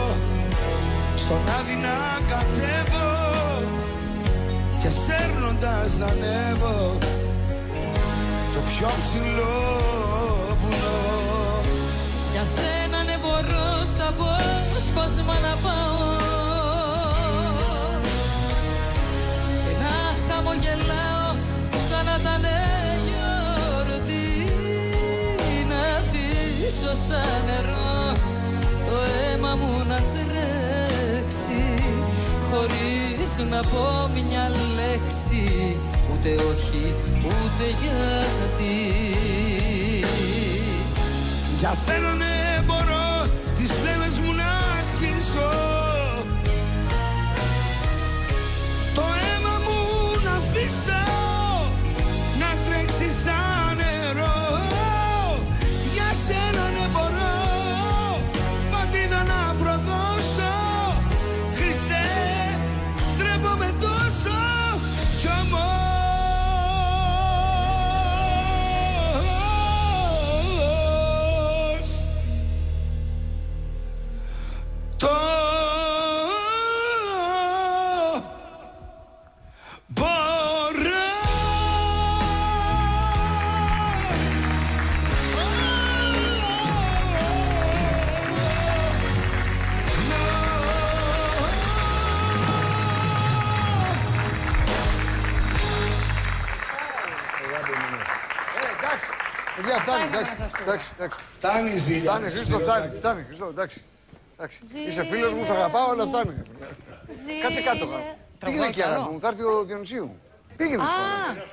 στον Άδη να κατέβω και σέρνοντας να ανέβω το πιο ψηλό. βουνό. Για σένα ναι μπορώ στα απόσπασμα να πάω και να χαμογελάω σαν να ήταν γιορτή. Να αφήσω σαν νερό το αίμα μου να τρέξει χωρίς να πω μια λέξη, ούτε όχι ούτε γιατί. Για σένα ναι μπορώ τις φλέβες μου να σχίσω, το αίμα μου να αφήσω να τρέξει σαν νερό. Για σένα ναι μπορώ πατρίδα να προδώσω. Χριστέ, ντρέπομαι τόσο κι όμως φτάνει, Ζήλια. Φτάνει, Χρήστο, φτάνει. Εντάξει. Είσαι φίλος μου, σ' αγαπάω, αλλά φτάνει. Κάτσε κάτω. Πήγαινε εκεί, αγάπη μου, θα έρθει ο Διονυσίου. Πήγαινε σπίτι.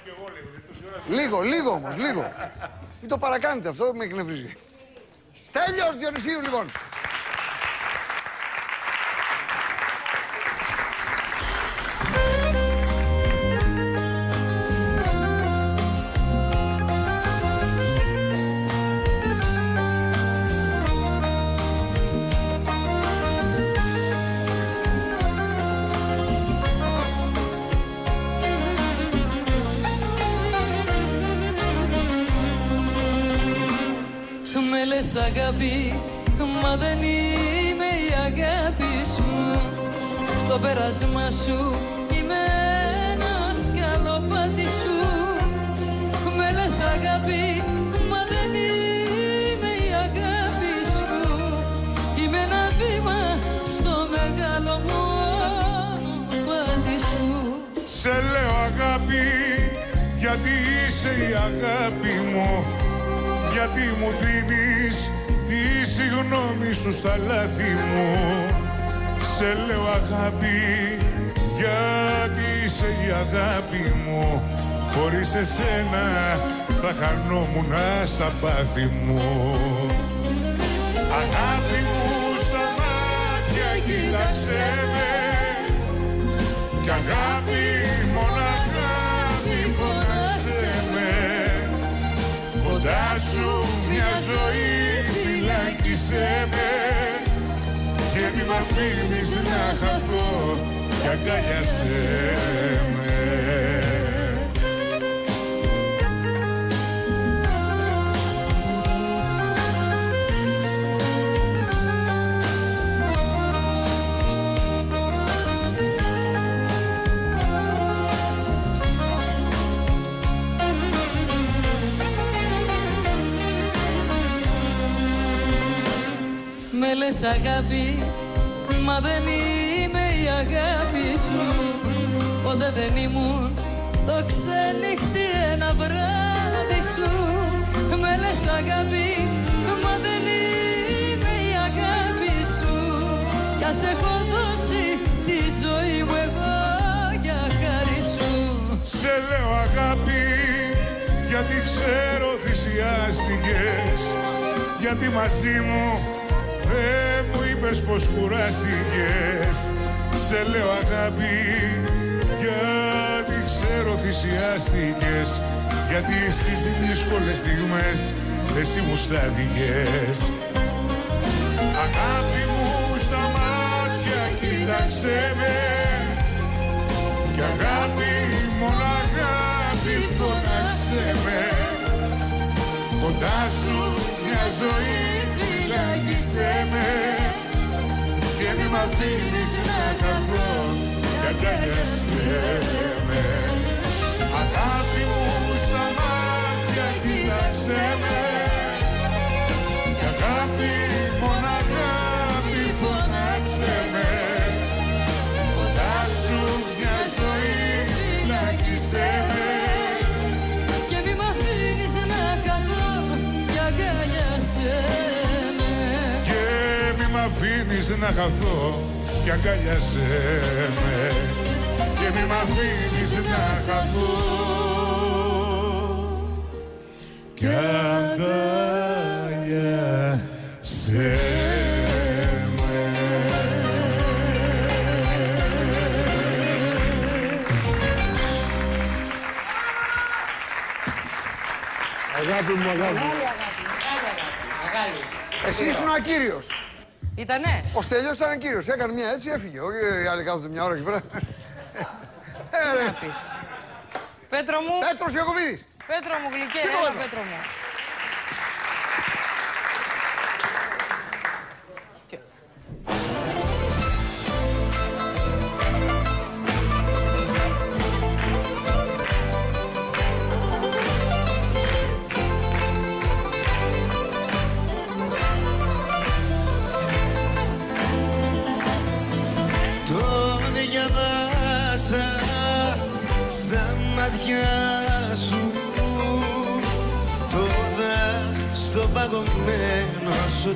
Λίγο όμως, λίγο. Μην το παρακάνετε, αυτό με εκνευρίζει. Στέλιος Διονυσίου, λοιπόν. Λες αγάπη, μα δεν είμαι η αγάπη σου. Στο πέρασμα σου είμαι ένας καλοπάτι σου. Με λες αγάπη, μα δεν είμαι η αγάπη σου. Είμαι ένα βήμα στο μεγάλο μονοπάτι σου. Σε λέω αγάπη, γιατί είσαι η αγάπη μου. Γιατί μου δίνεις τη συγγνώμη σου στα λάθη μου. Σε λέω αγάπη, γιατί είσαι η αγάπη μου. Χωρίς εσένα θα χανόμουν στα πάθη μου. Αγάπη μου στα μάτια κοίταξέ με, κι αγάπη μόνο αγάπη φωνάξε με. Κοντά σου μια ζωή φυλάκισέ με, και μη μ' αφήνεις να χαθώ κι αγκαλιάσέ με. Με λες αγάπη, μα δεν είμαι η αγάπη σου. Ποτέ δεν ήμουν το ξενύχτη ένα βράδυ σου. Με λες αγάπη, μα δεν είμαι η αγάπη σου. Κι ας έχω δώσει τη ζωή μου εγώ για χάρη σου. Σε λέω αγάπη, γιατί ξέρω θυσιάστηκες. Γιατί μαζί μου δεν μου είπες πως κουράστηκες. Σε λέω αγάπη, γιατί ξέρω θυσιάστηκες. Γιατί στις δύσκολες στιγμές εσύ μου στάθηκες. Αγάπη μου στα μάτια κοίταξέ με, κι αγάπη μόνο αγάπη φωνάξε με. Κοντά σου μια ζωή φυλάκισέ με, και μη μ' αφήνεις να χαθώ κι αγκαλιάσέ με. Αγάπη μου στα μάτια κοίταξέ με, αφήνεις να χαθώ και αγκαλιάσέ με. Και μη μ' αφήνεις να χαθώ και αγκαλιάσέ με. Αγάπη μου, αγάπη. Εσύ ήσουν ο κύριος. Ήτανε. Ο Στέλιος ήταν κύριος. Έκανε μια έτσι, έφυγε. Όχι, οι άλλοι κάθονται μια ώρα εκεί πέρα. Να πεις. Πέτρο μου. Πέτρος Ιακωβίδης. Πέτρο μου, γλυκέ. Έλα, Πέτρο μου.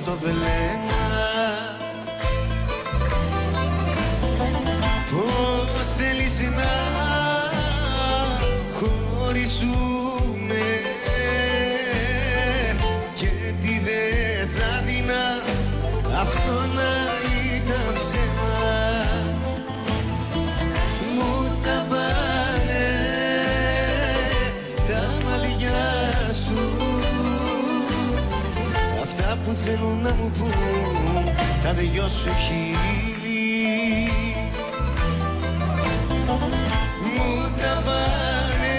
Το βλέμμα πώς θέλεις να χωρίσουμε και τι δεν θα δεινά αυτό να ήταν ψέμα. Μου τα πάνε τα μαλλιά σου, που θέλουν να μου πουν τα δυο σου χείλη. Μου τα πάνε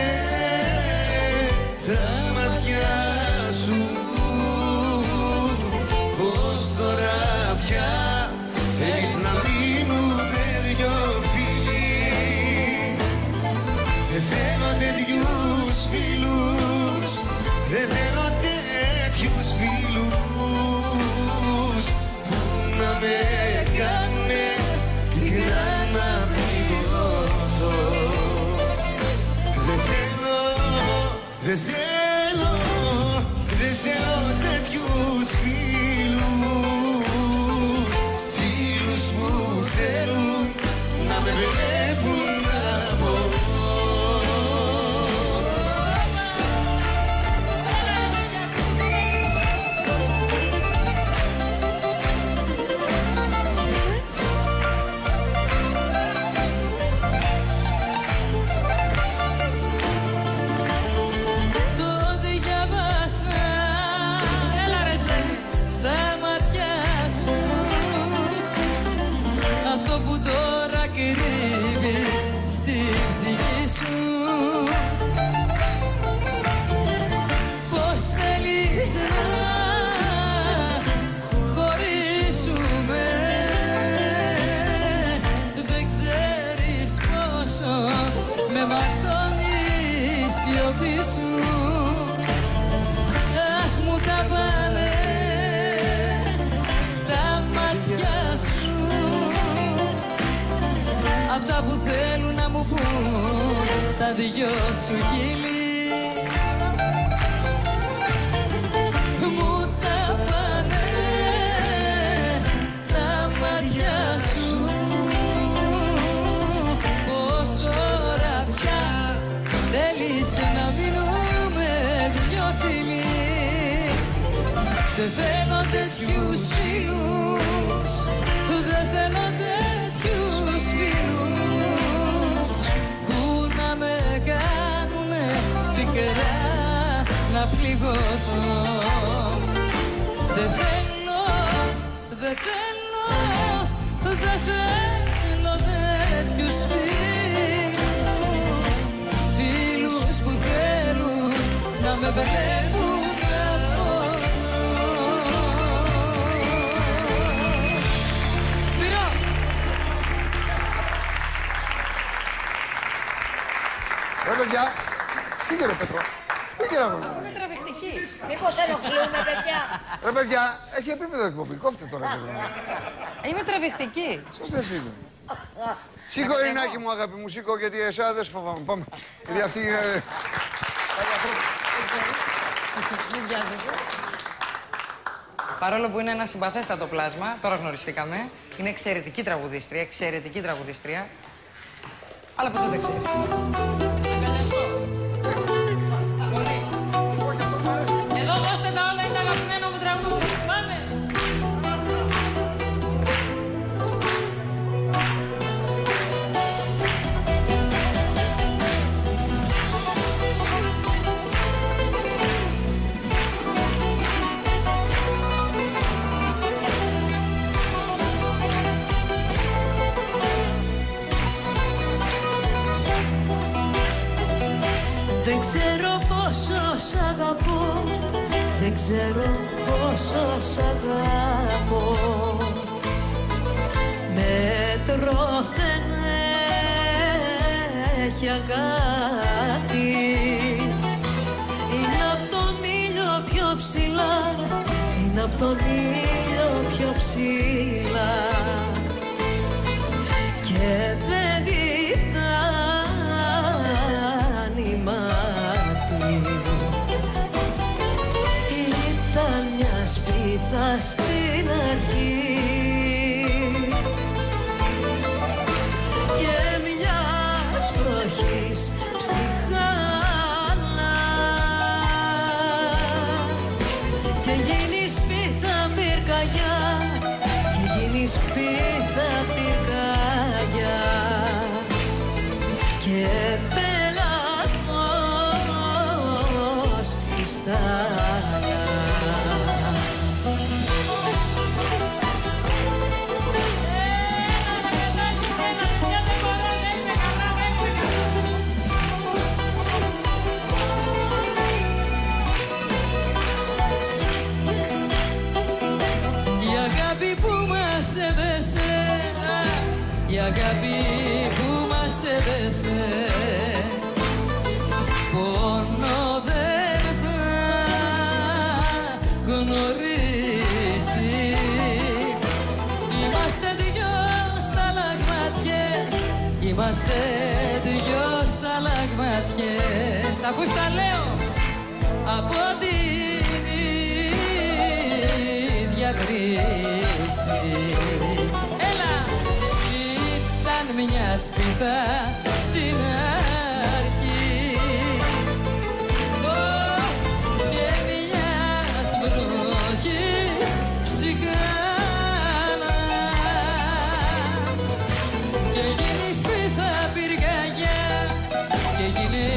τα μάτια σου, πως τώρα πια θέλεις να μείνουνε δυο φίλοι. Δεν θέλω τέτοιους φίλους, δεν θέλω τέτοιους φίλους να με κάνε πικρά να πληγωθώ. Δεν θέλω τέτοιους φίλους, φίλους που θέλουν να με βλέπουν από αυτά που θέλουν να μου πουν τα δυο σου χείλη. Μου τα πάνε τα μάτια σου, πως τώρα πια θέλεις να μείνουμε δυο φίλοι. Δεν θέλω τέτοιους φίλους, δεν θέλω τέτοιους φίλους που να με κάνουνε πικρά να πληγωθώ. Δεν θέλω τέτοιους φίλους, φίλους που θέλουν να με μπερδεύουν. Παιδιά, τι κύριε Πέτρο, τι κύριε Πέτρο. Ακούγουμε τραβηχτική. Μήπως ενοχλούμε, παιδιά. Ρε παιδιά, έχει επίπεδο εκπομπή, κόφτε τώρα. Είμαι τραβηχτική. Σωστά εσύ είμαι. Σήκω, Ειρηνάκη μου, αγάπη μου, σήκω, γιατί εσά δεν φοβάμαι. Πάμε. Γιατί αυτή είναι... Μην βιάζεσαι. Παρόλο που είναι ένα συμπαθέστατο πλάσμα, τώρα γνωριστήκαμε. Είναι εξαιρετική τραγουδίστρια, Αλλά ποτέ δεν ξέρεις. Εδώ δώστε τα όλα, είναι αγαπημένο μου τραγούδι. Πάμε! Δεν ξέρω πόσο σ' αγαπώ, δεν ξέρω πόσο σ' αγαπώ. Μέτρο δεν έχει αγάπη. Είναι απ' τον ήλιο πιο ψηλά, είναι απ' τον ήλιο πιο ψηλά. Και δεν τη φτάνει η μάνα. Σπίθα στην αρχή και μιας βροχής ψυχάλα και γίνει σπίθα πυρκαγιά, και γίνει σπίθα πυρκαγιά και πελαγμός ιστάλια. Η αγάπη που μας έδεσε πόνο δεν θα γνωρίσει. Είμαστε δυο σταλαγματιές, είμαστε δυο σταλαγματιές. Αφού στα λέω από την ίδια κρίση. Μια σπίθα στην αρχή και μιας βροχής ψυχάνα και γίνει σπίθα πυργανιά, και γίνει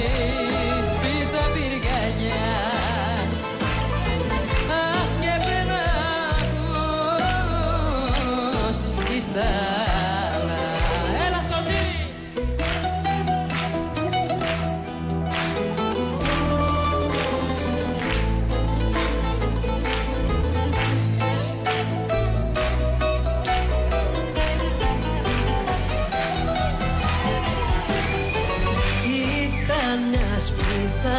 σπίθα πυργανιά. Αχ, και πρέπει να ακούς τις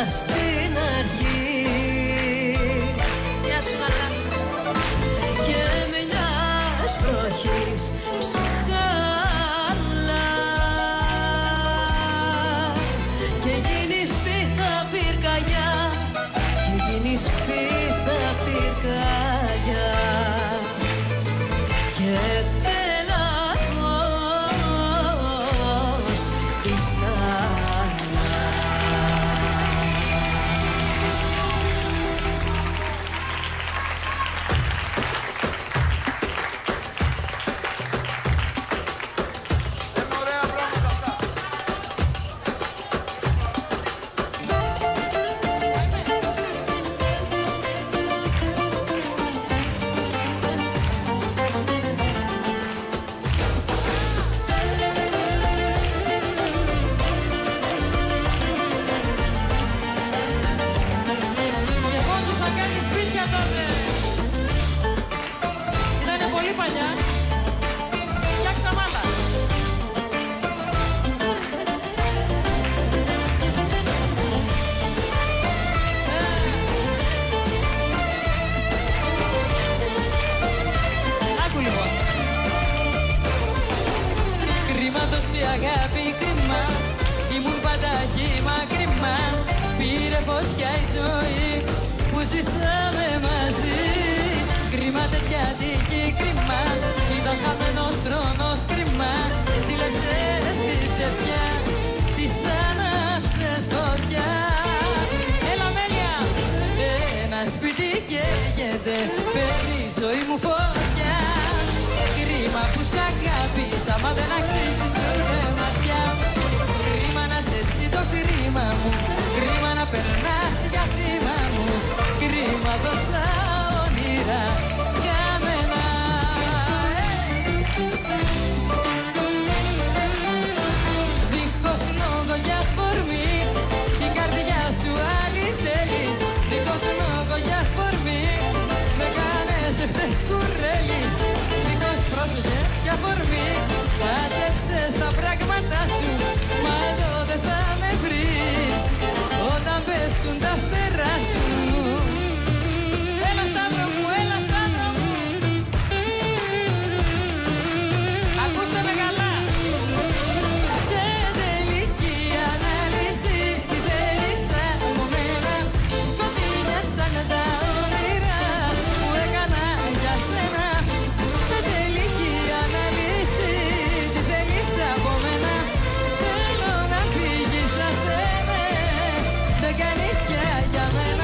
στην αρχή και μιας βροχής ψυχάλα και γίνει σπίθα πυρκαγιά, και γίνει σπίθα πυρκαγιά και πελαγμός ιστάλια. Πήρε φωτιά η ζωή που ζήσαμε μαζί. Κρυμά τέτοια τύχη κρυμά. Είδα χαμένος χρόνος κρυμά. Ξύλεψες τη ψευτιά, της άναψες φωτιά. Έλα Αμέλια! Ένα σπίτι καίγεται, παίρνει η ζωή μου φωτιά. Κρίμα που σ' αγάπησα, μα δεν αξίζεις ούτε ματιά. Κρίμα να σε εσύ το κρίμα μου, κρίμα να περνάς για θύμα μου. Κρίμα δώσα όνειρα χαμένα. Δίχως λόγο για φορμή, η καρδιά σου άλλη θέλει. Δίχως λόγο για φορμή, με κάνες ευτές κουρέλι. Δίχως πρόσεχε για φορμή, πάζεψες τα πράγματα σου, μα εδώ δεν θα με βρεις όταν πέσουν τα φτερά σου. Έλα Σταύρο μου, έλα Σταύρο μου. Ακούστε με καλά. Σε τελική ανάλυση τη θέλεις από μένα. Σκοτεινές σαν τα όνειρα που έκανα για σένα. Σε τελική ανάλυση τη θέλεις από μένα. Θέλω να φύγεις να σε με. Δεν κάνεις πια για μένα.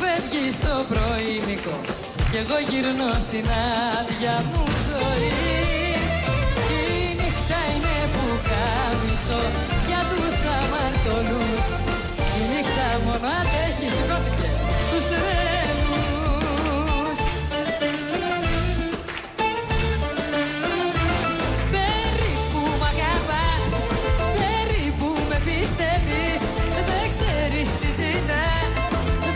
Φεύγεις στο πρωινικό κι εγώ γυρνώ στην άδεια μου ζωή. Η νύχτα είναι που κάμισο για τους αμαρτωλούς. Η νύχτα μόνο αντέχει, σηκώθηκε τους τρελούς. Περίπου μ' αγαπάς, περίπου με πιστεύεις, δεν ξέρεις τι ζητάς.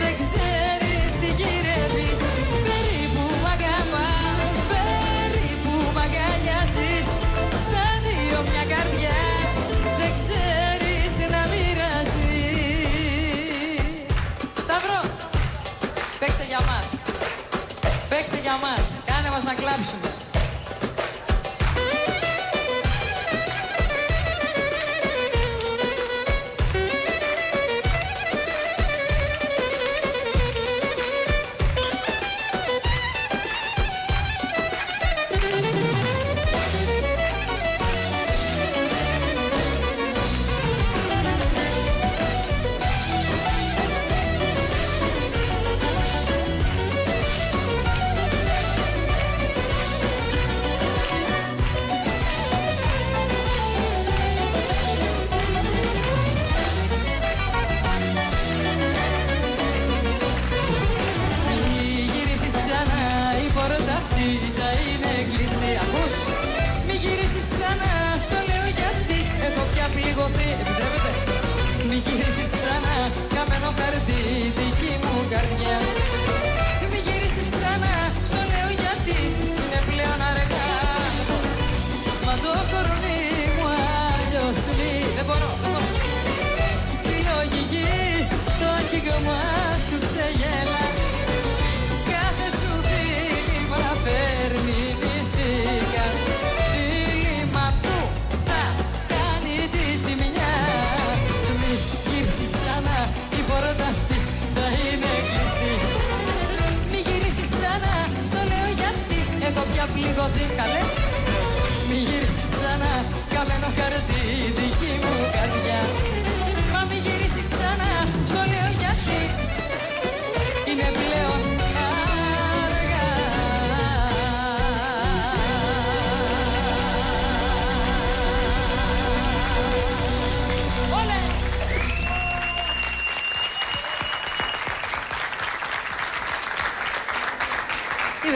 Δεν ξέρεις τι γυρεύεις. Περίπου μ' αγαπάς, περίπου μ' αγκαλιάζεις. Στα δύο μια καρδιά, δεν ξέρεις να μοιράζεις. Σταύρο, παίξε για μας. Παίξε για μας, κάνε μας να κλάψουμε.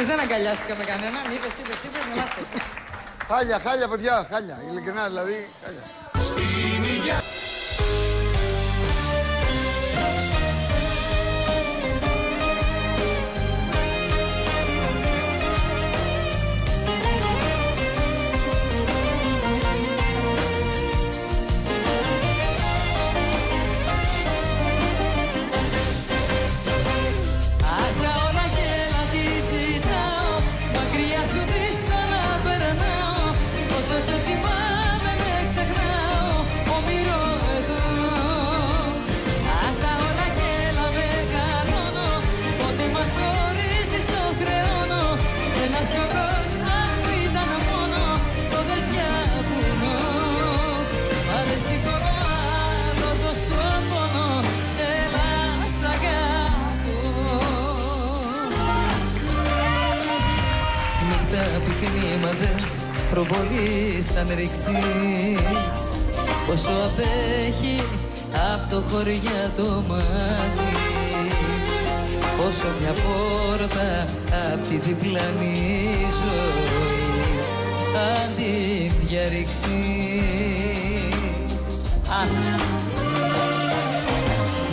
Δεν αγκαλιάστηκα με κανέναν, είδες, με λάθος σας. Χάλια, παιδιά, χάλια, ειλικρινά δηλαδή, χάλια. Σου δύσκολα τα πυκνήμαδες προβολής ανρήξης. Πόσο απέχει απ' το χωριά το μαζί, όσο μια πόρτα απ' τη διπλανή ζωή, αν τη διαρρήξεις.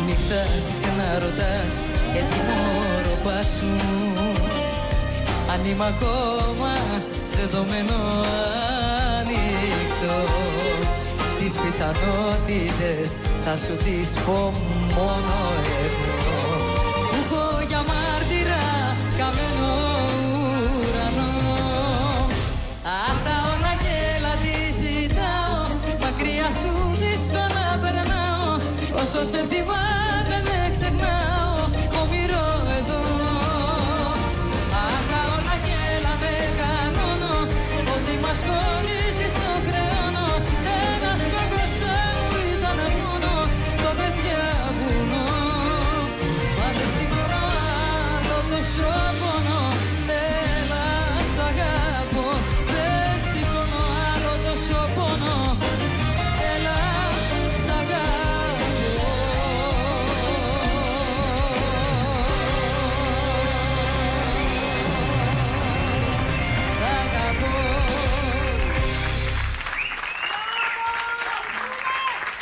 Νύχτα συχνά ρωτάς για την όροπα σου, αν είμαι ακόμα δεδομένο ανοιχτό. Τις πιθανότητες θα σου τις πω μόνο εγώ, που έχω για μάρτυρα καμένο ουρανό. Ας τα όλα και έλα τη ζητάω, μακριά σου δύσκολα περνάω, όσο σε τιμάται με ξεχνάω, ομοιρώ εδώ. Ας τα όλα και έλα με κανόνο, ότι μας χωρίζει στο κρεόνο.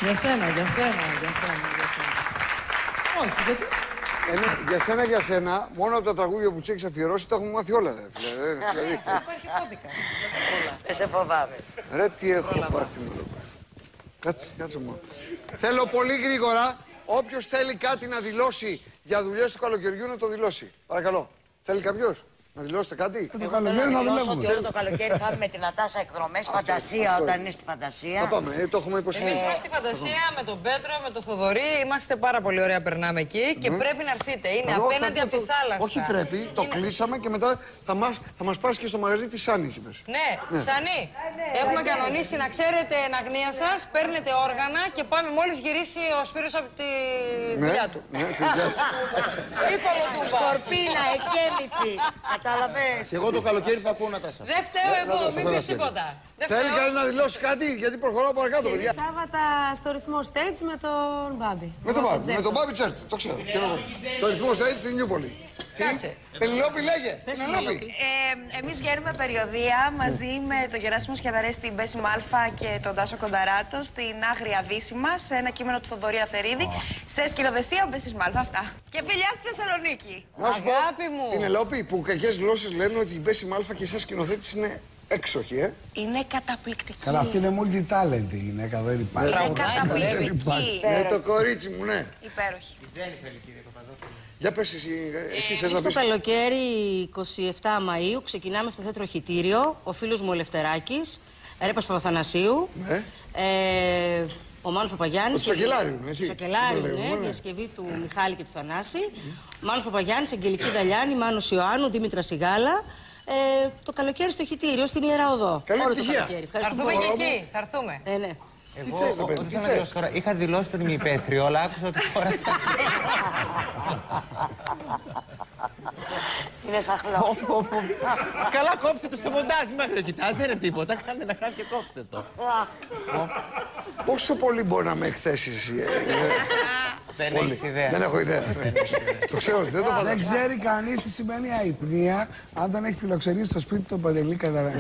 Για σένα, για σένα, για σένα, για σένα. Όχι, γιατί... για σένα, για σένα, μόνο από τα τραγούδια που τσέχεις αφιερώσει τα έχουμε μάθει όλα, ρε φίλε. Έχω έχει κώδικας. Δεν σε φοβάμαι. Ρε, τι έχω πάθει με το πάθει. Κάτσε, κάτσε μου. Θέλω πολύ γρήγορα, όποιος θέλει κάτι να δηλώσει για δουλειές του καλοκαιριού να το δηλώσει. Παρακαλώ. Θέλει κάποιος να δηλώσετε κάτι? Εγώ θέλω να δηλώσω ότι όλο το καλοκαίρι θα με την Νατάσα εκδρομές Φαντασία, όταν είναι στη Φαντασία. Θα πάμε, το έχουμε υποσχεθεί. Εμείς είμαστε στη Φαντασία με τον Πέτρο, με τον Θοδωρή. Είμαστε πάρα πολύ ωραία, περνάμε εκεί και πρέπει να έρθετε. Είναι απέναντι από τη θάλασσα. Όχι πρέπει, το κλείσαμε και μετά θα μας πας και στο μαγαζί της Sunny. Ναι, Sunny, έχουμε κανονίσει να ξέρετε εν αγνία σας, παίρνετε όργανα και πάμε μόλις γυρίσει ο Σπύρος από τη δουλειά του. Σκορπίνα, εχέμηθη. Και εγώ το καλοκαίρι θα ακούω Νατάσα. Δεν φταίω εγώ, μην πεις τίποτα. Θέλει κανείς να δηλώσει κάτι, γιατί προχωράω παρακάτω, παιδιά. Σάββατα στο Ρυθμό Stage με τον Μπάμπη. Με τον Μπάμπη, με τον Μπάμπη Τσέρτο, το ξέρω. Στο Ρυθμό Stage στην Νιούπολη. Κάτσε. Πηνελόπη, λέγε. Εμείς βγαίνουμε περιοδία μαζί με τον Γεράσιμο Σκιαδαρέ στην Μπέσυ Μάλφα και τον Τάσο Κονταράτο στην άγρια δύση μας, σε ένα κείμενο του Θοδωρή Αθερίδη, σε σκηνοδεσία Μπέσυ Μάλφα. Αυτά. Και φιλιά στη Θεσσαλονίκη. Αγάπη μου. Πηνελόπη, που κακές γλώσσες λένε ότι η Μπέσυ Μάλφα και εσάς σκηνοθέτης είναι έξοχη, ε. Είναι καταπληκτική. Καλά, αυτή είναι multi-talented η γυναίκα, δεν υπάρχει. Είναι καταπληκτική. Ναι, το κορίτσι μου, ναι. Υπέροχη. Η Τζένι θέλει, κύριε Παπαδόπουλο. Για πες εσύ θες να πεις. Το καλοκαίρι 27 Μαΐου ξεκινάμε στο θέατρο Χιτήριο. Ο φίλος μου ο Ελευτεράκης, Ρέπας Παπαθανασίου. Ναι. Ο Μάνος Παπαγιάννης. Το Σακελάριου, εσύ. Σακελάριου, ναι, διασκευή του Μιχάλη και του Θανάση. Μάνος Παπαγιάννης, Αγγελική Δαλιάνη, Μάνος Ιωάννου, Δήμητρα Σιγάλα. Το καλοκαίρι στο Χιτήριο, στην Ιερά Οδό. Καλή επιτυχία. Θα έρθουμε και εκεί. Θα έρθουμε. Ναι. Εγώ τώρα είχα δηλώσει τον ημιπέθριο, αλλά άκουσα ότι τώρα... Είναι σαχλό. Καλά, κόψτε το στο μοντάζ, μέχρι να κοιτάς, δεν είναι τίποτα. Κάντε να γράφει και κόψτε το. Πόσο πολύ μπορεί να με εκθέσεις εσύ? Δεν έχεις ιδέα. Δεν έχω ιδέα. Το ξέρω, δεν το φαντάζομαι. Δεν ξέρει κανείς τι σημαίνει αϊπνία αν δεν έχει φιλοξενήσει στο σπίτι του Παντελή Καναράκη.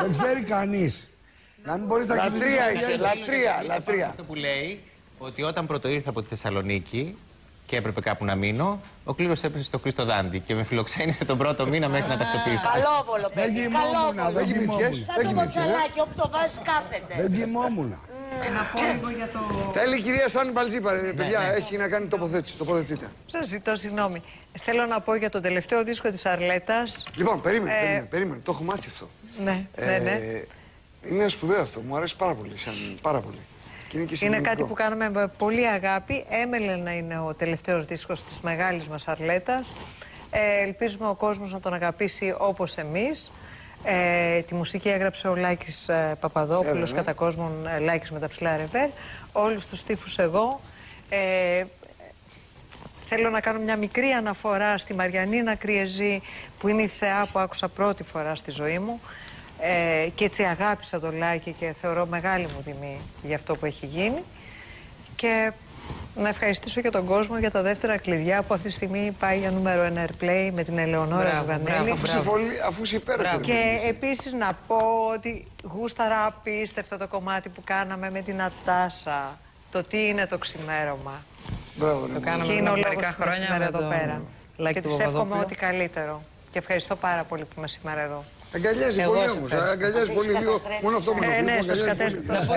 Δεν ξέρει κανείς. Να μην μπορείς να κοιμηθείς. Λατρεία. Αυτό που λέει ότι όταν πρώτο ήρθα από τη Θεσσαλονίκη και έπρεπε κάπου να μείνω, ο κλήρος έπεσε στο Χρήστο Δάντη και με φιλοξένησε τον πρώτο μήνα μέχρι να τακτοποιηθώ. Καλόβολο, παιδί, καλόβολο. Δεν κοιμήθηκες. Σαν το Μοτσαλάκι, όπου το βάζεις κάθεται. Δεν κοιμόμουνα. Ένα πόλεμο για το... Θέλει η κυρία Sunny Μπαλτζή, παιδιά, έχει να κάνει τοποθέτηση, τοποθετείτε. Σας ζητώ συγγνώμη. Θέλω να πω για τον τελευταίο δίσκο της Αρλέτας. Λοιπόν, περίμενε, το έχω μάθει αυτό. Ναι. Είναι σπουδαίο αυτό, μου αρέσει πάρα πολύ, πάρα πολύ. Είναι κάτι που κάνουμε με πολύ αγάπη. Έμελε είναι ο τελευταίος δίσκος της μεγάλης μας Αρλέτας. Ελπίζουμε ο κόσμος να τον αγαπήσει όπως εμείς. Τη μουσική έγραψε ο Λάκης Παπαδόπουλος, κατά κόσμον Λάκης με τα ψηλά ρεβέρ. Όλους τους τοίχους εγώ. θέλω να κάνω μια μικρή αναφορά στη Μαριανίνα Κριεζή, που είναι η θεά που άκουσα πρώτη φορά στη ζωή μου. Και έτσι αγάπησα τον Λάκη και θεωρώ μεγάλη μου τιμή για αυτό που έχει γίνει. Και να ευχαριστήσω και τον κόσμο για τα δεύτερα κλειδιά που αυτή τη στιγμή πάει για νούμερο ένα Airplay με την Ελεονόρα Ζουγανέλη. Αφού είσαι υπέροχη. Και επίσης να πω ότι γούσταρα απίστευτα το κομμάτι που κάναμε με την Νατάσα. Το τι είναι το ξημέρωμα. Μπράβο, το κάναμε και είναι ο λόγος που είμαι σήμερα εδώ πέρα. Και της εύχομαι ό,τι καλύτερο. Και ευχαριστώ πάρα πολύ που είμαι σήμερα εδώ. Αγκαλιάζει πολύ όμως, αγκαλιάζει πολύ λίγο. Μόνο αυτό που να πούμε, αγκαλιάζει πολύ. Να πω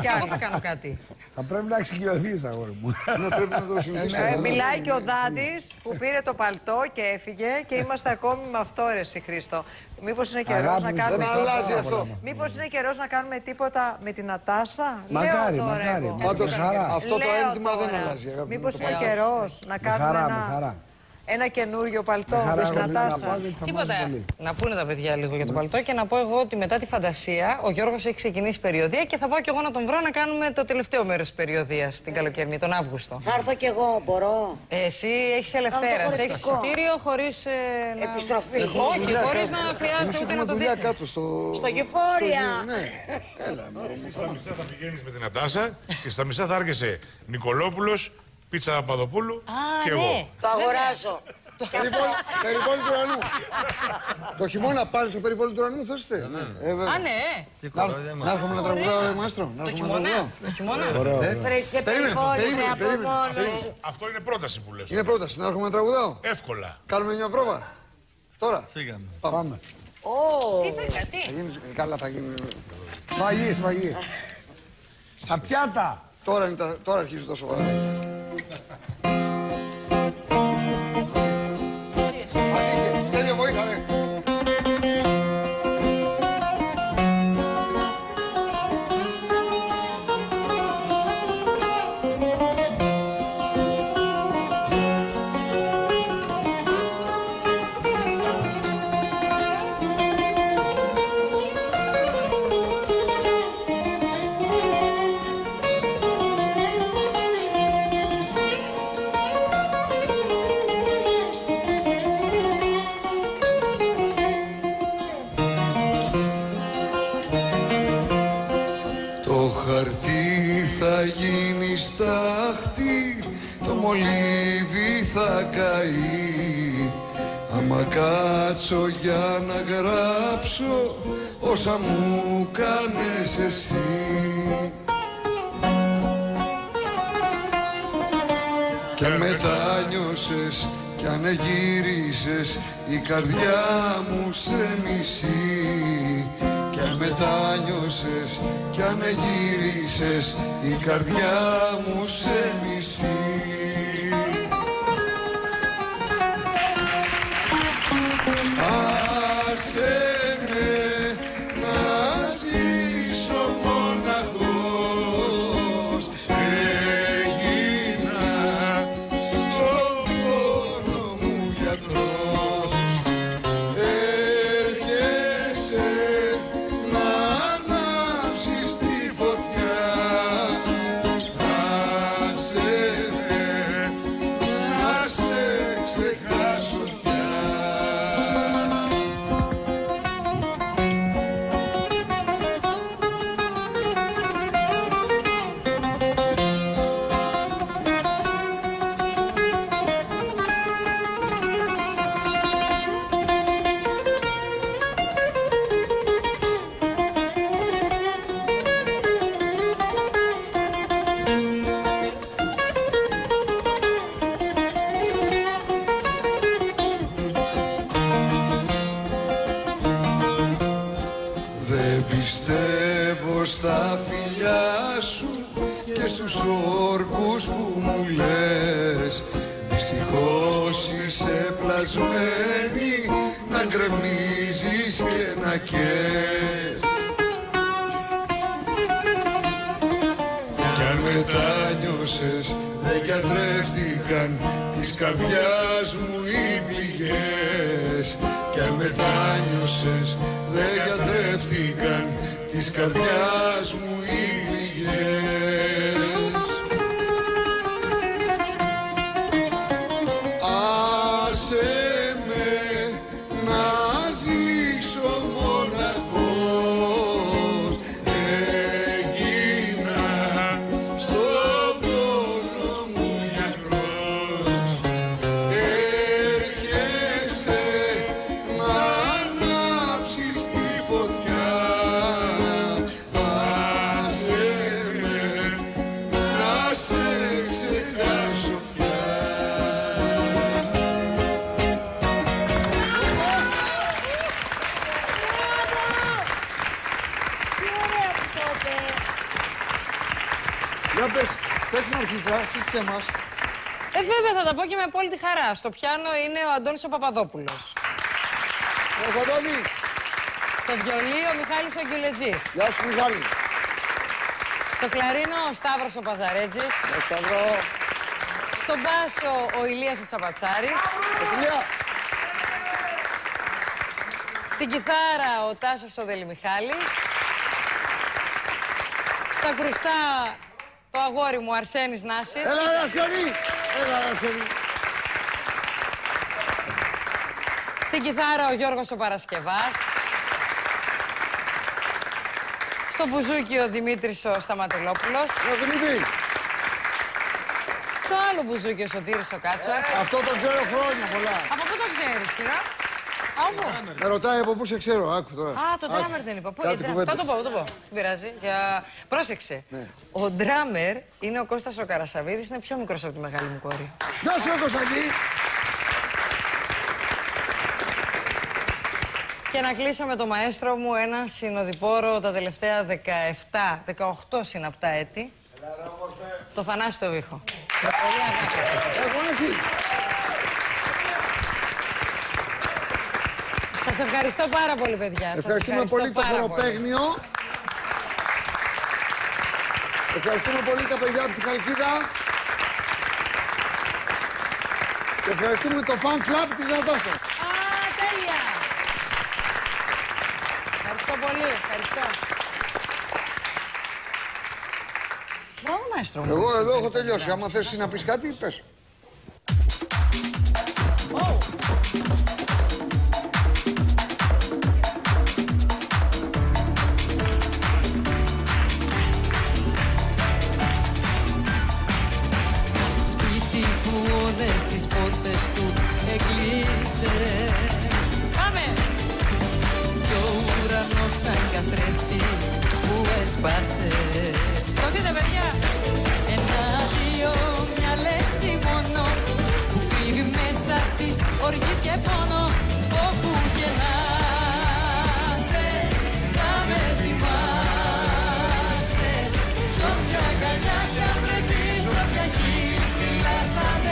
και εγώ θα κάνω κάτι. Θα πρέπει να εξοικειωθείς, αγόρι μου. Μιλάει και ο Δάντης που πήρε το παλτό και έφυγε και είμαστε ακόμη με αυτό, ρε συ Χρήστο. Μήπως είναι καιρός να κάνουμε... Μήπως είναι καιρός να κάνουμε τίποτα με την Νατάσα. Μακάρι, μακάρι. Πάντως αυτό το ένδυμα δεν αλλάζει. Μήπως είναι καιρός να κάνουμε ένα καινούριο παλτό, όπως Νατάσα. Τίποτα. Να πούνε τα παιδιά λίγο για το παλτό και να πω εγώ ότι μετά τη Φαντασία ο Γιώργος έχει ξεκινήσει περιοδία και θα πάω κι εγώ να τον βρω να κάνουμε το τελευταίο μέρος περιοδίας την καλοκαιρινή, τον Αύγουστο. Θα έρθω κι εγώ, μπορώ. Εσύ έχεις Ελευθέρα, έχεις εισιτήριο χωρίς. Επιστροφή. Όχι, χωρίς να χρειάζεται ούτε να το δει. Στο Γεφόρια. Στα μισά θα πηγαίνεις με την Νατάσα και στα μισά θα άρχισε Νικολόπουλος. Πίτσα Παπαδοπούλου και εγώ. Ναι. Το αγοράζω. Περιβόλι του ουρανού. Το χειμώνα πάλι στο Περιβόλι του ουρανού θα είστε. Α, ναι. Να έρχομαι να τραγουδάω, ρε μάστρο. Το χειμώνα. Περίμενε, περίμενε. Αυτό είναι πρόταση που λες. Είναι πρόταση, να έρχομαι να τραγουδάω. Εύκολα. Κάνουμε μια πρόβα. Τώρα. Φύγαμε. Πάμε. Τι καλά θα γίνει. Σφαγή, σφαγή. Τα πιάτα. Τώρα αρχίζουν τα σοβαρά. Στέλιο, βοήθαμε. Άμα κάτσω για να γράψω όσα μου κάνες εσύ. Κι αν μετάνιωσες κι αν εγύρισες η καρδιά μου σε μισή. Κι αν μετάνιωσες κι αν εγύρισες η καρδιά μου σε μισή. Άσε με να ζήσω μοναχός, έγινα στον πόνο μου γιατρός. Έρχεσαι να ανάψεις τη φωτιά. Άσε με να σε ξεχάσω. Να γκρεμίζεις και να καις. Κι αν μετάνιωσες δεν γιατρεύτηκαν της καρδιάς μου οι πληγές. Κι αν μετάνιωσες δεν γιατρεύτηκαν της καρδιάς μου οι πληγές. Υπάρχει δράση σε εμάς. Βέβαια θα τα πω και με απόλυτη χαρά. Στο πιάνο είναι ο Αντώνης ο Παπαδόπουλος. Γεια σου, Αντώνη. Στο βιολί ο Μιχάλης ο Γκιουλετζής. Γεια σου, Μιχάλη. Στο κλαρίνο ο Σταύρος ο Παζαρέτζης. Γεια Σταυρό. Στο μπάσο ο Ηλίας ο Τσαπατσάρης. Στην κιθάρα ο Τάσος ο Δελιμιχάλης. Στα κρουστά το αγόρι μου, Αρσένης Νάσης. Έλα, Αρσένη! Έλα, Αρσένη! Στην κιθάρα ο Γιώργος ο Παρασκευάς. Στο μπουζούκι ο Δημήτρης ο Σταματελόπουλος. Ο Δημήτρη! Το άλλο μπουζούκι ο Σωτήρης ο Κάτσας. Αυτό το ξέρω χρόνια πολλά. Από πού το ξέρεις, κύριε? Με ρωτάει από πού σε ξέρω, άκου τώρα. Α, το ντράμερ δεν είπα. Θα το πω. Δεν πειράζει. Πρόσεξε. Ο ντράμερ είναι ο Κώστας ο Καρασαβίδης, είναι πιο μικρός από τη μεγάλη μου κόρη. Γεια σου, Κωνσταντή! Και να κλείσω με το μαέστρο μου, ένα συνοδοιπόρο τα τελευταία 17-18 συναπτά έτη. Το Θανάση το Βήχο. Πολύ αγάπη. Σας ευχαριστώ πάρα πολύ, παιδιά. Ευχαριστούμε πολύ το χοροπαίγνιο. Ευχαριστούμε πολύ τα παιδιά από τη Χαλκίδα. Και ευχαριστούμε το fan club της Νατάσας. Α, τέλεια! Ευχαριστώ πολύ, ευχαριστώ. Μπράβο, μαέστρο. Εγώ εδώ έχω τελειώσει. Άμα θες να πεις κάτι, πες. Τις πόρτες του έκλεισε. Πάμε! Κι ο ουρανός σαν καθρέφτης που έσπασες. Κοντείτε, παιδιά! Ένα, δύο, μια λέξη μόνο που κρύβει μέσα της οργή και πόνο. Όπου και να σε, να με θυμάσαι. Σ' όποια αγκαλιά κι αν βρεθεί, σ' όποια χείλη φυλάς θα με.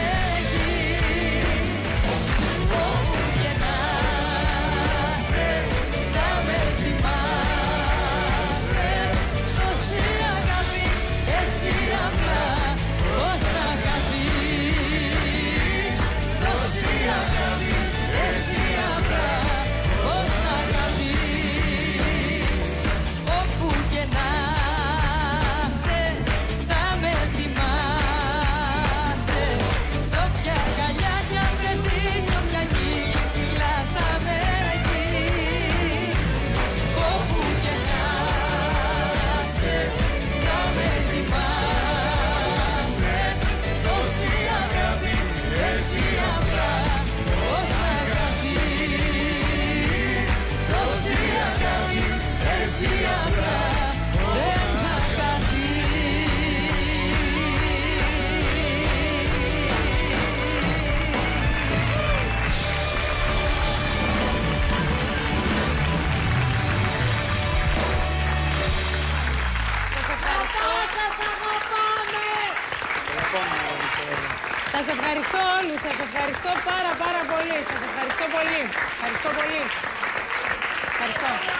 Σας ευχαριστώ όλους, σας ευχαριστώ πάρα πολύ, σας ευχαριστώ πολύ, ευχαριστώ πολύ, ευχαριστώ.